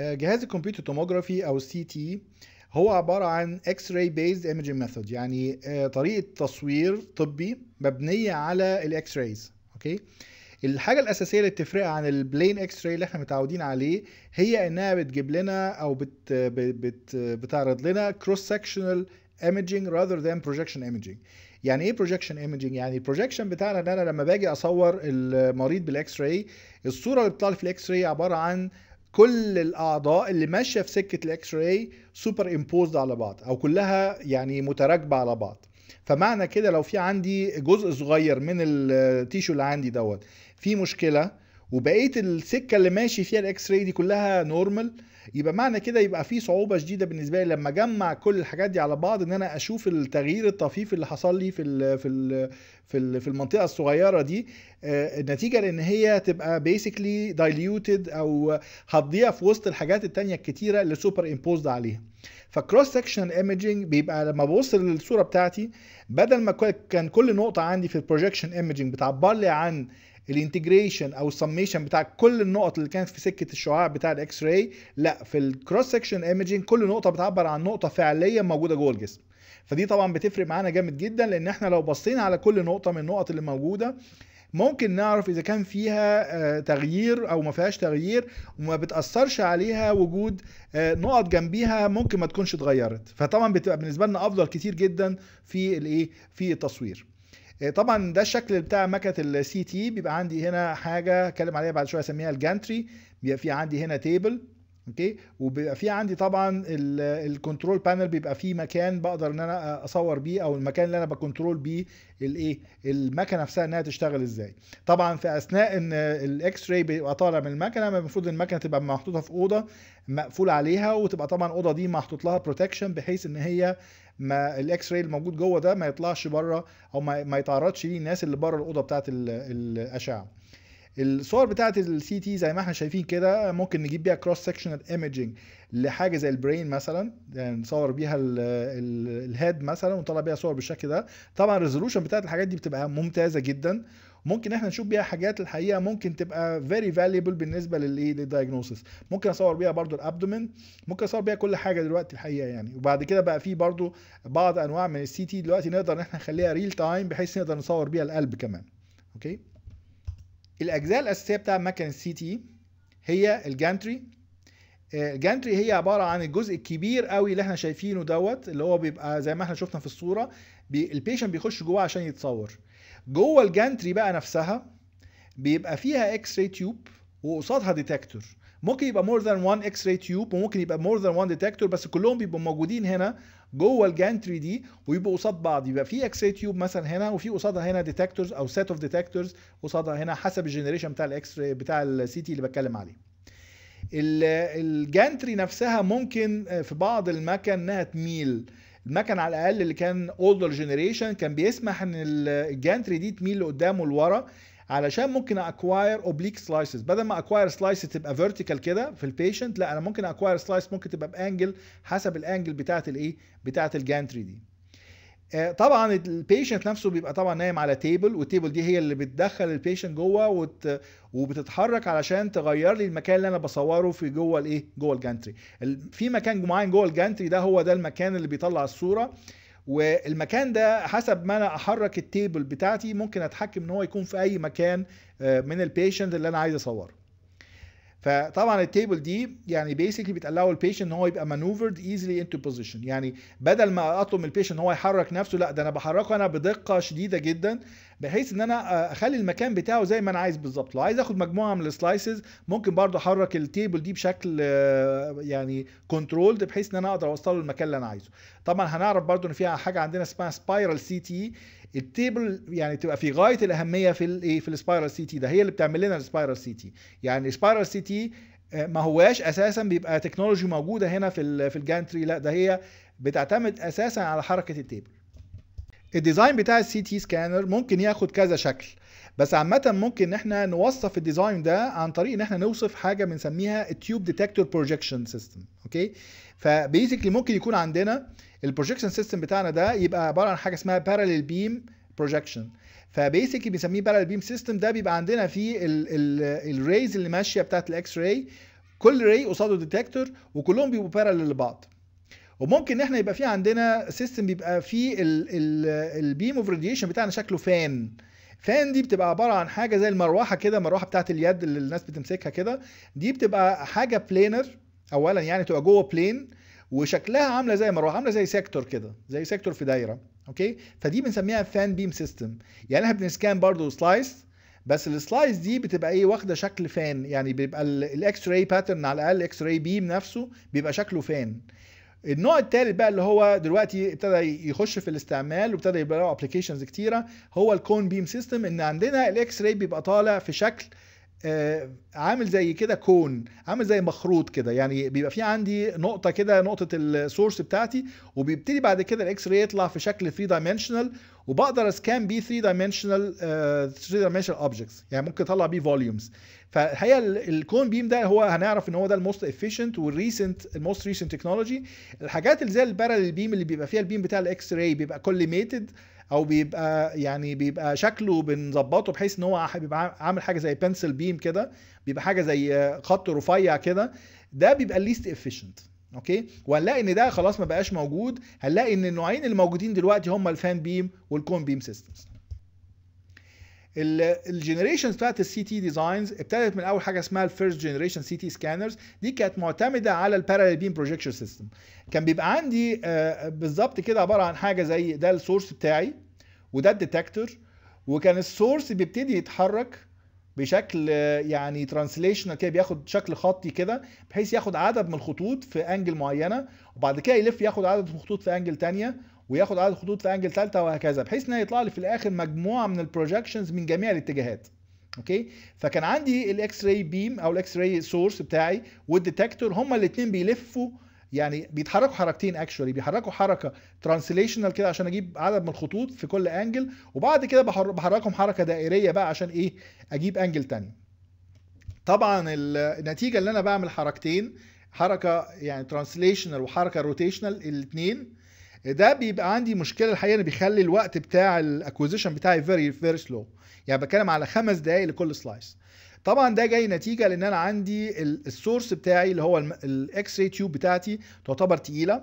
جهاز الكمبيوتر توموجرافي او السي تي هو عبارة عن اكس راي بيزد ايميجينج ميثود، يعني طريقة تصوير طبي مبنية على الاكس رايز. اوكي، الحاجة الأساسية اللي بتفرقها عن البلين اكس راي اللي احنا متعودين عليه هي انها بتجيب لنا او بتعرض لنا كروس سكشنال imaging rather than projection imaging. يعني ايه projection imaging؟ يعني البروجكشن بتاعنا ان انا لما باجي اصور المريض بالاكس راي، الصورة اللي بتطلع في الاكس راي عبارة عن كل الاعضاء اللي ماشيه في سكه الاكس راي سوبر امبوزد على بعض، او كلها يعني متراكبه على بعض. فمعنى كده لو في عندي جزء صغير من التيشو اللي عندي دوت في مشكله، وبقيه السكه اللي ماشي فيها الاكس راي دي كلها نورمال، يبقى معنى كده يبقى في صعوبه شديده بالنسبه لي لما اجمع كل الحاجات دي على بعض ان انا اشوف التغيير الطفيف اللي حصل لي في المنطقه الصغيره دي، نتيجه لان هي تبقى بيسكلي دايليوتد او هتضيع في وسط الحاجات التانيه الكتيره اللي سوبر امبوزد عليها. فكروس سكشن ايميجنج بيبقى لما ببص للصوره بتاعتي، بدل ما كان كل نقطه عندي في البروجكشن ايميجنج بتعبر لي عن الانتجريشن او السميشن بتاع كل النقط اللي كانت في سكه الشعاع بتاع الاكس راي، لا في الكروس سكشن ايميجنج كل نقطه بتعبر عن نقطه فعليه موجوده جوه الجسم. فدي طبعا بتفرق معانا جامد جدا، لان احنا لو بصينا على كل نقطه من النقط اللي موجوده ممكن نعرف اذا كان فيها تغيير او ما فيهاش تغيير، وما بتاثرش عليها وجود نقط جنبيها ممكن ما تكونش اتغيرت. فطبعا بتبقى بالنسبه لنا افضل كتير جدا في الايه، في التصوير. طبعا ده الشكل بتاع مكنه السي تي. بيبقى عندي هنا حاجه هتكلم عليها بعد شويه اسميها الجانتري، بيبقى في عندي هنا تيبل. اوكي، وبيبقى في عندي طبعا الكنترول بانل، بيبقى في مكان بقدر ان انا اصور بيه، او المكان اللي انا بكنترول بيه الايه، المكنه نفسها انها تشتغل ازاي. طبعا في اثناء ان الاكس راي بيبقى طالع من المكنه، المفروض المكنه تبقى محطوطه في اوضه مقفول عليها، وتبقى طبعا الاوضه دي محطوط لها بروتكشن بحيث ان هي ما الاكس راي الموجود جوه ده ما يطلعش بره، او ما يتعرضش ليه الناس اللي بره الاوضه بتاعت الاشعه. الصور بتاعت السي تي زي ما احنا شايفين كده ممكن نجيب بيها كروس سكشنال ايميجنج لحاجه زي البرين مثلا، يعني نصور بيها الهيد مثلا ونطلع بيها صور بالشكل ده. طبعا الريزولوشن بتاعت الحاجات دي بتبقى ممتازه جدا، ممكن احنا نشوف بيها حاجات الحقيقه ممكن تبقى فيري فاليبل بالنسبه للدايجنوستس. ممكن اصور بيها برضو الابدومين، ممكن اصور بيها كل حاجه دلوقتي الحقيقه يعني. وبعد كده بقى في برضو بعض انواع من السي تي دلوقتي نقدر ان احنا نخليها ريل تايم، بحيث نقدر نصور بيها القلب كمان. اوكي، الاجزاء الاساسيه بتاع مكنه السي تي هي الجانتري. الجانتري هي عباره عن الجزء الكبير قوي اللي احنا شايفينه دوت، اللي هو بيبقى زي ما احنا شفنا في الصوره البيشنت بيخش جوه عشان يتصور. جوه الجانتري بقى نفسها بيبقى فيها اكس راي تيوب، وقصادها ديتكتور. ممكن يبقى مور ذان 1 اكس راي تيوب، وممكن يبقى مور ذان 1 ديتكتور، بس كلهم بيبقوا موجودين هنا جوه الجانتري دي، ويبقوا قصاد بعض. يبقى في اكس راي تيوب مثلا هنا، وفي قصادها هنا ديتكتورز او سيت اوف ديتكتورز قصادها هنا، حسب الجنريشن بتاع الاكس راي بتاع السي تي اللي بتكلم عليه. الجانتري نفسها ممكن في بعض المكن انها تميل. المكن على الاقل اللي كان اولدر جنريشن كان بيسمح ان الجانتري دي تميل لقدام ولورا، علشان ممكن اكواير اوبليك سلايسز. بدل ما اكواير سلايس تبقى فيرتيكال كده في البيشنت، لا انا ممكن اكواير سلايس ممكن تبقى بانجل حسب الانجل بتاعه الايه، بتاعه الجانتري دي. طبعا البيشنت نفسه بيبقى طبعا نايم على تيبل، والتيبل دي هي اللي بتدخل البيشنت جوه وبتتحرك علشان تغير لي المكان اللي انا بصوره في جوه الايه، جوه الجانتري. في مكان معين جوه الجانتري ده هو ده المكان اللي بيطلع الصوره، والمكان ده حسب ما انا احرك التيبل بتاعتي ممكن اتحكم ان هو يكون في اي مكان من البيشنت اللي انا عايز اصوره. فطبعا التيبل دي يعني بيسكلي بتقلعوا البيشنت ان هو يبقى مانوفرد ايزلي انتو بوزيشن، يعني بدل ما اطلب من البيشنت ان هو يحرك نفسه، لا ده انا بحركه انا بدقه شديده جدا، بحيث ان انا اخلي المكان بتاعه زي ما انا عايز بالظبط. لو عايز اخد مجموعه من السلايسز ممكن برضه احرك التيبل دي بشكل يعني كنترولد، بحيث ان انا اقدر اوصله للمكان اللي انا عايزه. طبعا هنعرف برضه ان فيها حاجه عندنا اسمها سبايرال سي تي. التيبل يعني تبقى في غايه الاهميه في الايه، في السبايرال سي تي، ده هي اللي بتعمل لنا السبايرال سي تي. يعني السبايرال سي تي ما هواش اساسا بيبقى تكنولوجي موجوده هنا في الجانتري، لا ده هي بتعتمد اساسا على حركه التيبل. الديزاين بتاع السي تي سكانر ممكن ياخد كذا شكل، بس عامه ممكن ان احنا نوصف الديزاين ده عن طريق ان احنا نوصف حاجه بنسميها التيوب ديتكتور بروجكشن سيستم. اوكي، فبيزيكلي ممكن يكون عندنا البروجكشن سيستم بتاعنا ده يبقى عباره عن حاجه اسمها باراليل بيم بروجكشن. فبيسكلي بنسميه باراليل بيم سيستم. ده بيبقى عندنا فيه الريز اللي ماشيه بتاعت الاكس راي، كل راي قصاده ديتكتور وكلهم بيبقوا بارالل لبعض. وممكن ان احنا يبقى في عندنا سيستم بيبقى فيه البيم اوف راديشن بتاعنا شكله فان. فان دي بتبقى عباره عن حاجه زي المروحه كده، المروحه بتاعت اليد اللي الناس بتمسكها كده، دي بتبقى حاجه بلينر اولا، يعني تبقى جوه بلين وشكلها عامله زي مروحه، عامله زي سيكتور كده، زي سيكتور في دايره. اوكي، فدي بنسميها فان بيم سيستم. يعني احنا بنسكان برضو سلايس، بس السلايس دي بتبقى ايه، واخده شكل فان، يعني بيبقى الاكس راي باترن على الاقل، الاكس راي بيم نفسه بيبقى شكله فان. النوع الثالث بقى اللي هو دلوقتي ابتدى يخش في الاستعمال وابتدى يبقى له ابلكيشنز كتيره، هو الكون بيم سيستم، ان عندنا الاكس راي بيبقى طالع في شكل عامل زي كده كون، عامل زي مخروط كده، يعني بيبقى في عندي نقطه كده، نقطه السورس بتاعتي، وبيبتدي بعد كده الاكس راي يطلع في شكل 3 دايمنشنال، وبقدر اسكان بيه 3 دايمنشنال اوبجكتس، يعني ممكن اطلع بيه فوليومز. فالحقيقه الكون بيم ده هو هنعرف ان هو ده الموست افيشنت والريسنت، الموست ريسنت تكنولوجي. الحاجات اللي زي البارالل بيم اللي بيبقى فيها البيم بتاع الاكس راي بيبقى كوليميتد، او بيبقى يعني بيبقى شكله بنظبطه بحيث ان هو بيبقى عامل حاجه زي بنسل بيم كده، بيبقى حاجه زي خط رفيع كده، ده بيبقى الليست افيشنت. اوكي، وهنلاقي ان ده خلاص ما بقاش موجود، هنلاقي ان النوعين اللي موجودين دلوقتي هم الفان بيم والكون بيم سيستمز. الجنريشنز بتاعت السي تي ديزاينز ابتدت من اول حاجه اسمها الفيرست جنريشن سي تي سكانرز، دي كانت معتمده على البارالل بيم بروجيكشن سيستم. كان بيبقى عندي بالظبط كده عباره عن حاجه زي ده السورس بتاعي وده الديتكتور، وكان السورس بيبتدي يتحرك بشكل يعني ترانسليشنال كده، بياخد شكل خطي كده بحيث ياخد عدد من الخطوط في انجل معينه، وبعد كده يلف ياخد عدد من الخطوط في انجل ثانيه، وياخد عدد خطوط في انجل ثالثه وهكذا، بحيث ان يطلع لي في الاخر مجموعه من البروجكشنز من جميع الاتجاهات. اوكي، فكان عندي الاكس راي بيم او الاكس راي سورس بتاعي والديتكتور، هما الاثنين بيلفوا، يعني بيتحركوا حركتين اكشولي، بيحركوا حركه ترانسليشنال كده عشان اجيب عدد من الخطوط في كل انجل، وبعد كده بحركهم حركه دائريه بقى عشان ايه، اجيب انجل ثاني. طبعا النتيجه اللي انا بعمل حركتين، حركه يعني ترانسليشنال وحركه روتيشنال الاثنين، ده بيبقى عندي مشكله الحقيقه، اللي بيخلي الوقت بتاع الاكوزيشن بتاعي فيري فيري سلو، يعني بتكلم على 5 دقائق لكل سلايس. طبعا ده جاي نتيجه لان انا عندي السورس بتاعي اللي هو الاكس راي تيوب بتاعتي تعتبر تقيله،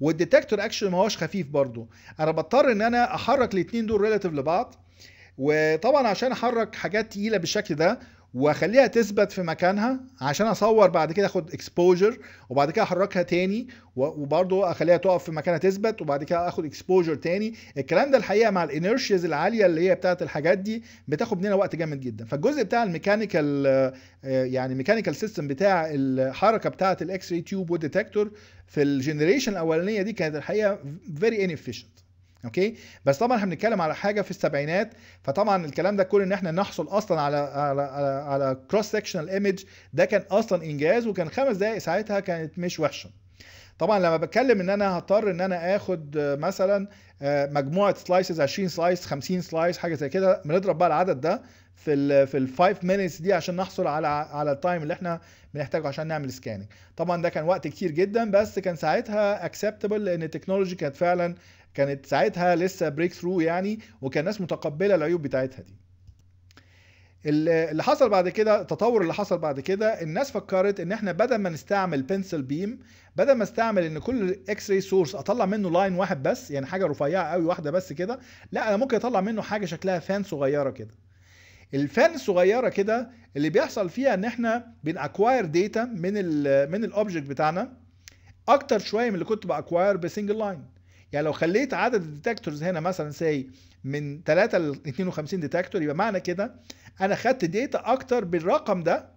والديتكتور اكشن ما هوش خفيف برضو، انا بضطر ان انا احرك الاثنين دول ريلاتيف لبعض. وطبعا عشان احرك حاجات تقيله بالشكل ده واخليها تثبت في مكانها عشان اصور بعد كده اخد اكسبوجر، وبعد كده احركها تاني وبرضه اخليها تقف في مكانها تثبت، وبعد كده اخد اكسبوجر تاني، الكلام ده الحقيقه مع الانيرشيز العاليه اللي هي بتاعت الحاجات دي بتاخد مننا وقت جامد جدا. فالجزء بتاع الميكانيكال، يعني ميكانيكال سيستم بتاع الحركه بتاعت الاكس راي تيوب والديتكتور في الجنريشن الاولانيه دي كانت الحقيقه فيري انفيشنت. اوكي، بس طبعا احنا بنتكلم على حاجه في السبعينات، فطبعا الكلام ده كله ان احنا نحصل اصلا على كروس سكشنال ايمج، ده كان اصلا انجاز، وكان 5 دقائق ساعتها كانت مش وحشه. طبعا لما بتكلم ان انا هضطر ان انا اخد مثلا مجموعه سلايسز 20 سلايس 50 سلايس حاجه زي كده، بنضرب بقى العدد ده في ال 5 minutes دي عشان نحصل على التايم اللي احنا بنحتاجه عشان نعمل سكاننج. طبعا ده كان وقت كتير جدا، بس كان ساعتها اكسبتبل لان التكنولوجي كانت فعلا كانت ساعتها لسه بريك ثرو يعني، وكان الناس متقبله العيوب بتاعتها دي. اللي حصل بعد كده، التطور اللي حصل بعد كده، الناس فكرت ان احنا بدل ما نستعمل بنسل بيم، بدل ما استعمل ان كل اكس راي سورس اطلع منه لاين واحد بس، يعني حاجه رفيعه قوي واحده بس كده، لا انا ممكن اطلع منه حاجه شكلها فان صغيره كده. الفان الصغيره كده اللي بيحصل فيها ان احنا بنأكواير داتا من الاوبجكت بتاعنا اكتر شويه من اللي كنت بأكواير بسنجل لاين. يعني لو خليت عدد الديتكتورز هنا مثلا ساي من 3 ل 52 ديتكتور، يبقى معنى كده انا خدت داتا اكتر بالرقم ده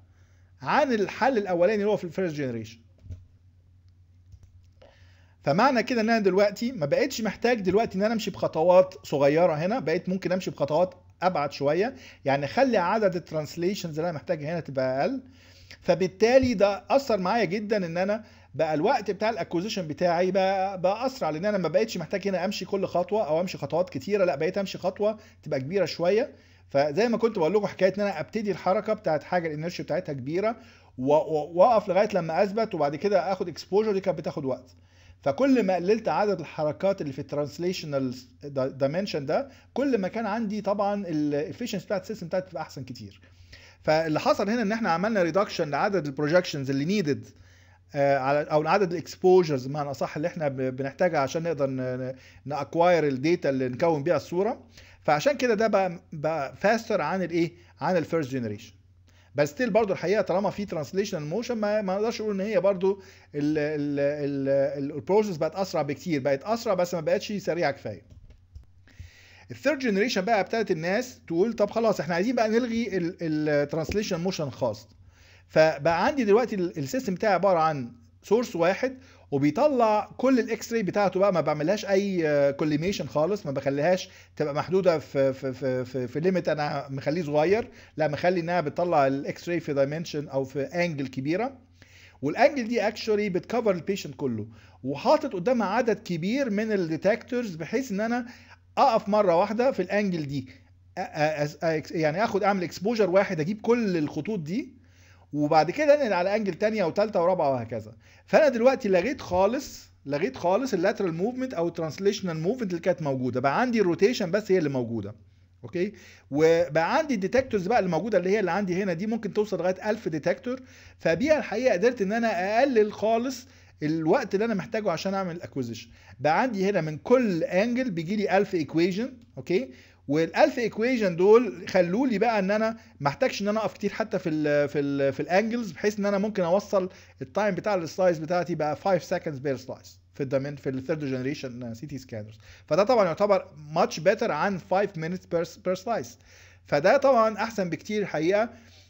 عن الحل الاولاني اللي هو في الفيرست جنريشن. فمعنى كده ان انا دلوقتي ما بقتش محتاج دلوقتي ان انا امشي بخطوات صغيره هنا، بقيت ممكن امشي بخطوات ابعد شويه، يعني خلي عدد الترانسليشنز اللي انا محتاجها هنا تبقى اقل. فبالتالي ده اثر معايا جدا ان انا بقى الوقت بتاع الاكوزيشن بتاعي بقى اسرع، لان انا ما بقتش محتاج هنا امشي كل خطوه او امشي خطوات كتيره، لا بقيت امشي خطوه تبقى كبيره شويه. فزي ما كنت بقول لكم حكايه ان انا ابتدي الحركه بتاعت حاجه الانرشي بتاعتها كبيره واقف لغايه لما اثبت، وبعد كده اخد اكسبوجر، دي كانت بتاخد وقت. فكل ما قللت عدد الحركات اللي في الترانسليشنال دايمنشن ده، كل ما كان عندي طبعا الافشنسي بتاعت السيستم بتاعتي تبقى احسن كتير. فاللي حصل هنا ان احنا عملنا ريدكشن لعدد البروجكشنز اللي نيدد او لعدد الاكسبوجرز بمعنى اصح اللي احنا بنحتاجها عشان نقدر ناكواير الداتا اللي نكون بيها الصوره. فعشان كده ده بقى فاستر عن الايه؟ عن الفيرست جنريشن. بس ستيل برضه الحقيقه طالما في ترانسليشنال موشن ما نقدرش نقول ان هي برضه البروسيس بقت اسرع بكتير، بقت اسرع بس ما بقتش سريعه كفايه. الثيرد جنريشن بقى ابتدت الناس تقول طب خلاص احنا عايزين بقى نلغي الترانسليشنال موشن خالص. فبقى عندي دلوقتي السيستم بتاعي عباره عن سورس واحد وبيطلع كل الاكس راي بتاعته بقى، ما بعملهاش اي كوليميشن خالص، ما بخليهاش تبقى محدوده في في في في, في ليميت انا مخليه صغير، لا مخلي انها بتطلع الاكس راي في دايمنشن او في انجل كبيره، والانجل دي اكشولي بتكفر البيشنت كله، وحاطط قدامها عدد كبير من الديتكتورز بحيث ان انا اقف مره واحده في الانجل دي، يعني اعمل اكسبوجر واحد اجيب كل الخطوط دي وبعد كده انقل على انجل ثانيه وثالثه ورابعه وهكذا. فانا دلوقتي لغيت خالص اللاترال موفمنت او الترانسليشنال موفمنت اللي كانت موجوده، بقى عندي الروتيشن بس هي اللي موجوده. اوكي، وبقى عندي الديتكتورز بقى اللي موجوده اللي عندي هنا دي ممكن توصل لغايه 1000 ديتكتور، فبيها الحقيقه قدرت ان انا اقلل خالص الوقت اللي انا محتاجه عشان اعمل الاكوزيشن. بقى عندي هنا من كل انجل بيجي لي 1000 ايكويشن. اوكي، والالف ايكويشن دول خلوا لي بقى ان انا ما احتاجش ان انا اقف كتير حتى في ال في ال في الانجلز، بحيث ان انا ممكن اوصل التايم بتاع السلايز بتاعتي بقى 5 سكندز بير سلايز في الثيرد جنريشن سي تي سكانرز. فده طبعا يعتبر ماتش بيتر عن 5 مينتس بير سلايز، فده طبعا احسن بكتير الحقيقه،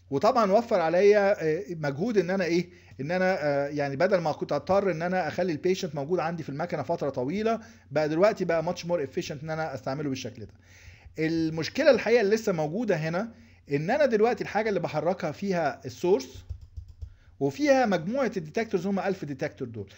وطبعا وفر عليا مجهود ان انا ايه، ان انا يعني بدل ما كنت اضطر ان انا اخلي البيشنت موجود عندي في المكنه فتره طويله، بقى دلوقتي بقى ماتش مور افيشنت ان انا استعمله بالشكل ده. المشكله الحقيقه اللي لسه موجوده هنا ان انا دلوقتي الحاجه اللي بحركها فيها السورس وفيها مجموعه الديتكتورز هم 1000 ديتكتور دول،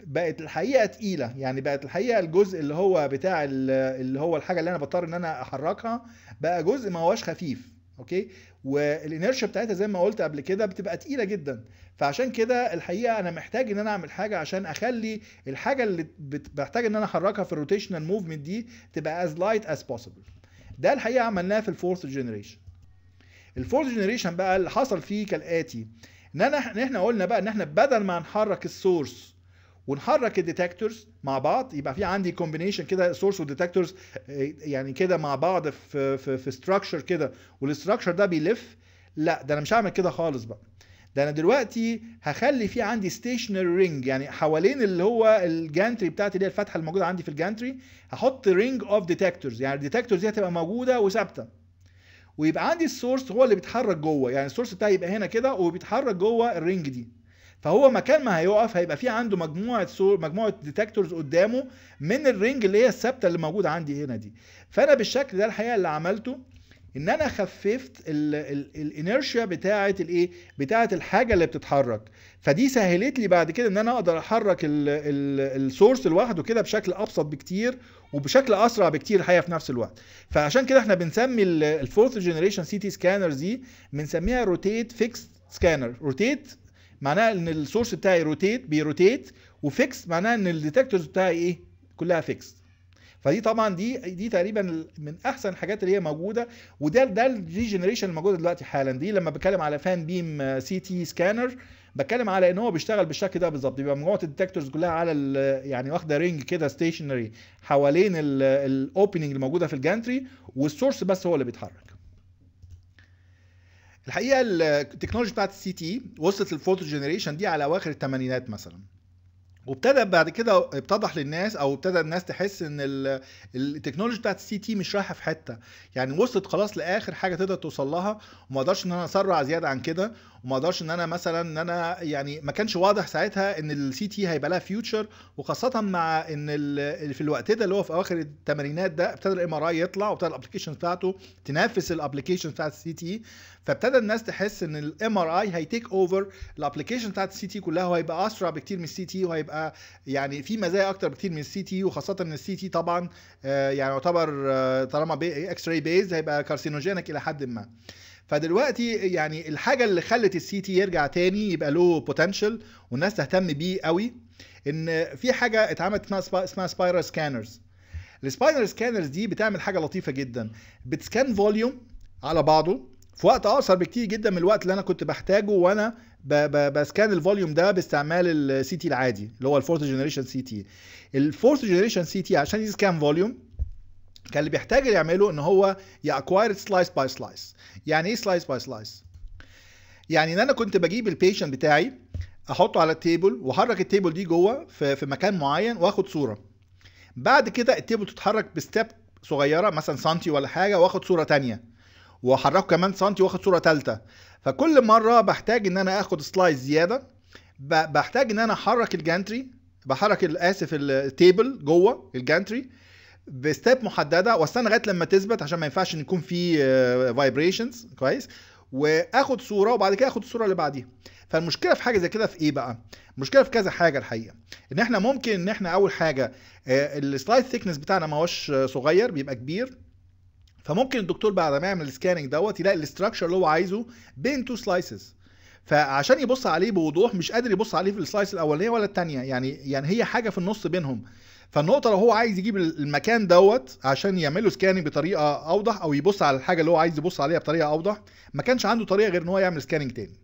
بقت الحقيقه تقيله، يعني بقت الحقيقه الجزء اللي هو بتاع اللي هو الحاجه اللي انا بضطر ان انا احركها بقى جزء ما هواش خفيف. اوكي، والانرشيا بتاعتها زي ما قلت قبل كده بتبقى تقيله جدا، فعشان كده الحقيقه انا محتاج ان انا اعمل حاجه عشان اخلي الحاجه اللي بحتاج ان انا احركها في الروتيشنال موفمنت دي تبقى از لايت از بوسيبل. ده الحقيقه عملناه في الفورث جنريشن. الفورث جنريشن بقى اللي حصل فيه كالاتي، ان احنا قلنا بقى ان احنا بدل ما نحرك السورس ونحرك الديتكتورز مع بعض، يبقى في عندي كومبينيشن كده سورس وديتكتورز يعني كده مع بعض في في في ستراكشر كده، والاستراكشر ده بيلف. لا، ده انا مش هعمل كده خالص بقى، ده انا دلوقتي هخلي في عندي ستيشنري رينج، يعني حوالين اللي هو الجانتري بتاعتي اللي هي الفتحه الموجوده عندي في الجانتري هحط رينج اوف ديتكتورز، يعني الديتكتورز دي هتبقى موجوده وثابته، ويبقى عندي السورس هو اللي بيتحرك جوه، يعني السورس بتاعي يبقى هنا كده وبيتحرك جوه الرينج دي. فهو مكان ما هيقف هيبقى في عنده مجموعه ديتكتورز قدامه من الرينج اللي هي الثابته اللي موجوده عندي هنا دي. فانا بالشكل ده الحقيقه اللي عملته ان انا خففت الانرشيا بتاعه الايه، بتاعه الحاجه اللي بتتحرك، فدي سهلت لي بعد كده ان انا اقدر احرك السورس لوحده كده بشكل ابسط بكتير وبشكل اسرع بكتير الحقيقه في نفس الوقت. فعشان كده احنا بنسمي الفورث جنريشن سي تي سكانرز دي بنسميها روتيت فيكس سكانر. روتيت معناها ان السورس بتاعي روتيت بيروتيت، وفيكس معناها ان الديتكتورز بتاعي ايه كلها فيكس. فدي طبعا دي تقريبا من احسن الحاجات اللي هي موجوده، وده الريجنريشن الموجوده دلوقتي حالا. دي لما بتكلم على فان بيم سي تي سكانر بتكلم على ان هو بيشتغل بالشكل ده بالظبط، بيبقى مجموعه الديتكتورز كلها على يعني واخده رينج كده ستيشنري حوالين الاوبننج اللي موجوده في الجانتري، والسورس بس هو اللي بيتحرك. الحقيقه التكنولوجي بتاعت السي تي وصلت للفورث جنريشن دي على اواخر الثمانينات مثلا، وابتدى بعد كده اتضح للناس او ابتدى الناس تحس ان التكنولوجي بتاعت السي تي مش رايحه في حته، يعني وصلت خلاص لاخر حاجه تقدر توصل لها، وما اقدرش ان انا اسرع زياده عن كده، وما اقدرش ان انا مثلا ان انا يعني ما كانش واضح ساعتها ان السي تي هيبقى لها فيوتشر، وخاصه مع ان في الوقت ده اللي هو في اواخر الثمانينات ده ابتدى الام ار اي يطلع، وابتدى الابلكيشن بتاعته تنافس الابلكيشن بتاعت السي تي، فابتدى الناس تحس ان الام ار اي هيتيك اوفر الابلكيشن بتاعت السي تي كلها، وهيبقى اسرع بكتير من السي تي، وهيبقى يعني في مزايا اكتر بكتير من السي تي، وخاصه ان السي تي طبعا يعني يعتبر طالما اكس راي بيز هيبقى كارسينوجينك الى حد ما. فدلوقتي يعني الحاجه اللي خلت السي تي يرجع تاني يبقى له بوتنشال والناس تهتم بيه قوي، ان في حاجه اتعملت اسمها سبايرال سكانرز. السبايرال سكانرز دي بتعمل حاجه لطيفه جدا، بتسكان فوليوم على بعضه في وقت اقصر بكتير جدا من الوقت اللي انا كنت بحتاجه وانا بسكان الفوليوم ده باستعمال السي تي العادي اللي هو الفورث جنريشن سي تي. الفورث جنريشن سي تي عشان يسكان فوليوم كان اللي بيحتاج يعمله ان هو يأكواير سلايس باي سلايس. يعني ايه سلايس باي سلايس؟ يعني ان انا كنت بجيب البيشنت بتاعي احطه على التيبل واحرك التيبل دي جوه في مكان معين واخد صوره. بعد كده التيبل تتحرك بستيب صغيره مثلا سنتي ولا حاجه واخد صوره ثانيه. واحركه كمان سنتي واخد صوره ثالثه. فكل مره بحتاج ان انا اخد سلايس زياده، بحتاج ان انا احرك الجانتري، بحرك اسف التيبل جوه الجانتري بستيب محدده واستنى لغايه لما تثبت عشان ما ينفعش ان يكون في فايبريشنز. كويس، واخد صوره وبعد كده اخد الصوره اللي بعديها. فالمشكله في حاجه زي كده في ايه بقى؟ المشكله في كذا حاجه الحقيقه. ان احنا ممكن ان احنا اول حاجه السلايس ثيكنس بتاعنا ما هوش صغير، بيبقى كبير. فممكن الدكتور بعد ما يعمل السكاننج دوت يلاقي الاستراكشر اللي هو عايزه بين تو سلايسز، فعشان يبص عليه بوضوح مش قادر يبص عليه في السلايس الاولانيه ولا الثانيه، يعني هي حاجه في النص بينهم. فالنقطه لو هو عايز يجيب المكان دوت عشان يعمل له سكاننج بطريقه اوضح او يبص على الحاجه اللي هو عايز يبص عليها بطريقه اوضح، ما كانش عنده طريقه غير ان هو يعمل سكاننج تاني.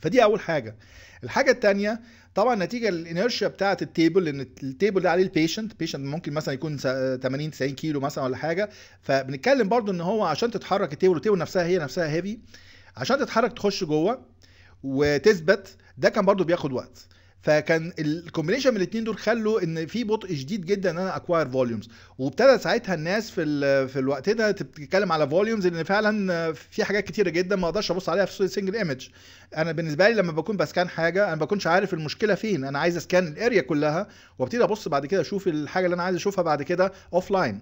فدي اول حاجه. الحاجه الثانيه طبعا نتيجه الانيرشيا بتاعه التيبل، لان التيبل ده عليه البيشنت ممكن مثلا يكون 80 90 كيلو مثلا ولا حاجه. فبنتكلم برضو ان هو عشان تتحرك التيبل، والتيبل نفسها هيفي، عشان تتحرك تخش جوه وتثبت، ده كان برضو بياخد وقت. فكان الكومبينيشن من الاثنين دول خلوا ان في بطء شديد جدا ان انا اكواير فوليومز. وابتدى ساعتها الناس في الوقت ده تتكلم على فوليومز، لان فعلا في حاجات كتيره جدا ما اقدرش ابص عليها في سنجل ايمج. انا بالنسبه لي لما بكون بسكان حاجه انا ما بكونش عارف المشكله فين، انا عايز اسكان الاريا كلها وابتدي ابص بعد كده اشوف الحاجه اللي انا عايز اشوفها بعد كده اوف لاين.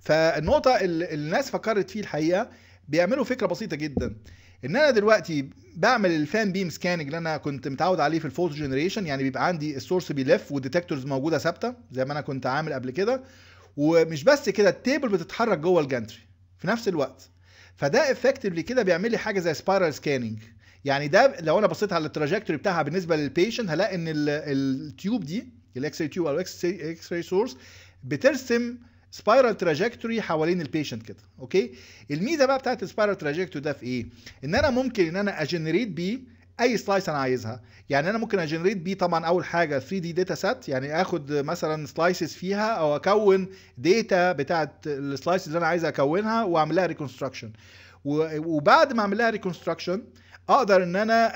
فالنقطه اللي الناس فكرت فيه الحقيقه بيعملوا فكره بسيطه جدا، ان انا دلوقتي بعمل الفان بيم سكاننج اللي انا كنت متعود عليه في الفوتو جنريشن، يعني بيبقى عندي السورس بيلف والديتكتورز موجوده ثابته زي ما انا كنت عامل قبل كده، ومش بس كده التيبل بتتحرك جوه الجانتري في نفس الوقت. فده افكتفلي كده بيعمل لي حاجه زي سبايرال سكاننج. يعني ده لو انا بصيت على التراجكتوري بتاعها بالنسبه للبيشنت هلاقي ان التيوب دي الاكس راي تيوب او الاكس راي سورس بترسم سبايرال تراجكتوري حوالين البيشنت كده. اوكي، الميزه بقى بتاعت السبايرال تراجكتوري ده في ايه؟ ان انا ممكن ان انا اجنريت بيه اي سلايس انا عايزها. يعني انا ممكن اجنريت بيه طبعا اول حاجه 3 دي داتا سيت، يعني اخد مثلا سلايسز فيها او اكون داتا بتاعت السلايسز اللي انا عايز اكونها واعمل لها ريكونستراكشن. وبعد ما اعمل لها ريكونستراكشن اقدر ان انا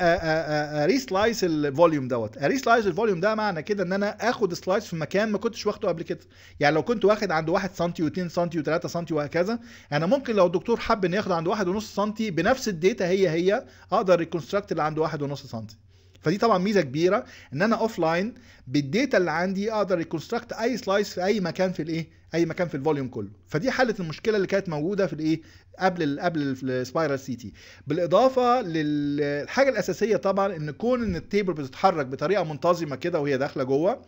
اريسلايس الفوليوم دوت. اريسلايس الفوليوم ده معنى كده ان انا اخد سلايس في مكان ما كنتش واخده قبل كده. يعني لو كنت واخد عند 1 سم و2 سم و3 سم وهكذا، انا ممكن لو الدكتور حب ان ياخد عند 1.5 سم بنفس الداتا هي اقدر ريكونستراكت اللي عند 1.5 سم. فدي طبعا ميزه كبيره ان انا اوف لاين بالداتا اللي عندي اقدر ريكونستراكت اي سلايس في اي مكان في اي مكان في الفوليوم كله. فدي حلت المشكله اللي كانت موجوده في قبل السبايرال سي تي. بالاضافه للحاجه الاساسيه طبعا ان كون ان التيبل بتتحرك بطريقه منتظمه كده وهي داخله جوه،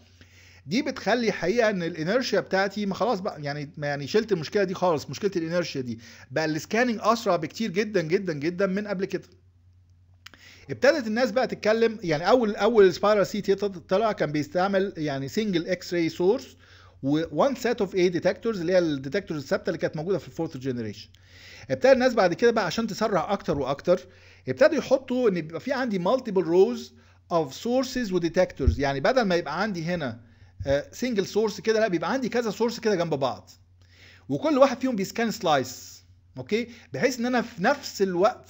دي بتخلي حقيقه ان الانيرشيا بتاعتي ما خلاص بقى، يعني شلت المشكله دي خالص. مشكله الانيرشيا دي بقى السكاننج اسرع بكتير جدا جدا جدا من قبل كده. ابتدت الناس بقى تتكلم، يعني اول سبايرال سي تي طلع كان بيستعمل يعني سنجل اكس راي سورس وون سيت اوف اي ديتكتورز اللي هي الديتكتورز الثابته اللي كانت موجوده في الفورث جنريشن. ابتدى الناس بعد كده بقى عشان تسرع اكتر واكتر ابتدوا يحطوا ان يبقى في عندي مالتيبل روز اوف سورسز وديتكتورز. يعني بدل ما يبقى عندي هنا سنجل سورس كده، لا بيبقى عندي كذا سورس كده جنب بعض وكل واحد فيهم بيسكان سلايس. اوكي، بحيث ان انا في نفس الوقت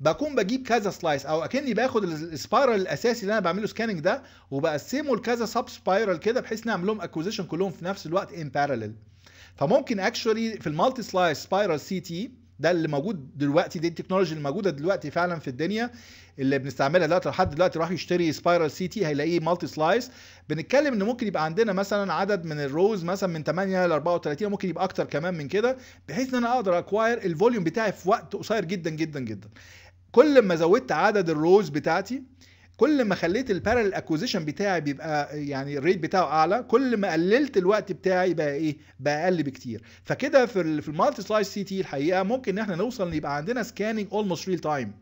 بكون بجيب كذا سلايس، او اكني باخد السبايرال الاساسي اللي انا بعمله سكاننج ده وبقسمه لكذا سب سبايرال كده بحيث ان اعمل لهم اكوزيشن كلهم في نفس الوقت ان بارالل. فممكن اكشولي في المالتي سلايس سبايرال سي تي ده اللي موجود دلوقتي، دي التكنولوجي اللي موجوده دلوقتي فعلا في الدنيا اللي بنستعملها دلوقتي. لو حد دلوقتي راح يشتري سبايرال سي تي هيلاقيه مالتي سلايس. بنتكلم ان ممكن يبقى عندنا مثلا عدد من الروز مثلا من 8 ل 34، ممكن يبقى اكتر كمان من كده، بحيث ان انا اقدر اكواير الفوليوم بتاعي في وقت قصير جدا جدا جدا. كل ما زودت عدد الروز بتاعتي، كل ما خليت البارل اكوزيشن بتاعي بيبقى يعني الريت بتاعه اعلى، كل ما قللت الوقت بتاعي بقى بقى اقل بكتير. فكده في المالتي سلايس سي تي الحقيقه ممكن ان احنا نوصل ان يبقى عندنا سكاننج اولموست ريل تايم.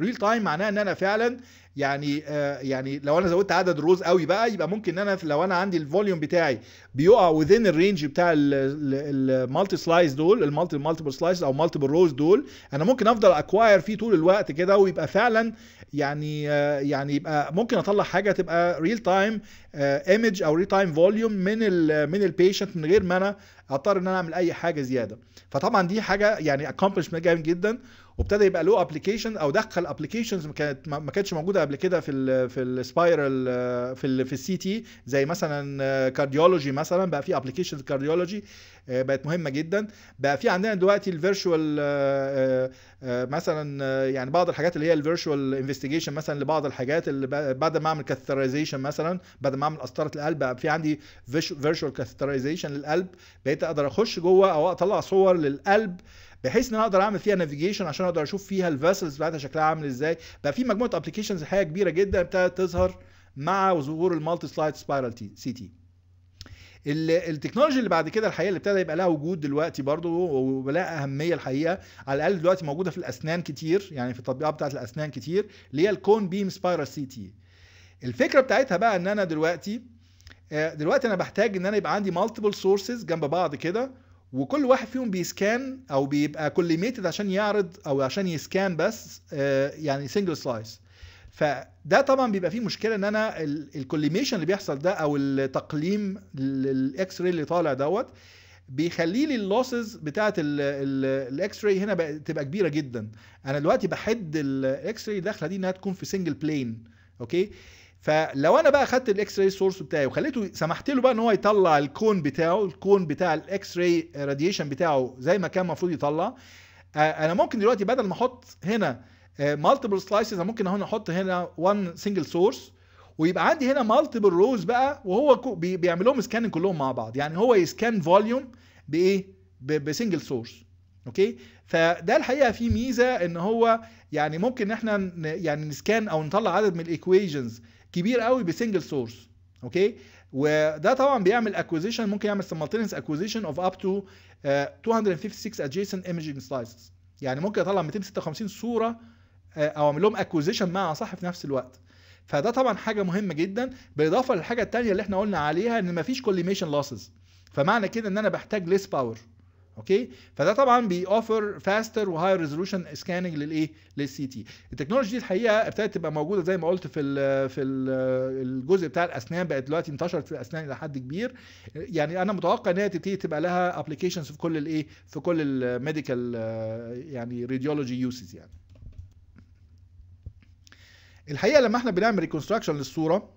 ريل تايم معناه ان انا فعلا يعني لو انا زودت عدد روز قوي بقى يبقى ممكن ان انا لو انا عندي الفوليوم بتاعي بيقع within الرينج بتاع المالتي سلايس دول المالتيبل سلايس او مالتيبل روز دول انا ممكن افضل اكواير فيه طول الوقت كده ويبقى فعلا يعني يبقى ممكن اطلع حاجه تبقى ريل تايم ايمج او ريل تايم فوليوم من البيشنت من غير ما انا اضطر ان انا اعمل اي حاجه زياده. فطبعا دي حاجه يعني اكمبلشمنت جامد جدا وابتدى يبقى له ابلكيشن او دخل ابلكيشنز ما كانتش موجوده قبل كده في السبايرال في السي تي زي مثلا كارديولوجي مثلا بقى في ابلكيشنز كارديولوجي بقت مهمه جدا. بقى في عندنا دلوقتي الفيرتشوال مثلا يعني بعض الحاجات اللي هي الفيرتشوال انفستيجيشن مثلا لبعض الحاجات اللي بدل ما اعمل كاثيترايزيشن مثلا بدل ما اعمل قسطره القلب بقى في عندي فيرتشوال كاثيترايزيشن للقلب بقيت اقدر اخش جوه او اطلع صور للقلب بحيث ان انا اقدر اعمل فيها نافيجيشن عشان اقدر اشوف فيها الفاسلز بتاعتها شكلها عامل ازاي. بقى في مجموعه ابلكيشنز حاجه كبيره جدا ابتدت تظهر مع ظهور المالتي سلايد سبايرال سي تي. التكنولوجي اللي بعد كده الحقيقه اللي ابتدى يبقى لها وجود دلوقتي برضه ولها اهميه الحقيقه على الاقل دلوقتي موجوده في الاسنان كتير يعني في التطبيقات بتاعت الاسنان كتير اللي هي الكون بيم سبايرال سي تي. الفكره بتاعتها بقى ان انا دلوقتي انا بحتاج ان انا يبقى عندي مالتيبل سورسز جنب بعض كده وكل واحد فيهم بيسكان او بيبقى كوليميتد عشان يعرض او عشان يسكان بس يعني سنجل سلايس. فده طبعا بيبقى فيه مشكله ان انا الكوليميشن اللي بيحصل ده او التقليم الاكس راي اللي طالع دوت بيخلي لي اللوسز بتاعت الاكس راي هنا تبقى كبيره جدا. انا دلوقتي بحد الاكس راي داخله دي انها تكون في سنجل بلين اوكي. فلو انا بقى خدت الاكس راي سورس بتاعي وخليته سمحت له بقى ان هو يطلع الكون بتاع الاكس راي راديشن بتاعه زي ما كان المفروض يطلع انا ممكن دلوقتي بدل ما احط هنا مالتيبل سلايسز انا ممكن هنا احط هنا وان سنجل سورس ويبقى عندي هنا مالتيبل روز بقى وهو بيعمل لهم سكاننج كلهم مع بعض يعني هو يسكان فوليوم بايه بسنجل سورس اوكي. فده الحقيقه فيه ميزه ان هو يعني ممكن ان احنا يعني نسكان او نطلع عدد من الايكويشنز كبير قوي بسنجل سورس اوكي. وده طبعا بيعمل اكوزيشن ممكن يعمل simultaneous acquisition of up to 256 adjacent imaging slices يعني ممكن اطلع 256 صوره او اعمل لهم اكوزيشن مع صح في نفس الوقت. فده طبعا حاجه مهمه جدا بالاضافه للحاجه الثانيه اللي احنا قلنا عليها ان مفيش كوليميشن لوسز فمعنى كده ان انا بحتاج ليس باور اوكي. فده طبعا بيوفر فاستر وهاي ريزولوشن سكاننج للايه للسي تي. التكنولوجي دي الحقيقه ابتدت تبقى موجوده زي ما قلت في الجزء بتاع الاسنان بقت دلوقتي انتشرت في الاسنان الى حد كبير يعني انا متوقع ان هي تبتدي تبقى لها ابلكيشنز في كل الايه في كل الميديكال يعني راديولوجي يوسز. يعني الحقيقه لما احنا بنعمل ريكونستراكشن للصوره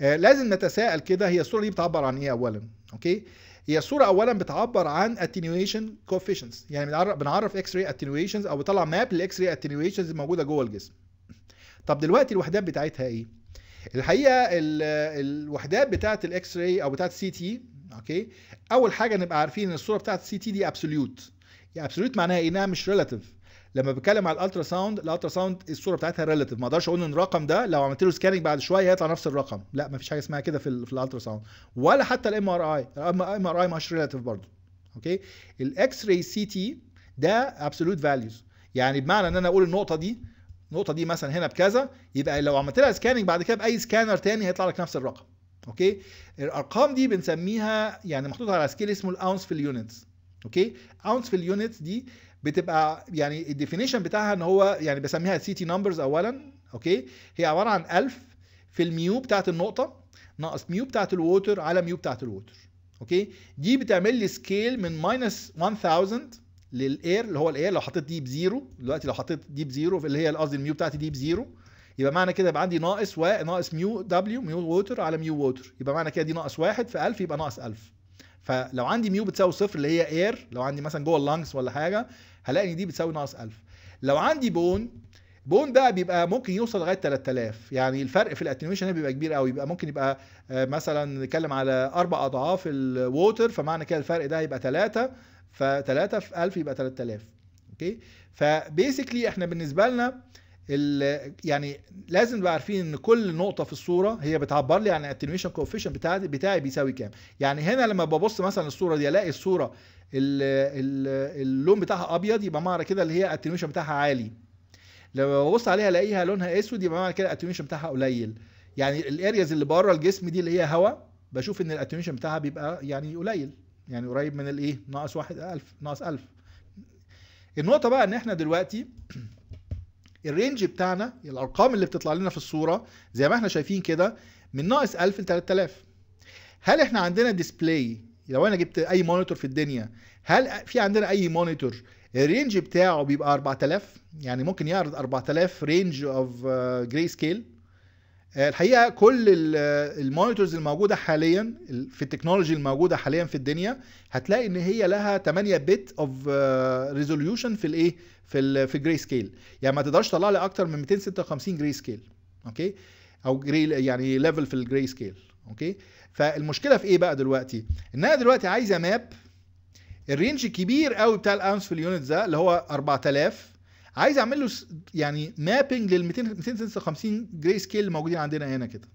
لازم نتساءل كده هي الصوره دي بتعبر عن ايه اولا اوكي. هي الصورة أولاً بتعبر عن attenuation coefficients يعني بنعرف X-ray attenuations أو بطلع ماب للX-ray attenuations الموجودة جوه الجسم. طب دلوقتي الوحدات بتاعتها إيه؟ الحقيقة الوحدات بتاعت الX-ray أو بتاعت CT أوكي؟ أول حاجة نبقى عارفين إن الصورة بتاعت CT دي absolute. يعني absolute معناها إيه؟ إنها مش relative. لما بتكلم على الالترا ساوند الصوره بتاعتها ريلاتيف ما اقدرش اقول ان الرقم ده لو عملت له سكاننج بعد شويه هيطلع نفس الرقم لا مفيش حاجه اسمها كده في الالترا ساوند ولا حتى الام ار اي. الام ار اي مش ريلاتيف برضه اوكي. الاكس راي سي تي ده ابسولوت فاليوز يعني بمعنى ان انا اقول النقطه دي مثلا هنا بكذا يبقى لو عملت لها سكاننج بعد كده باي سكانر ثاني هيطلع لك نفس الرقم اوكي. الارقام دي بنسميها يعني محطوطه على سكيل اسمه الاونس في اليونتس اوكي. اونس في اليونتس دي بتبقى يعني الديفينيشن بتاعها ان هو يعني بسميها سي تي نمبرز اولا اوكي. هي عباره عن 1000 في الميو بتاعت النقطه ناقص ميو بتاعت الووتر على ميو بتاعت الووتر اوكي. دي بتعمل لي سكيل من ماينس 1000 للاير اللي هو الاير لو حطيت دي بزيرو دلوقتي لو حطيت دي بزيرو اللي هي قصدي الميو بتاعتي دي بزيرو يبقى معنى كده يبقى عندي ناقص ناقص ميو دبليو ميو ووتر على ميو ووتر يبقى معنى كده دي ناقص 1 في 1000 يبقى ناقص 1000. فلو عندي ميو بتساوي 0 اللي هي اير لو عندي مثلا جوه اللانجز ولا حاجه هلاقي ان دي بتساوي ناقص 1000. لو عندي بون بقى بيبقى ممكن يوصل لغايه 3000 يعني الفرق في الاتنويشن بيبقى كبير قوي بيبقى ممكن يبقى مثلا نتكلم على 4 اضعاف الووتر فمعنى كده الفرق ده هيبقى 3 ف3 في 1000 يبقى 3000 اوكي. فبيسكلي احنا بالنسبه لنا يعني لازم نبقى عارفين ان كل نقطه في الصوره هي بتعبر لي عن الاتنويشن كوفيشن بتاعي بيساوي كام. يعني هنا لما ببص مثلا الصوره دي الاقي الصوره اللون بتاعها ابيض يبقى معنى كده اللي هي الاتنويشن بتاعها عالي. لما ببص عليها الاقيها لونها اسود، يبقى معنى كده الاتيميشن بتاعها قليل. يعني الارياز اللي بره الجسم دي اللي هي هواء، بشوف ان الاتيميشن بتاعها بيبقى يعني قليل، يعني قريب من الايه، ناقص 1000، ناقص 1000. النقطه بقى ان احنا دلوقتي الرينج بتاعنا، الارقام اللي بتطلع لنا في الصوره زي ما احنا شايفين كده من ناقص 1000 ل 3000. هل احنا عندنا ديسبلاي، لو انا جبت اي مونيتور في الدنيا، هل في عندنا اي مونيتور الرينج بتاعه بيبقى 4000؟ يعني ممكن يعرض 4000 رينج اوف جراي سكيل؟ الحقيقه كل المونيتورز الموجوده حاليا في التكنولوجي الموجوده حاليا في الدنيا، هتلاقي ان هي لها 8 بت اوف ريزوليوشن في الايه، في الجراي سكيل. يعني ما تقدرش تطلع لي اكتر من 256 جراي سكيل، اوكي، او يعني ليفل في الجراي سكيل، اوكي. فالمشكله في ايه بقى دلوقتي؟ ان انا دلوقتي عايزه ماب الرينج الكبير قوي بتاع الاونس في اليونت ده اللي هو 4000، عايز اعمل له يعني مابنج لل 256 جراي سكيل اللي موجودين عندنا هنا كده.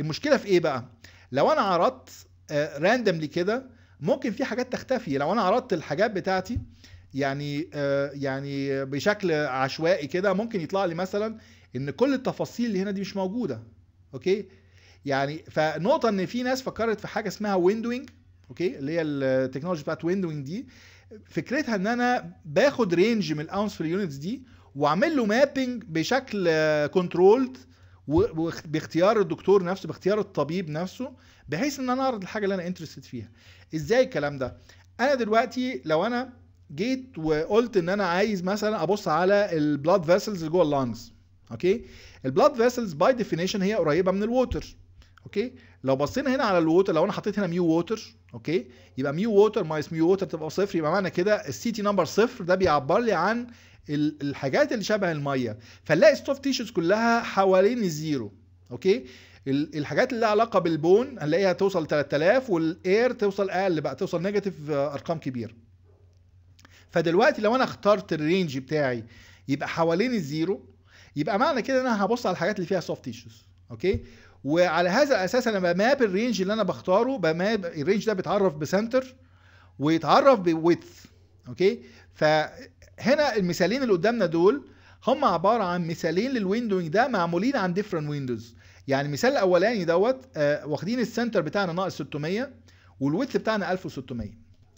المشكله في ايه بقى؟ لو انا عرضت راندملي كده ممكن في حاجات تختفي. لو انا عرضت الحاجات بتاعتي يعني يعني بشكل عشوائي كده، ممكن يطلع لي مثلا ان كل التفاصيل اللي هنا دي مش موجوده، اوكي. يعني فنقطه ان في ناس فكرت في حاجه اسمها ويندوينج، اوكي، اللي هي التكنولوجي بتاعت ويندوينج دي، فكرتها ان انا باخد رينج من الاونس في اليونتس دي واعمل له مابنج بشكل كنترولد باختيار الدكتور نفسه، باختيار الطبيب نفسه، بحيث ان انا اعرض الحاجه اللي انا انترستد فيها. ازاي الكلام ده؟ انا دلوقتي لو انا جيت وقلت ان انا عايز مثلا ابص على البلاد فيسلز اللي جوه اللانجز، اوكي، البلاد فيسلز باي ديفينيشن هي قريبه من الووتر، اوكي. لو بصينا هنا على الووتر، لو انا حطيت هنا ميو ووتر، اوكي، يبقى ميو ووتر ماينس ميو ووتر تبقى صفر، يبقى معنى كده السي تي نمبر صفر. ده بيعبر لي عن الحاجات اللي شبه الميه، فنلاقي السوفت تيشوز كلها حوالين الزيرو، اوكي. الحاجات اللي لها علاقه بالبون هنلاقيها توصل 3000، والاير توصل اقل بقى، توصل نيجاتيف ارقام كبيره. فدلوقتي لو انا اخترت الرينج بتاعي يبقى حوالين الزيرو، يبقى معنى كده ان انا هبص على الحاجات اللي فيها سوفت تيشوز، اوكي. وعلى هذا الاساس انا بماب الرينج اللي انا بختاره، بماب الرينج ده بيتعرف بسنتر ويتعرف بويدث، اوكي. فهنا المثالين اللي قدامنا دول هم عباره عن مثالين للويندوينج ده معمولين عن ديفرنت ويندوز. يعني المثال الاولاني دوت واخدين السنتر بتاعنا ناقص 600 والويدث بتاعنا 1600،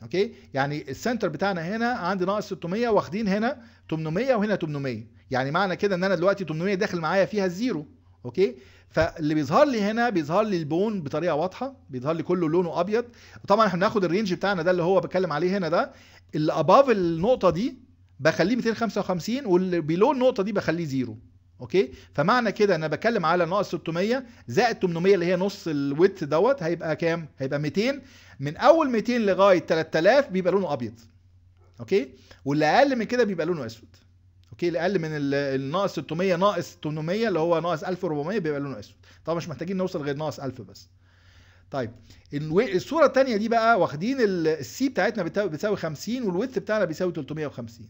اوكي. يعني السنتر بتاعنا هنا عندي ناقص 600، واخدين هنا 800 وهنا 800، يعني معنى كده ان انا دلوقتي 800 داخل معايا فيها الزيرو، اوكي. فاللي بيظهر لي هنا بيظهر لي البون بطريقه واضحه، بيظهر لي كله لونه ابيض. وطبعا احنا بناخد الرينج بتاعنا ده اللي هو بتكلم عليه هنا، ده اللي اباف النقطه دي بخليه 255، واللي بيلو النقطه دي بخليه زيرو، اوكي. فمعنى كده انا بتكلم على ناقص 600 زائد 800 اللي هي نص الويت دوت، هيبقى كام؟ هيبقى 200. من اول 200 لغايه 3000 بيبقى لونه ابيض، اوكي، واللي اقل من كده بيبقى لونه اسود، اوكي. اللي اقل من الناقص 600 ناقص 800 اللي هو ناقص 1400 بيبقى لونه اسود. طبعا مش محتاجين نوصل غير ناقص 1000 بس. طيب الصوره الثانيه دي بقى واخدين السي بتاعتنا بتساوي 50 والويدث بتاعنا بيساوي 350.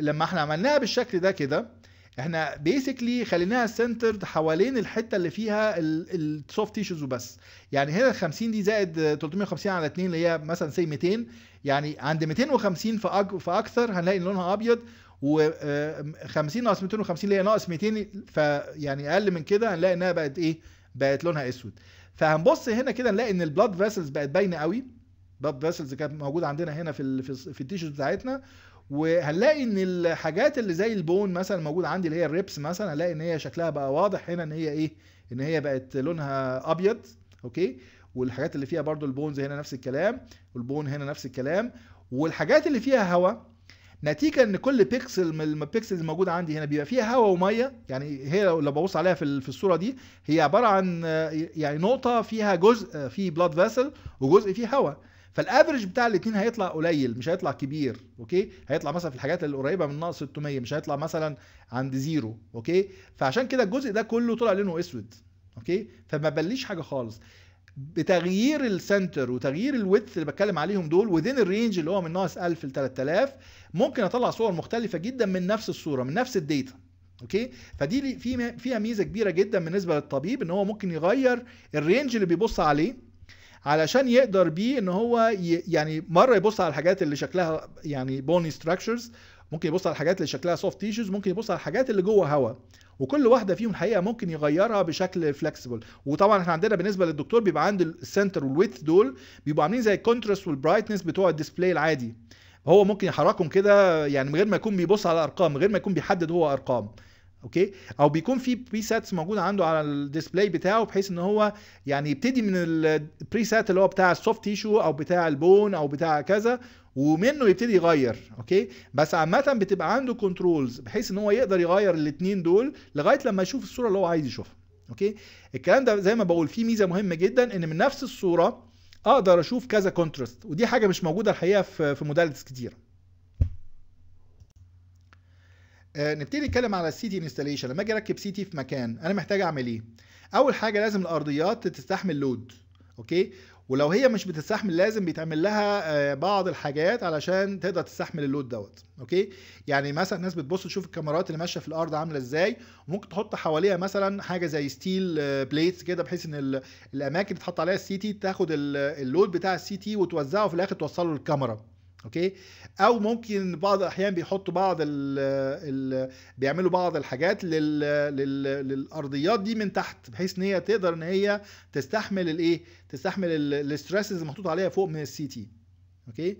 لما احنا عملناها بالشكل ده كده، احنا بيسكلي خليناها سنترد حوالين الحته اللي فيها السوفت تيشوز وبس. يعني هنا 50 دي زائد 350 على 2 اللي هي مثلا سي 200، يعني عند 250 فاكثر هنلاقي ان لونها ابيض، و50 ناقص 250 اللي هي ناقص 200، فيعني اقل من كده هنلاقي انها بقت ايه؟ بقت لونها اسود. فهنبص هنا كده نلاقي ان البلاد فيسلز بقت باينه قوي، البلاد فيسلز كانت موجوده عندنا هنا في التيشوز بتاعتنا. وهنلاقي ان الحاجات اللي زي البون مثلا موجود عندي اللي هي الريبس مثلا، هنلاقي ان هي شكلها بقى واضح هنا ان هي ايه؟ ان هي بقت لونها ابيض، اوكي. والحاجات اللي فيها برضو البونز هنا نفس الكلام، والبون هنا نفس الكلام، والحاجات اللي فيها هواء نتيجه ان كل بيكسل من البيكسلز الموجوده عندي هنا بيبقى فيها هواء وميه. يعني هي لو ببص عليها في الصوره دي، هي عباره عن يعني نقطه فيها جزء فيه بلاد فيسل وجزء فيه هواء، فالافرج بتاع الاثنين هيطلع قليل، مش هيطلع كبير، اوكي. هيطلع مثلا في الحاجات اللي قريبه من ناقص 600، مش هيطلع مثلا عند زيرو، اوكي. فعشان كده الجزء ده كله طلع لونه اسود، اوكي. فما بليش حاجه خالص. بتغيير السنتر وتغيير الويدث اللي بتكلم عليهم دول وذين الرينج اللي هو من ناقص 1000 ل 3000، ممكن اطلع صور مختلفه جدا من نفس الصوره، من نفس الداتا، اوكي. فدي فيها ميزه كبيره جدا بالنسبه للطبيب، ان هو ممكن يغير الرينج اللي بيبص عليه علشان يقدر بيه ان هو يعني مره يبص على الحاجات اللي شكلها يعني بوني ستراكشرز، ممكن يبص على الحاجات اللي شكلها سوفت تيشوز، ممكن يبص على الحاجات اللي جوه هواء، وكل واحده فيهم الحقيقه ممكن يغيرها بشكل فلكسبل. وطبعا احنا عندنا بالنسبه للدكتور بيبقى عنده السنتر والويدث، دول بيبقوا عاملين زي الكونتراست والبرايتنس بتوع الديسبلاي العادي، هو ممكن يحركهم كده يعني من غير ما يكون بيبص على ارقام، من غير ما يكون بيحدد هو ارقام. اوكي، او بيكون في بريساتس موجوده عنده على الديسبلاي بتاعه، بحيث ان هو يعني يبتدي من البريسات اللي هو بتاع السوفت تيشو او بتاع البون او بتاع كذا، ومنه يبتدي يغير. اوكي، بس عامه بتبقى عنده كنترولز بحيث ان هو يقدر يغير الاثنين دول لغايه لما يشوف الصوره اللي هو عايز يشوفها. اوكي، الكلام ده زي ما بقول فيه ميزه مهمه جدا، ان من نفس الصوره اقدر اشوف كذا كونتراست، ودي حاجه مش موجوده الحقيقه في موداليتيز كتيره. نبتدي نتكلم على السي تي انستاليشن. لما اجي اركب سي تي في مكان، انا محتاج اعمل ايه؟ اول حاجه لازم الارضيات تستحمل لود. اوكي، ولو هي مش بتستحمل لازم بيتعمل لها بعض الحاجات علشان تقدر تستحمل اللود دوت. اوكي، يعني مثلا الناس بتبص تشوف الكاميرات اللي ماشيه في الارض عامله ازاي، وممكن تحط حواليها مثلا حاجه زي ستيل بليتس كده، بحيث ان الاماكن اللي تحط عليها السي تي تاخد اللود بتاع السي تي وتوزعه في الاخر توصله للكاميرا. اوكي، او ممكن بعض الاحيان بيحطوا بعض بيعملوا بعض الحاجات للارضيات دي من تحت، بحيث ان هي تقدر ان هي تستحمل الايه، تستحمل الاسترسز المحطوط عليها فوق من السي تي. اوكي،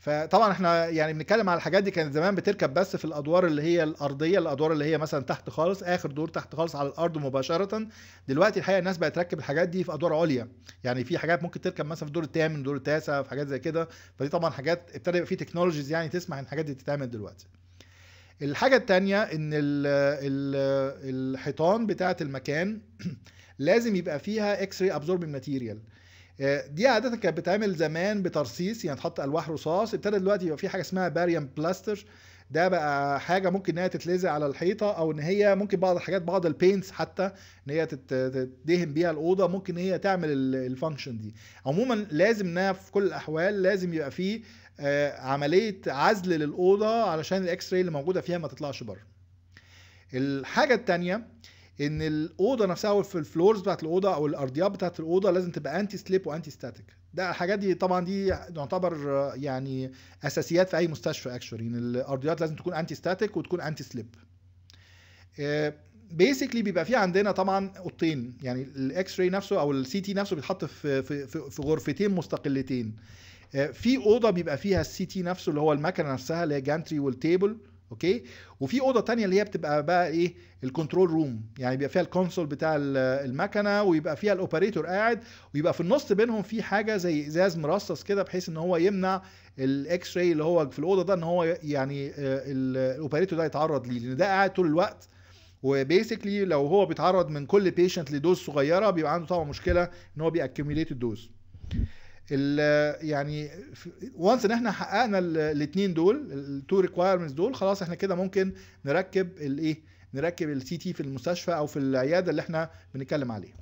فطبعا احنا يعني بنتكلم على الحاجات دي كانت زمان بتركب بس في الادوار اللي هي الارضيه، الادوار اللي هي مثلا تحت خالص، اخر دور تحت خالص على الارض مباشره. دلوقتي الحقيقه الناس بقت تركب الحاجات دي في ادوار عليا، يعني في حاجات ممكن تركب مثلا في الدور الثامن، الدور التاسع، في حاجات زي كده. فدي طبعا حاجات ابتدى يبقى في تكنولوجيز يعني تسمح ان الحاجات دي تتعمل دلوقتي. الحاجه الثانيه ان الحيطان بتاعه المكان لازم يبقى فيها اكس راي ابزوربنج ماتيريال. دي عادة كانت بتتعمل زمان بترصيص، يعني تحط ألواح رصاص. ابتدى دلوقتي يبقى في حاجة اسمها باريوم بلاستر، ده بقى حاجة ممكن إنها تتلزق على الحيطة، أو إن هي ممكن بعض الحاجات، بعض البينتس حتى إن هي تدهن بيها الأوضة، ممكن إن هي تعمل الفانكشن دي. عموما لازم إنها في كل الأحوال لازم يبقى في عملية عزل للأوضة علشان الإكس راي اللي موجودة فيها ما تطلعش بره. الحاجة التانية ان الاوضه نفسها وفي الفلورز بتاعت الاوضه او الارضيات بتاعت الاوضه لازم تبقى انتي سليب وانتي ستاتيك. ده الحاجات دي طبعا دي تعتبر يعني اساسيات في اي مستشفى اكشولي، ان الارضيات لازم تكون انتي ستاتيك وتكون انتي سليب. بيسكلي بيبقى في عندنا طبعا اوضتين، يعني الاكس راي نفسه او السي تي نفسه بيتحط في غرفتين مستقلتين. في اوضه بيبقى فيها السي تي نفسه اللي هو المكنه نفسها اللي هي جانتري والتيبل. اوكي، وفي اوضه ثانيه اللي هي بتبقى بقى ايه، الكنترول روم، يعني بيبقى فيها الكونسول بتاع المكنه، ويبقى فيها الاوبريتور قاعد، ويبقى في النص بينهم في حاجه زي ازاز مرصص كده، بحيث ان هو يمنع الاكس راي اللي هو في الاوضه ده ان هو يعني الاوبريتور ده يتعرض ليه، لان ده قاعد طول الوقت. وبيسكلي لو هو بيتعرض من كل بيشنت لدوز صغيره بيبقى عنده طبعا مشكله ان هو بيأكيميليت الدوز. يعني وانس ان احنا حققنا الاثنين دول، التو ريكوايرمنتس دول، خلاص احنا كده ممكن نركب الايه، نركب السي تي في المستشفى او في العياده اللي احنا بنتكلم عليها.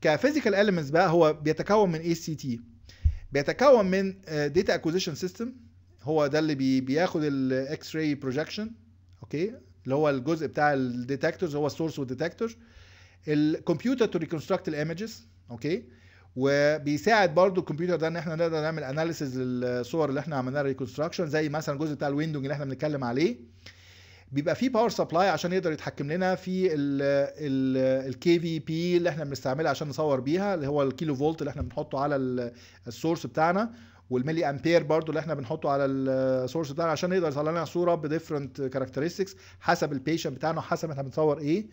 كفيزيكال اليمنتس بقى، هو بيتكون من ايه السي تي؟ بيتكون من داتا اكوزيشن سيستم، هو ده اللي بياخد الاكس راي بروجكشن. اوكي، اللي هو الجزء بتاع الديتكتورز، هو السورس والديتكتور. الكمبيوتر تو ريكونستراكت الايمجز، اوكي، وبيساعد برضو الكمبيوتر ده ان احنا نقدر نعمل اناليسز للصور اللي احنا عملناها ريكونستراكشن، زي مثلا الجزء بتاع الويندوج اللي احنا بنتكلم عليه. بيبقى فيه باور سبلاي عشان يقدر يتحكم لنا في الكي في بي اللي احنا بنستعملها عشان نصور بيها، اللي هو الكيلو فولت اللي احنا بنحطه على السورس بتاعنا، والملي امبير برضو اللي احنا بنحطه على السورس بتاعنا، عشان يقدر يطلع لنا صوره بديفرنت كاركترستكس حسب البيشنت بتاعنا وحسب احنا بنصور ايه.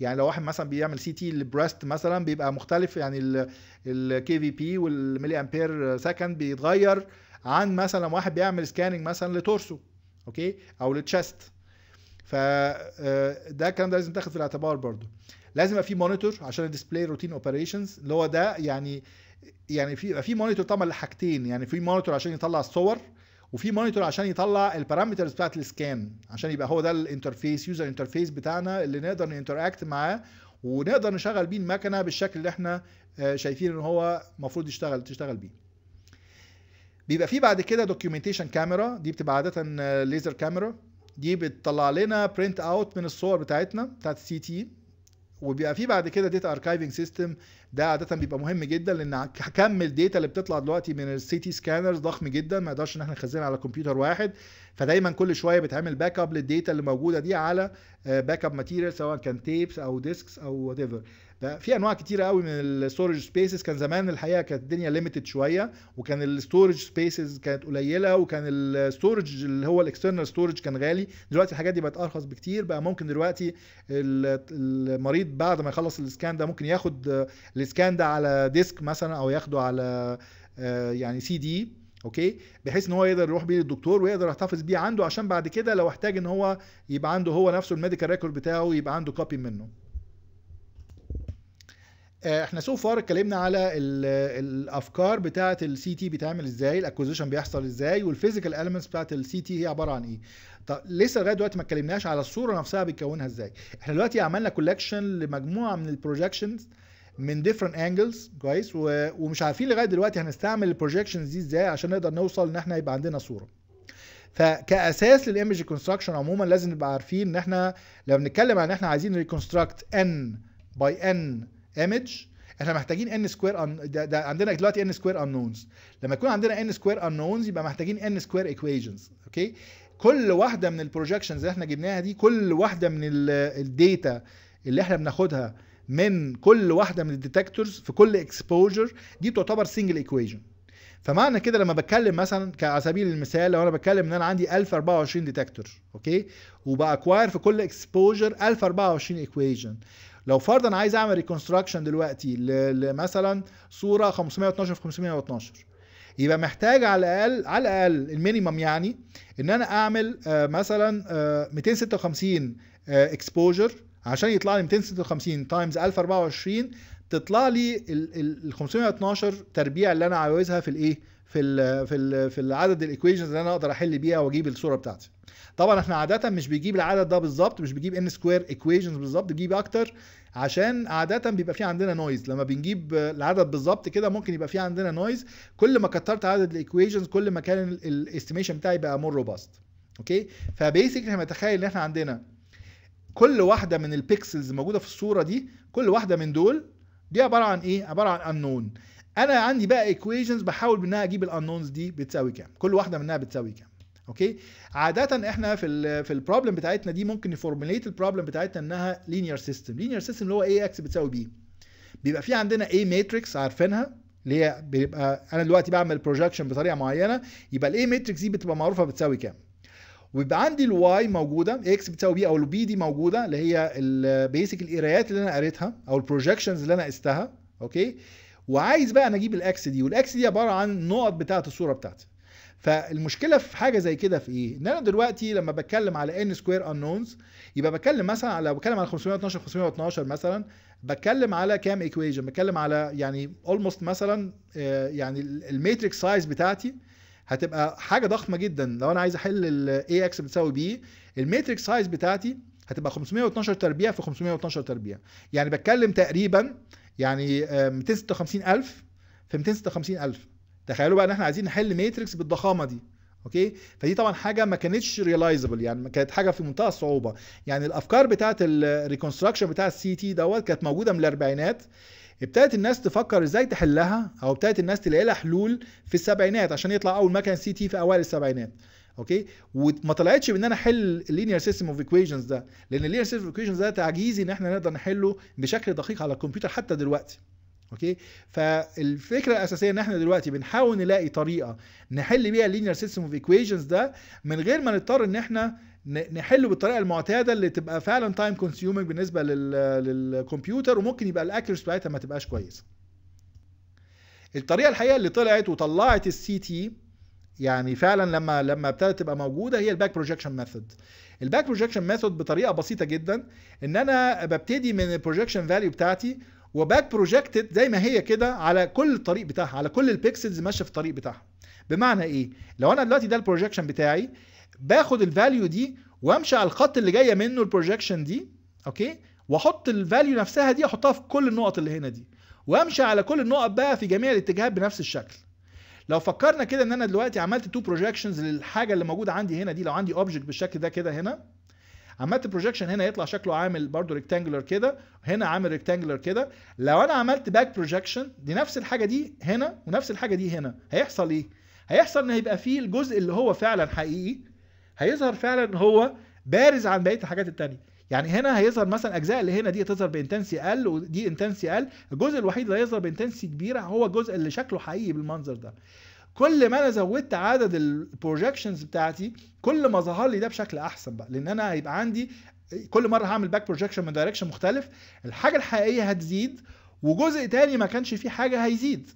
يعني لو واحد مثلا بيعمل سي تي للبريست مثلا بيبقى مختلف، يعني الكي في بي والملي امبير سكند بيتغير عن مثلا واحد بيعمل سكاننج مثلا لتورسو، اوكي، او لتشست. فده الكلام ده لازم تاخد في الاعتبار. برضو لازم يبقى في مونيتور عشان الديسبلاي روتين اوبريشنز، اللي هو ده يعني في مونيتور طبعا لحاجتين، يعني في مونيتور عشان يطلع الصور، وفي مونيتور عشان يطلع البارامترز بتاعت السكان، عشان يبقى هو ده الانترفيس، يوزر انترفيس بتاعنا اللي نقدر ننتراكت معاه ونقدر نشغل بيه المكنه بالشكل اللي احنا شايفين ان هو المفروض تشتغل بيه. بيبقى فيه بعد كده دوكيومنتيشن كاميرا، دي بتبقى عاده ليزر كاميرا، دي بتطلع لنا برنت اوت من الصور بتاعتنا بتاعت السي تي، وبيبقى في بعد كده داتا اركايفنج سيستم، ده عاده بيبقى مهم جدا لان كم الداتا اللي بتطلع دلوقتي من السي تي سكانرز ضخم جدا، ما نقدرش ان احنا نخزنها على كمبيوتر واحد، فدايما كل شويه بتعمل باك اب للداتا اللي موجوده دي على باك اب ماتيريال سواء كان تيبس او ديسكس او وات ايفر. في انواع كتيره قوي من الستورج سبيسز. كان زمان الحقيقه كانت الدنيا ليميتد شويه، وكان الستورج سبيسز كانت قليله، وكان الستورج اللي هو الاكسترنال ستورج كان غالي. دلوقتي الحاجات دي بقت ارخص بكتير، بقى ممكن دلوقتي المريض بعد ما يخلص الاسكان ده ممكن ياخد الاسكان ده على ديسك مثلا او ياخده على يعني سي دي، اوكي، بحيث ان هو يقدر يروح بيه للدكتور ويقدر يحتفظ بيه عنده، عشان بعد كده لو احتاج ان هو يبقى عنده هو نفسه الميديكال ريكورد بتاعه يبقى عنده كوبي منه. احنا سو فار اتكلمنا على الافكار بتاعه السي تي بتعمل ازاي، الاكوزيشن بيحصل ازاي، والفيزيكال اليمنتس بتاعه السي تي هي عباره عن ايه. طب لسه لغايه دلوقتي ما اتكلمناش على الصوره نفسها بيكونها ازاي. احنا دلوقتي عملنا كولكشن لمجموعه من البروجكشنز من different angles، كويس، ومش عارفين لغايه دلوقتي هنستعمل البروجكشنز دي ازاي عشان نقدر نوصل ان احنا يبقى عندنا صوره. فكاساس للايمج كونستراكشن عموما لازم نبقى عارفين ان احنا لو بنتكلم عن ان احنا عايزين ريكونستراكت ان باي ان image، احنا محتاجين ان سكوير ده عندنا دلوقتي ان سكوير انونز. لما يكون عندنا ان سكوير انونز يبقى محتاجين ان سكوير ايكويشنز، اوكي. كل واحده من البروجكشنز اللي احنا جبناها دي، كل واحده من الداتا اللي احنا بناخدها من كل واحده من الديتكتورز في كل اكسبوجر دي تعتبر سنجل ايكويشن. فمعنى كده لما بتكلم مثلا على سبيل المثال، لو انا بتكلم ان انا عندي 1024 ديتكتور، اوكي، وباكواير في كل اكسبوجر 1024 ايكويشن. لو فرضا عايز اعمل ريكونستراكشن دلوقتي لمثلا صوره 512 في 512، يبقى محتاج على الاقل، على الاقل المينيمم يعني ان انا اعمل مثلا 256 اكسبوجر عشان يطلع لي 256 تايمز 1024 تطلع لي ال 512 تربيع اللي انا عاوزها في الايه؟ في العدد الايكويشنز اللي انا اقدر احل بيها واجيب الصوره بتاعتي. طبعا احنا عاده مش بيجيب العدد ده بالظبط، مش بيجيب ان سكوير ايكويشنز بالظبط، بيجيب اكتر عشان عاده بيبقى في عندنا نويز. لما بنجيب العدد بالظبط كده ممكن يبقى في عندنا نويز. كل ما كترت عدد الايكويشنز كل ما كان الاستيميشن بتاعي بقى مور روباست، اوكي. فبيسكلي متخيل ان احنا عندنا كل واحده من البيكسلز موجوده في الصوره دي، كل واحده من دول دي عباره عن ايه؟ عباره عن انون. انا عندي بقى ايكويشنز بحاول منها اجيب الانونز دي بتساوي كام، كل واحده منها بتساوي كام، اوكي. عاده احنا في البروبلم بتاعتنا دي ممكن نفورميليت البروبلم بتاعتنا انها لينير سيستم. لينير سيستم اللي هو اي اكس بتساوي بي، بيبقى في عندنا اي ماتريكس عارفينها اللي هي بيبقى انا دلوقتي بعمل بروجكشن بطريقه معينه، يبقى الاي ماتريكس دي بتبقى معروفه بتساوي كام، ويبقى عندي الواي موجوده اكس بتساوي بي، او البي دي موجوده اللي هي البيسك القرايات اللي انا قريتها او البروجكشنز اللي انا قستها، اوكي. وعايز بقى انا اجيب الاكس دي، والاكس دي عباره عن النقط بتاعه الصوره بتاعتي. فالمشكله في حاجه زي كده في ايه؟ ان انا دلوقتي لما بتكلم على ان سكوير انونز يبقى بتكلم مثلا على، بتكلم على 512 512 مثلا، بتكلم على كام ايكويشن؟ بتكلم على يعني اولموست مثلا يعني الماتريكس سايز بتاعتي هتبقى حاجه ضخمه جدا. لو انا عايز احل الاي اكس بتساوي بي، الماتريكس سايز بتاعتي هتبقى 512 تربيع في 512 تربيع، يعني بتكلم تقريبا يعني 256000 في 256000. تخيلوا بقى ان احنا عايزين نحل ماتريكس بالضخامه دي، اوكي. فدي طبعا حاجه ما كانتش ريلايزبل، يعني كانت حاجه في منتهى الصعوبه. يعني الافكار بتاعه الريكونستراكشن بتاع السي تي دوت كانت موجوده من الاربعينات، ابتدت الناس تفكر ازاي تحلها، او ابتدت الناس تلاقي لها حلول في السبعينات عشان يطلع اول مكنه سي تي في اوائل السبعينات، اوكي. وما طلعتش بان انا احل اللينير سيستم اوف ايكويشنز ده، لان اللينير سيستم اوف ايكويشنز ده تعجيزي ان احنا نقدر نحله بشكل دقيق على الكمبيوتر حتى دلوقتي، اوكي. فالفكره الاساسيه ان احنا دلوقتي بنحاول نلاقي طريقه نحل بيها اللينير سيستم اوف ايكويشنز ده من غير ما نضطر ان احنا نحله بالطريقه المعتاده اللي تبقى فعلا تايم كونسيومنج بالنسبه للكمبيوتر، وممكن يبقى الاكيورسي بتاعتها ما تبقاش كويسه. الطريقه الحقيقه اللي طلعت وطلعت السي تي يعني فعلا لما ابتدت تبقى موجوده هي الباك بروجكشن ميثود. الباك بروجكشن ميثود بطريقه بسيطه جدا ان انا ببتدي من البروجكشن فاليو بتاعتي وباك بروجكتد زي ما هي كده على كل الطريق بتاعها، على كل البيكسلز ماشيه في الطريق بتاعها. بمعنى ايه؟ لو انا دلوقتي ده البروجكشن بتاعي، باخد الفاليو دي وامشي على الخط اللي جايه منه البروجكشن دي، اوكي، واحط الفاليو نفسها دي احطها في كل النقط اللي هنا دي، وامشي على كل النقط بقى في جميع الاتجاهات بنفس الشكل. لو فكرنا كده ان انا دلوقتي عملت تو بروجكشنز للحاجه اللي موجوده عندي هنا دي، لو عندي اوبجكت بالشكل ده كده هنا، عملت بروجكشن هنا يطلع شكله عامل برضو ريكتانجولر كده، هنا عامل ريكتانجولر كده. لو انا عملت باك بروجكشن دي نفس الحاجه دي هنا ونفس الحاجه دي هنا، هيحصل ايه؟ هيحصل ان هيبقى فيه الجزء اللي هو فعلا حقيقي هيظهر فعلا ان هو بارز عن بقيه الحاجات الثانيه. يعني هنا هيظهر مثلا اجزاء اللي هنا دي تظهر بانتنسي اقل ودي انتنسي اقل، الجزء الوحيد اللي هيظهر بانتنسي كبيره هو الجزء اللي شكله حقيقي بالمنظر ده. كل ما انا زودت عدد البروجكشنز بتاعتي كل ما ظهر لي ده بشكل احسن بقى، لان انا هيبقى عندي كل مره هعمل باك بروجكشن من دايركشن مختلف، الحاجه الحقيقيه هتزيد وجزء تاني ما كانش فيه حاجه هيزيد،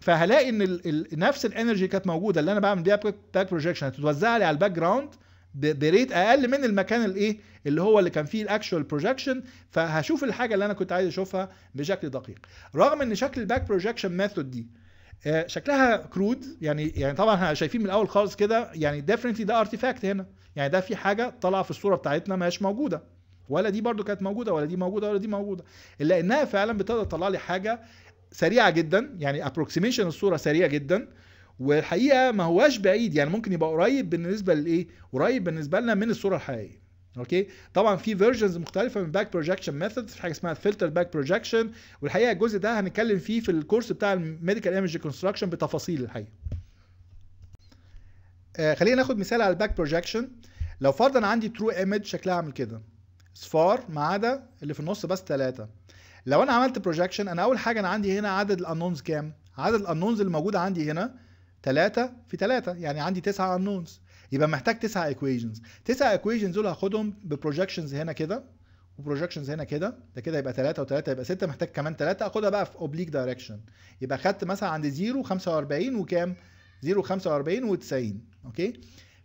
فهلاقي ان نفس الانرجي كانت موجوده اللي انا بعمل بيها باك بروجكشن هتتوزع لي على الباك جراوند بريت اقل من المكان الايه اللي هو اللي كان فيه الاكشوال بروجكشن، فهشوف الحاجه اللي انا كنت عايز اشوفها بشكل دقيق. رغم ان شكل الباك بروجكشن ميثود دي شكلها كرود، يعني طبعا احنا شايفين من الاول خالص كده، يعني ديفرنتلي ده ارتيفاكت هنا، يعني ده في حاجه طالعه في الصوره بتاعتنا ماهيش موجوده، ولا دي برده كانت موجوده ولا دي موجوده ولا دي موجوده، الا انها فعلا بتقدر تطلع لي حاجه سريعه جدا، يعني ابروكسيميشن الصوره سريع جدا، والحقيقه ما هواش بعيد، يعني ممكن يبقى قريب بالنسبه لايه؟ قريب بالنسبه لنا من الصوره الحقيقيه. اوكي؟ طبعا في فيرجنز مختلفه من باك بروجكشن ميثود، في حاجه اسمها فلتر باك بروجكشن، والحقيقه الجزء ده هنتكلم فيه في الكورس بتاع الميديكال ايمج كونستراكشن بتفاصيل الحقيقه. خلينا ناخد مثال على الباك بروجكشن. لو فرضا عندي ترو ايمج شكلها عامل كده، اصفار ما عدا اللي في النص بس 3. لو انا عملت بروجكشن، انا اول حاجه انا عندي هنا عدد الانونز كام؟ عدد الانونز اللي موجوده عندي هنا 3 في 3، يعني عندي 9 انونز، يبقى محتاج 9 ايكويشنز. 9 ايكويشنز دول هاخدهم ببروجكشنز هنا كده وبروجكشنز هنا كده، ده كده يبقى 3 و3 يبقى 6، محتاج كمان 3 اخدها بقى في اوبليك دايركشن، يبقى خدت مثلا عند 0 45 وكام 0 45 و90. اوكي،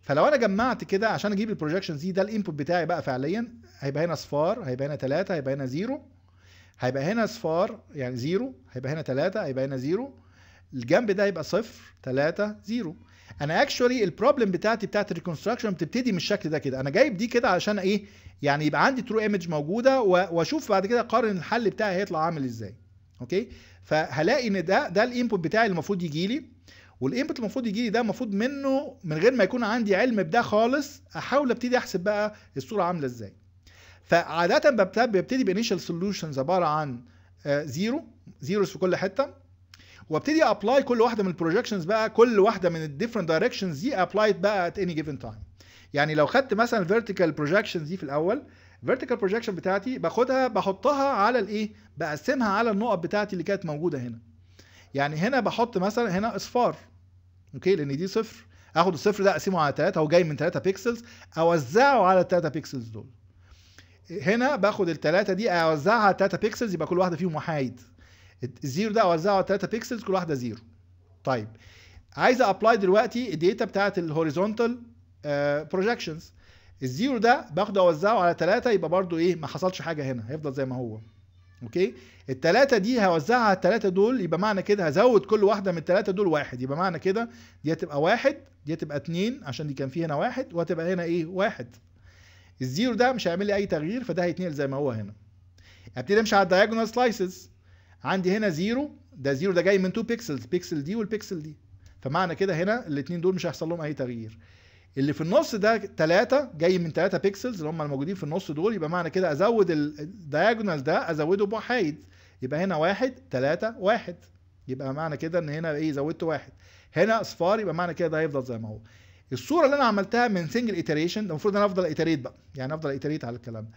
فلو انا جمعت كده عشان اجيب البروجكشنز دي، ده الانبوت بتاعي بقى فعليا، هيبقى هنا اصفار، هيبقى هنا 3، هيبقى هنا 0، هيبقى هنا اصفار يعني 0، هيبقى هنا 3، هيبقى هنا 0، الجنب ده يبقى 0 3 0. انا اكشولي البروبلم بتاعت الريكونستراكشن بتبتدي من الشكل ده كده، انا جايب دي كده عشان ايه؟ يعني يبقى عندي ترو ايمج موجوده واشوف بعد كده اقارن الحل بتاعي هيطلع عامل ازاي. اوكي، فهلاقي ان ده الانبوت بتاعي المفروض يجي لي، والانبوت المفروض يجي لي ده المفروض منه من غير ما يكون عندي علم بده خالص احاول ابتدي احسب بقى الصوره عامله ازاي. فعاده ببتدي بانيشال سوليوشنز عباره عن 0 zeros في كل حته، وابتدي ابلاي كل واحده من البروجكشنز بقى، كل واحده من الديفرنت دايركشنز دي ابلايد بقى ات اني جيفن تايم. يعني لو خدت مثلا الفيرتيكال بروجكشنز دي في الاول، الفيرتيكال بروجكشن بتاعتي باخدها بحطها على الايه؟ بقسمها على النقط بتاعتي اللي كانت موجوده هنا. يعني هنا بحط مثلا هنا اصفار. اوكي، لان دي 0، اخد الصفر ده اقسمه على 3، هو جاي من 3 بيكسلز، اوزعه على ال3 بيكسلز دول. هنا باخد ال3 دي اوزعها على 3 بيكسلز، يبقى كل واحده فيهم وحيد. الزيرو ده اوزعه على 3 بيكسلز كل واحده 0. طيب، عايز ابلاي دلوقتي الداتا بتاعت الهوريزونتال بروجكشنز. الزيرو ده باخده اوزعه على 3، يبقى برضو ايه؟ ما حصلش حاجه هنا، هيفضل زي ما هو. اوكي، ال3 دي هوزعها على 3 دول، يبقى معنى كده هزود كل واحده من ال3 دول 1، يبقى معنى كده دي هتبقى 1، دي هتبقى 2 عشان دي كان في هنا 1، وهتبقى هنا ايه؟ 1. الزيرو ده مش هيعمل لي اي تغيير، فده هيتنقل زي ما هو هنا. ابتدي امشي على الدايجونال سلايسز. عندي هنا 0، ده 0 ده جاي من 2 بيكسلز، بيكسل دي والبيكسل دي، فمعنى كده هنا الاثنين دول مش هيحصل لهم اي تغيير. اللي في النص ده 3 جاي من 3 بيكسلز اللي هم الموجودين في النص دول، يبقى معنى كده ازود الدايجونال ده ازوده بوحيد، يبقى هنا 1 3 1، يبقى معنى كده ان هنا ايه؟ زودت 1. هنا اصفار، يبقى معنى كده ده هيفضل زي ما هو. الصوره اللي انا عملتها من سنجل ايتريشن، المفروض ان انا افضل ايتريت بقى، يعني افضل ايتريت على الكلام ده.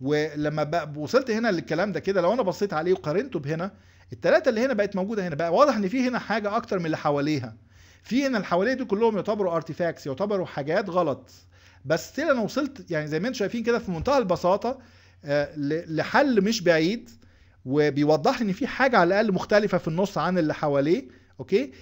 ولما وصلت هنا للكلام ده كده، لو انا بصيت عليه وقارنته بهنا، ال3 اللي هنا بقت موجوده هنا، بقى واضح ان في هنا حاجه اكتر من اللي حواليها. في هنا اللي حواليها دول كلهم يعتبروا ارتيفاكتس، يعتبروا حاجات غلط، بس تيل انا وصلت يعني زي ما انتم شايفين كده في منتهى البساطه لحل مش بعيد، وبيوضح لي ان في حاجه على الاقل مختلفه في النص عن اللي حواليه. اوكي،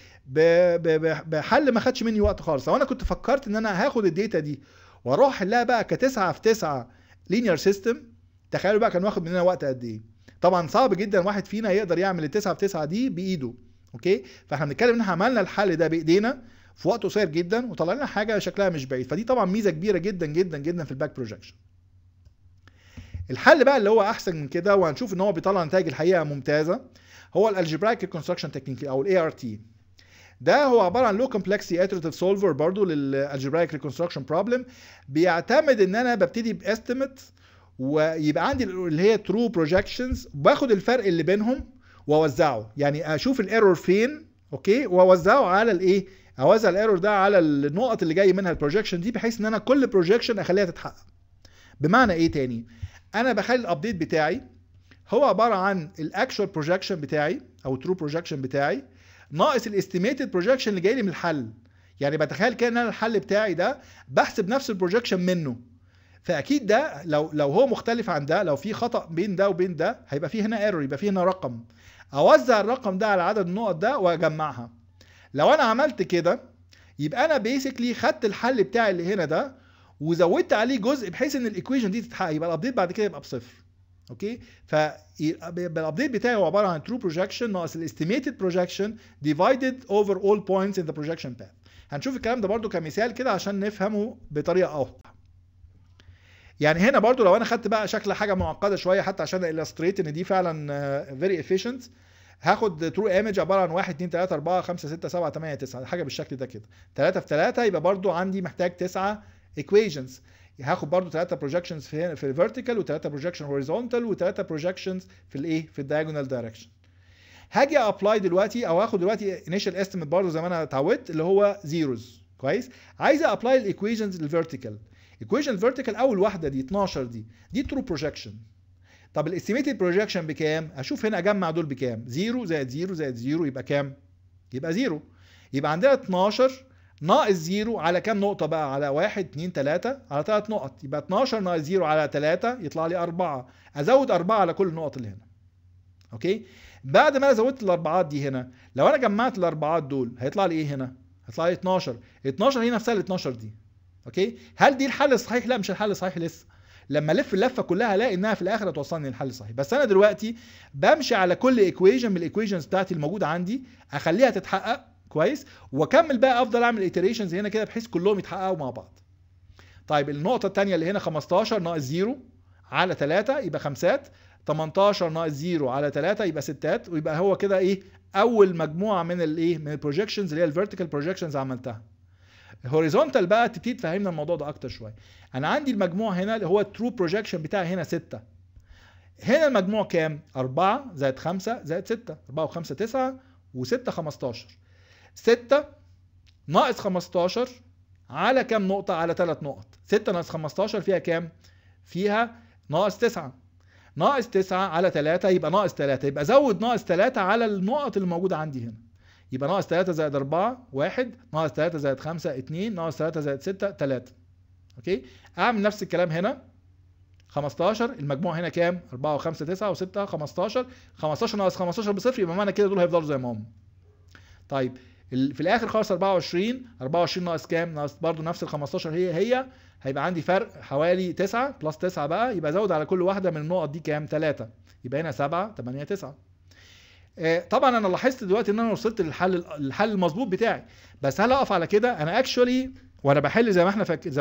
بحل ما خدش مني وقت خالص. لو انا كنت فكرت ان انا هاخد الداتا دي واروح احلها بقى ك9 في 9 لينير سيستم، تخيلوا بقى كان واخد مننا وقت قد ايه. طبعا صعب جدا واحد فينا يقدر يعمل ال9 في 9 دي بايده. اوكي، فاحنا بنتكلم ان احنا عملنا الحل ده بايدينا في وقت قصير جدا، وطلع لنا حاجه شكلها مش بعيد، فدي طبعا ميزه كبيره جدا جدا جدا في الباك بروجكشن. الحل بقى اللي هو احسن من كده، وهنشوف ان هو بيطلع نتائج الحقيقه ممتازه، هو الالجبرايك ريكونستراكشن تكنيك او الاي ار تي. ده هو عباره عن لو كومبلكسي اتريتيف سولفر برضو للالجبرايك ريكونستراكشن بروبلم. بيعتمد ان انا ببتدي باستيميت ويبقى عندي اللي هي ترو بروجكشنز، باخد الفرق اللي بينهم واوزعه، يعني اشوف الايرور فين اوكي واوزعه على الايه، اوزع الايرور ده على النقط اللي جاي منها البروجكشن دي، بحيث ان انا كل بروجكشن اخليها تتحقق. بمعنى ايه تاني؟ انا بخلي الابديت بتاعي هو عباره عن الاكشوال بروجكشن بتاعي او الترو بروجكشن بتاعي ناقص الاستيميتد بروجكشن اللي جاي لي من الحل. يعني بتخيل كده ان انا الحل بتاعي ده بحسب نفس البروجكشن منه، فاكيد ده لو هو مختلف عن ده، لو في خطا بين ده وبين ده هيبقى في هنا ايرور، يبقى في هنا رقم، اوزع الرقم ده على عدد النقط ده واجمعها. لو انا عملت كده يبقى انا بيسكلي خدت الحل بتاعي اللي هنا ده وزودت عليه جزء بحيث ان الايكويشن دي تتحقق، يبقى الابديت بعد كده يبقى بصفر. اوكي، فالابديت بتاعي هو عباره عن ترو بروجكشن ناقص الاستيميتد بروجكشن ديفايدد اوفر اول بوينتس ان ذا بروجكشن باث. هنشوف الكلام ده برده كمثال كده عشان نفهمه بطريقه اوضح. يعني هنا برده لو انا خدت بقى شكل حاجه معقده شويه حتى عشان الاستريت ان دي فعلا فيري افيشنت، هاخد ترو ايمج عباره عن 1 2 3 4 5 6 7 8 9 حاجه بالشكل ده كده، 3 في 3 يبقى برده عندي محتاج 9 ايكويشنز. هاخد برضو 3 بروجكشنز في الفيرتيكال و3 بروجكشن هوريزونتال و3 بروجكشنز في الايه في الدايجونال دايركشن. هاجي ابلاي دلوقتي او هاخد دلوقتي انيشال استيميت برضو زي ما انا اتعودت اللي هو زيروز. كويس، عايز ابلاي الايكويشنز للفيرتيكال. ايكويشن الفيرتيكال اول واحده دي 12 دي ترو بروجكشن. طب الاستيميتد بروجكشن بكام؟ اشوف هنا اجمع دول بكام، 0 زائد 0 زائد 0 يبقى كام؟ يبقى 0. يبقى عندنا 12 ناقص 0 على كام نقطة بقى؟ على 1 2 3 على 3 نقط، يبقى 12 ناقص 0 على 3 يطلع لي 4، أزود 4 على كل النقط اللي هنا. أوكي؟ بعد ما أنا زودت الأربعات دي هنا، لو أنا جمعت الأربعات دول هيطلع لي إيه هنا؟ هيطلع لي 12، 12 هي نفسها ال 12 دي. أوكي؟ هل دي الحل الصحيح؟ لا مش الحل الصحيح لسه. لما ألف اللفة كلها ألاقي إنها في الآخر هتوصلني للحل الصحيح، بس أنا دلوقتي بمشي على كل إيكويشن من الإيكويشنز بتاعتي الموجودة عندي أخليها تتحقق. كويس، واكمل بقى افضل اعمل ايتريشنز هنا كده بحيث كلهم يتحققوا مع بعض. طيب النقطه الثانيه اللي هنا 15 ناقص 0 على 3 يبقى خمسات، 18 ناقص 0 على 3 يبقى ستات، ويبقى هو كده ايه اول مجموعه من الايه من البروجكشنز اللي هي الفيرتيكال بروجكشنز عملتها. الهوريزونتال بقى تبتدي تفهمنا الموضوع ده اكتر شويه. انا عندي المجموع هنا اللي هو الترو بروجكشن بتاعي هنا 6، هنا المجموع كام؟ 4 زائد 5 زائد 6، 4 و5 9 و6 15، 6 ناقص 15 على كام نقطة؟ على 3 نقط، 6 ناقص 15 فيها كام؟ فيها ناقص 9، ناقص 9 على 3 يبقى ناقص 3، يبقى زود ناقص 3 على النقط اللي موجودة عندي هنا، يبقى ناقص 3 زائد 4 1، ناقص 3 زائد 5 2، ناقص 3 زائد 6 3. اوكي؟ أعمل نفس الكلام هنا 15، المجموع هنا كام؟ 4 و5 9 و6 15، 15 ناقص 15 بصفر، يبقى معنى كده دول هيفضلوا زي ما هم. طيب في الاخر خالص 24، 24 ناقص كام؟ ناقص برضه نفس ال 15 هي هيبقى عندي فرق حوالي 9 بلس 9 بقى، يبقى زود على كل واحده من النقط دي كام؟ 3، يبقى هنا 7 8 9. طبعا انا لاحظت دلوقتي ان انا وصلت للحل المظبوط بتاعي، بس هل اقف على كده؟ انا اكشولي وانا بحل زي ما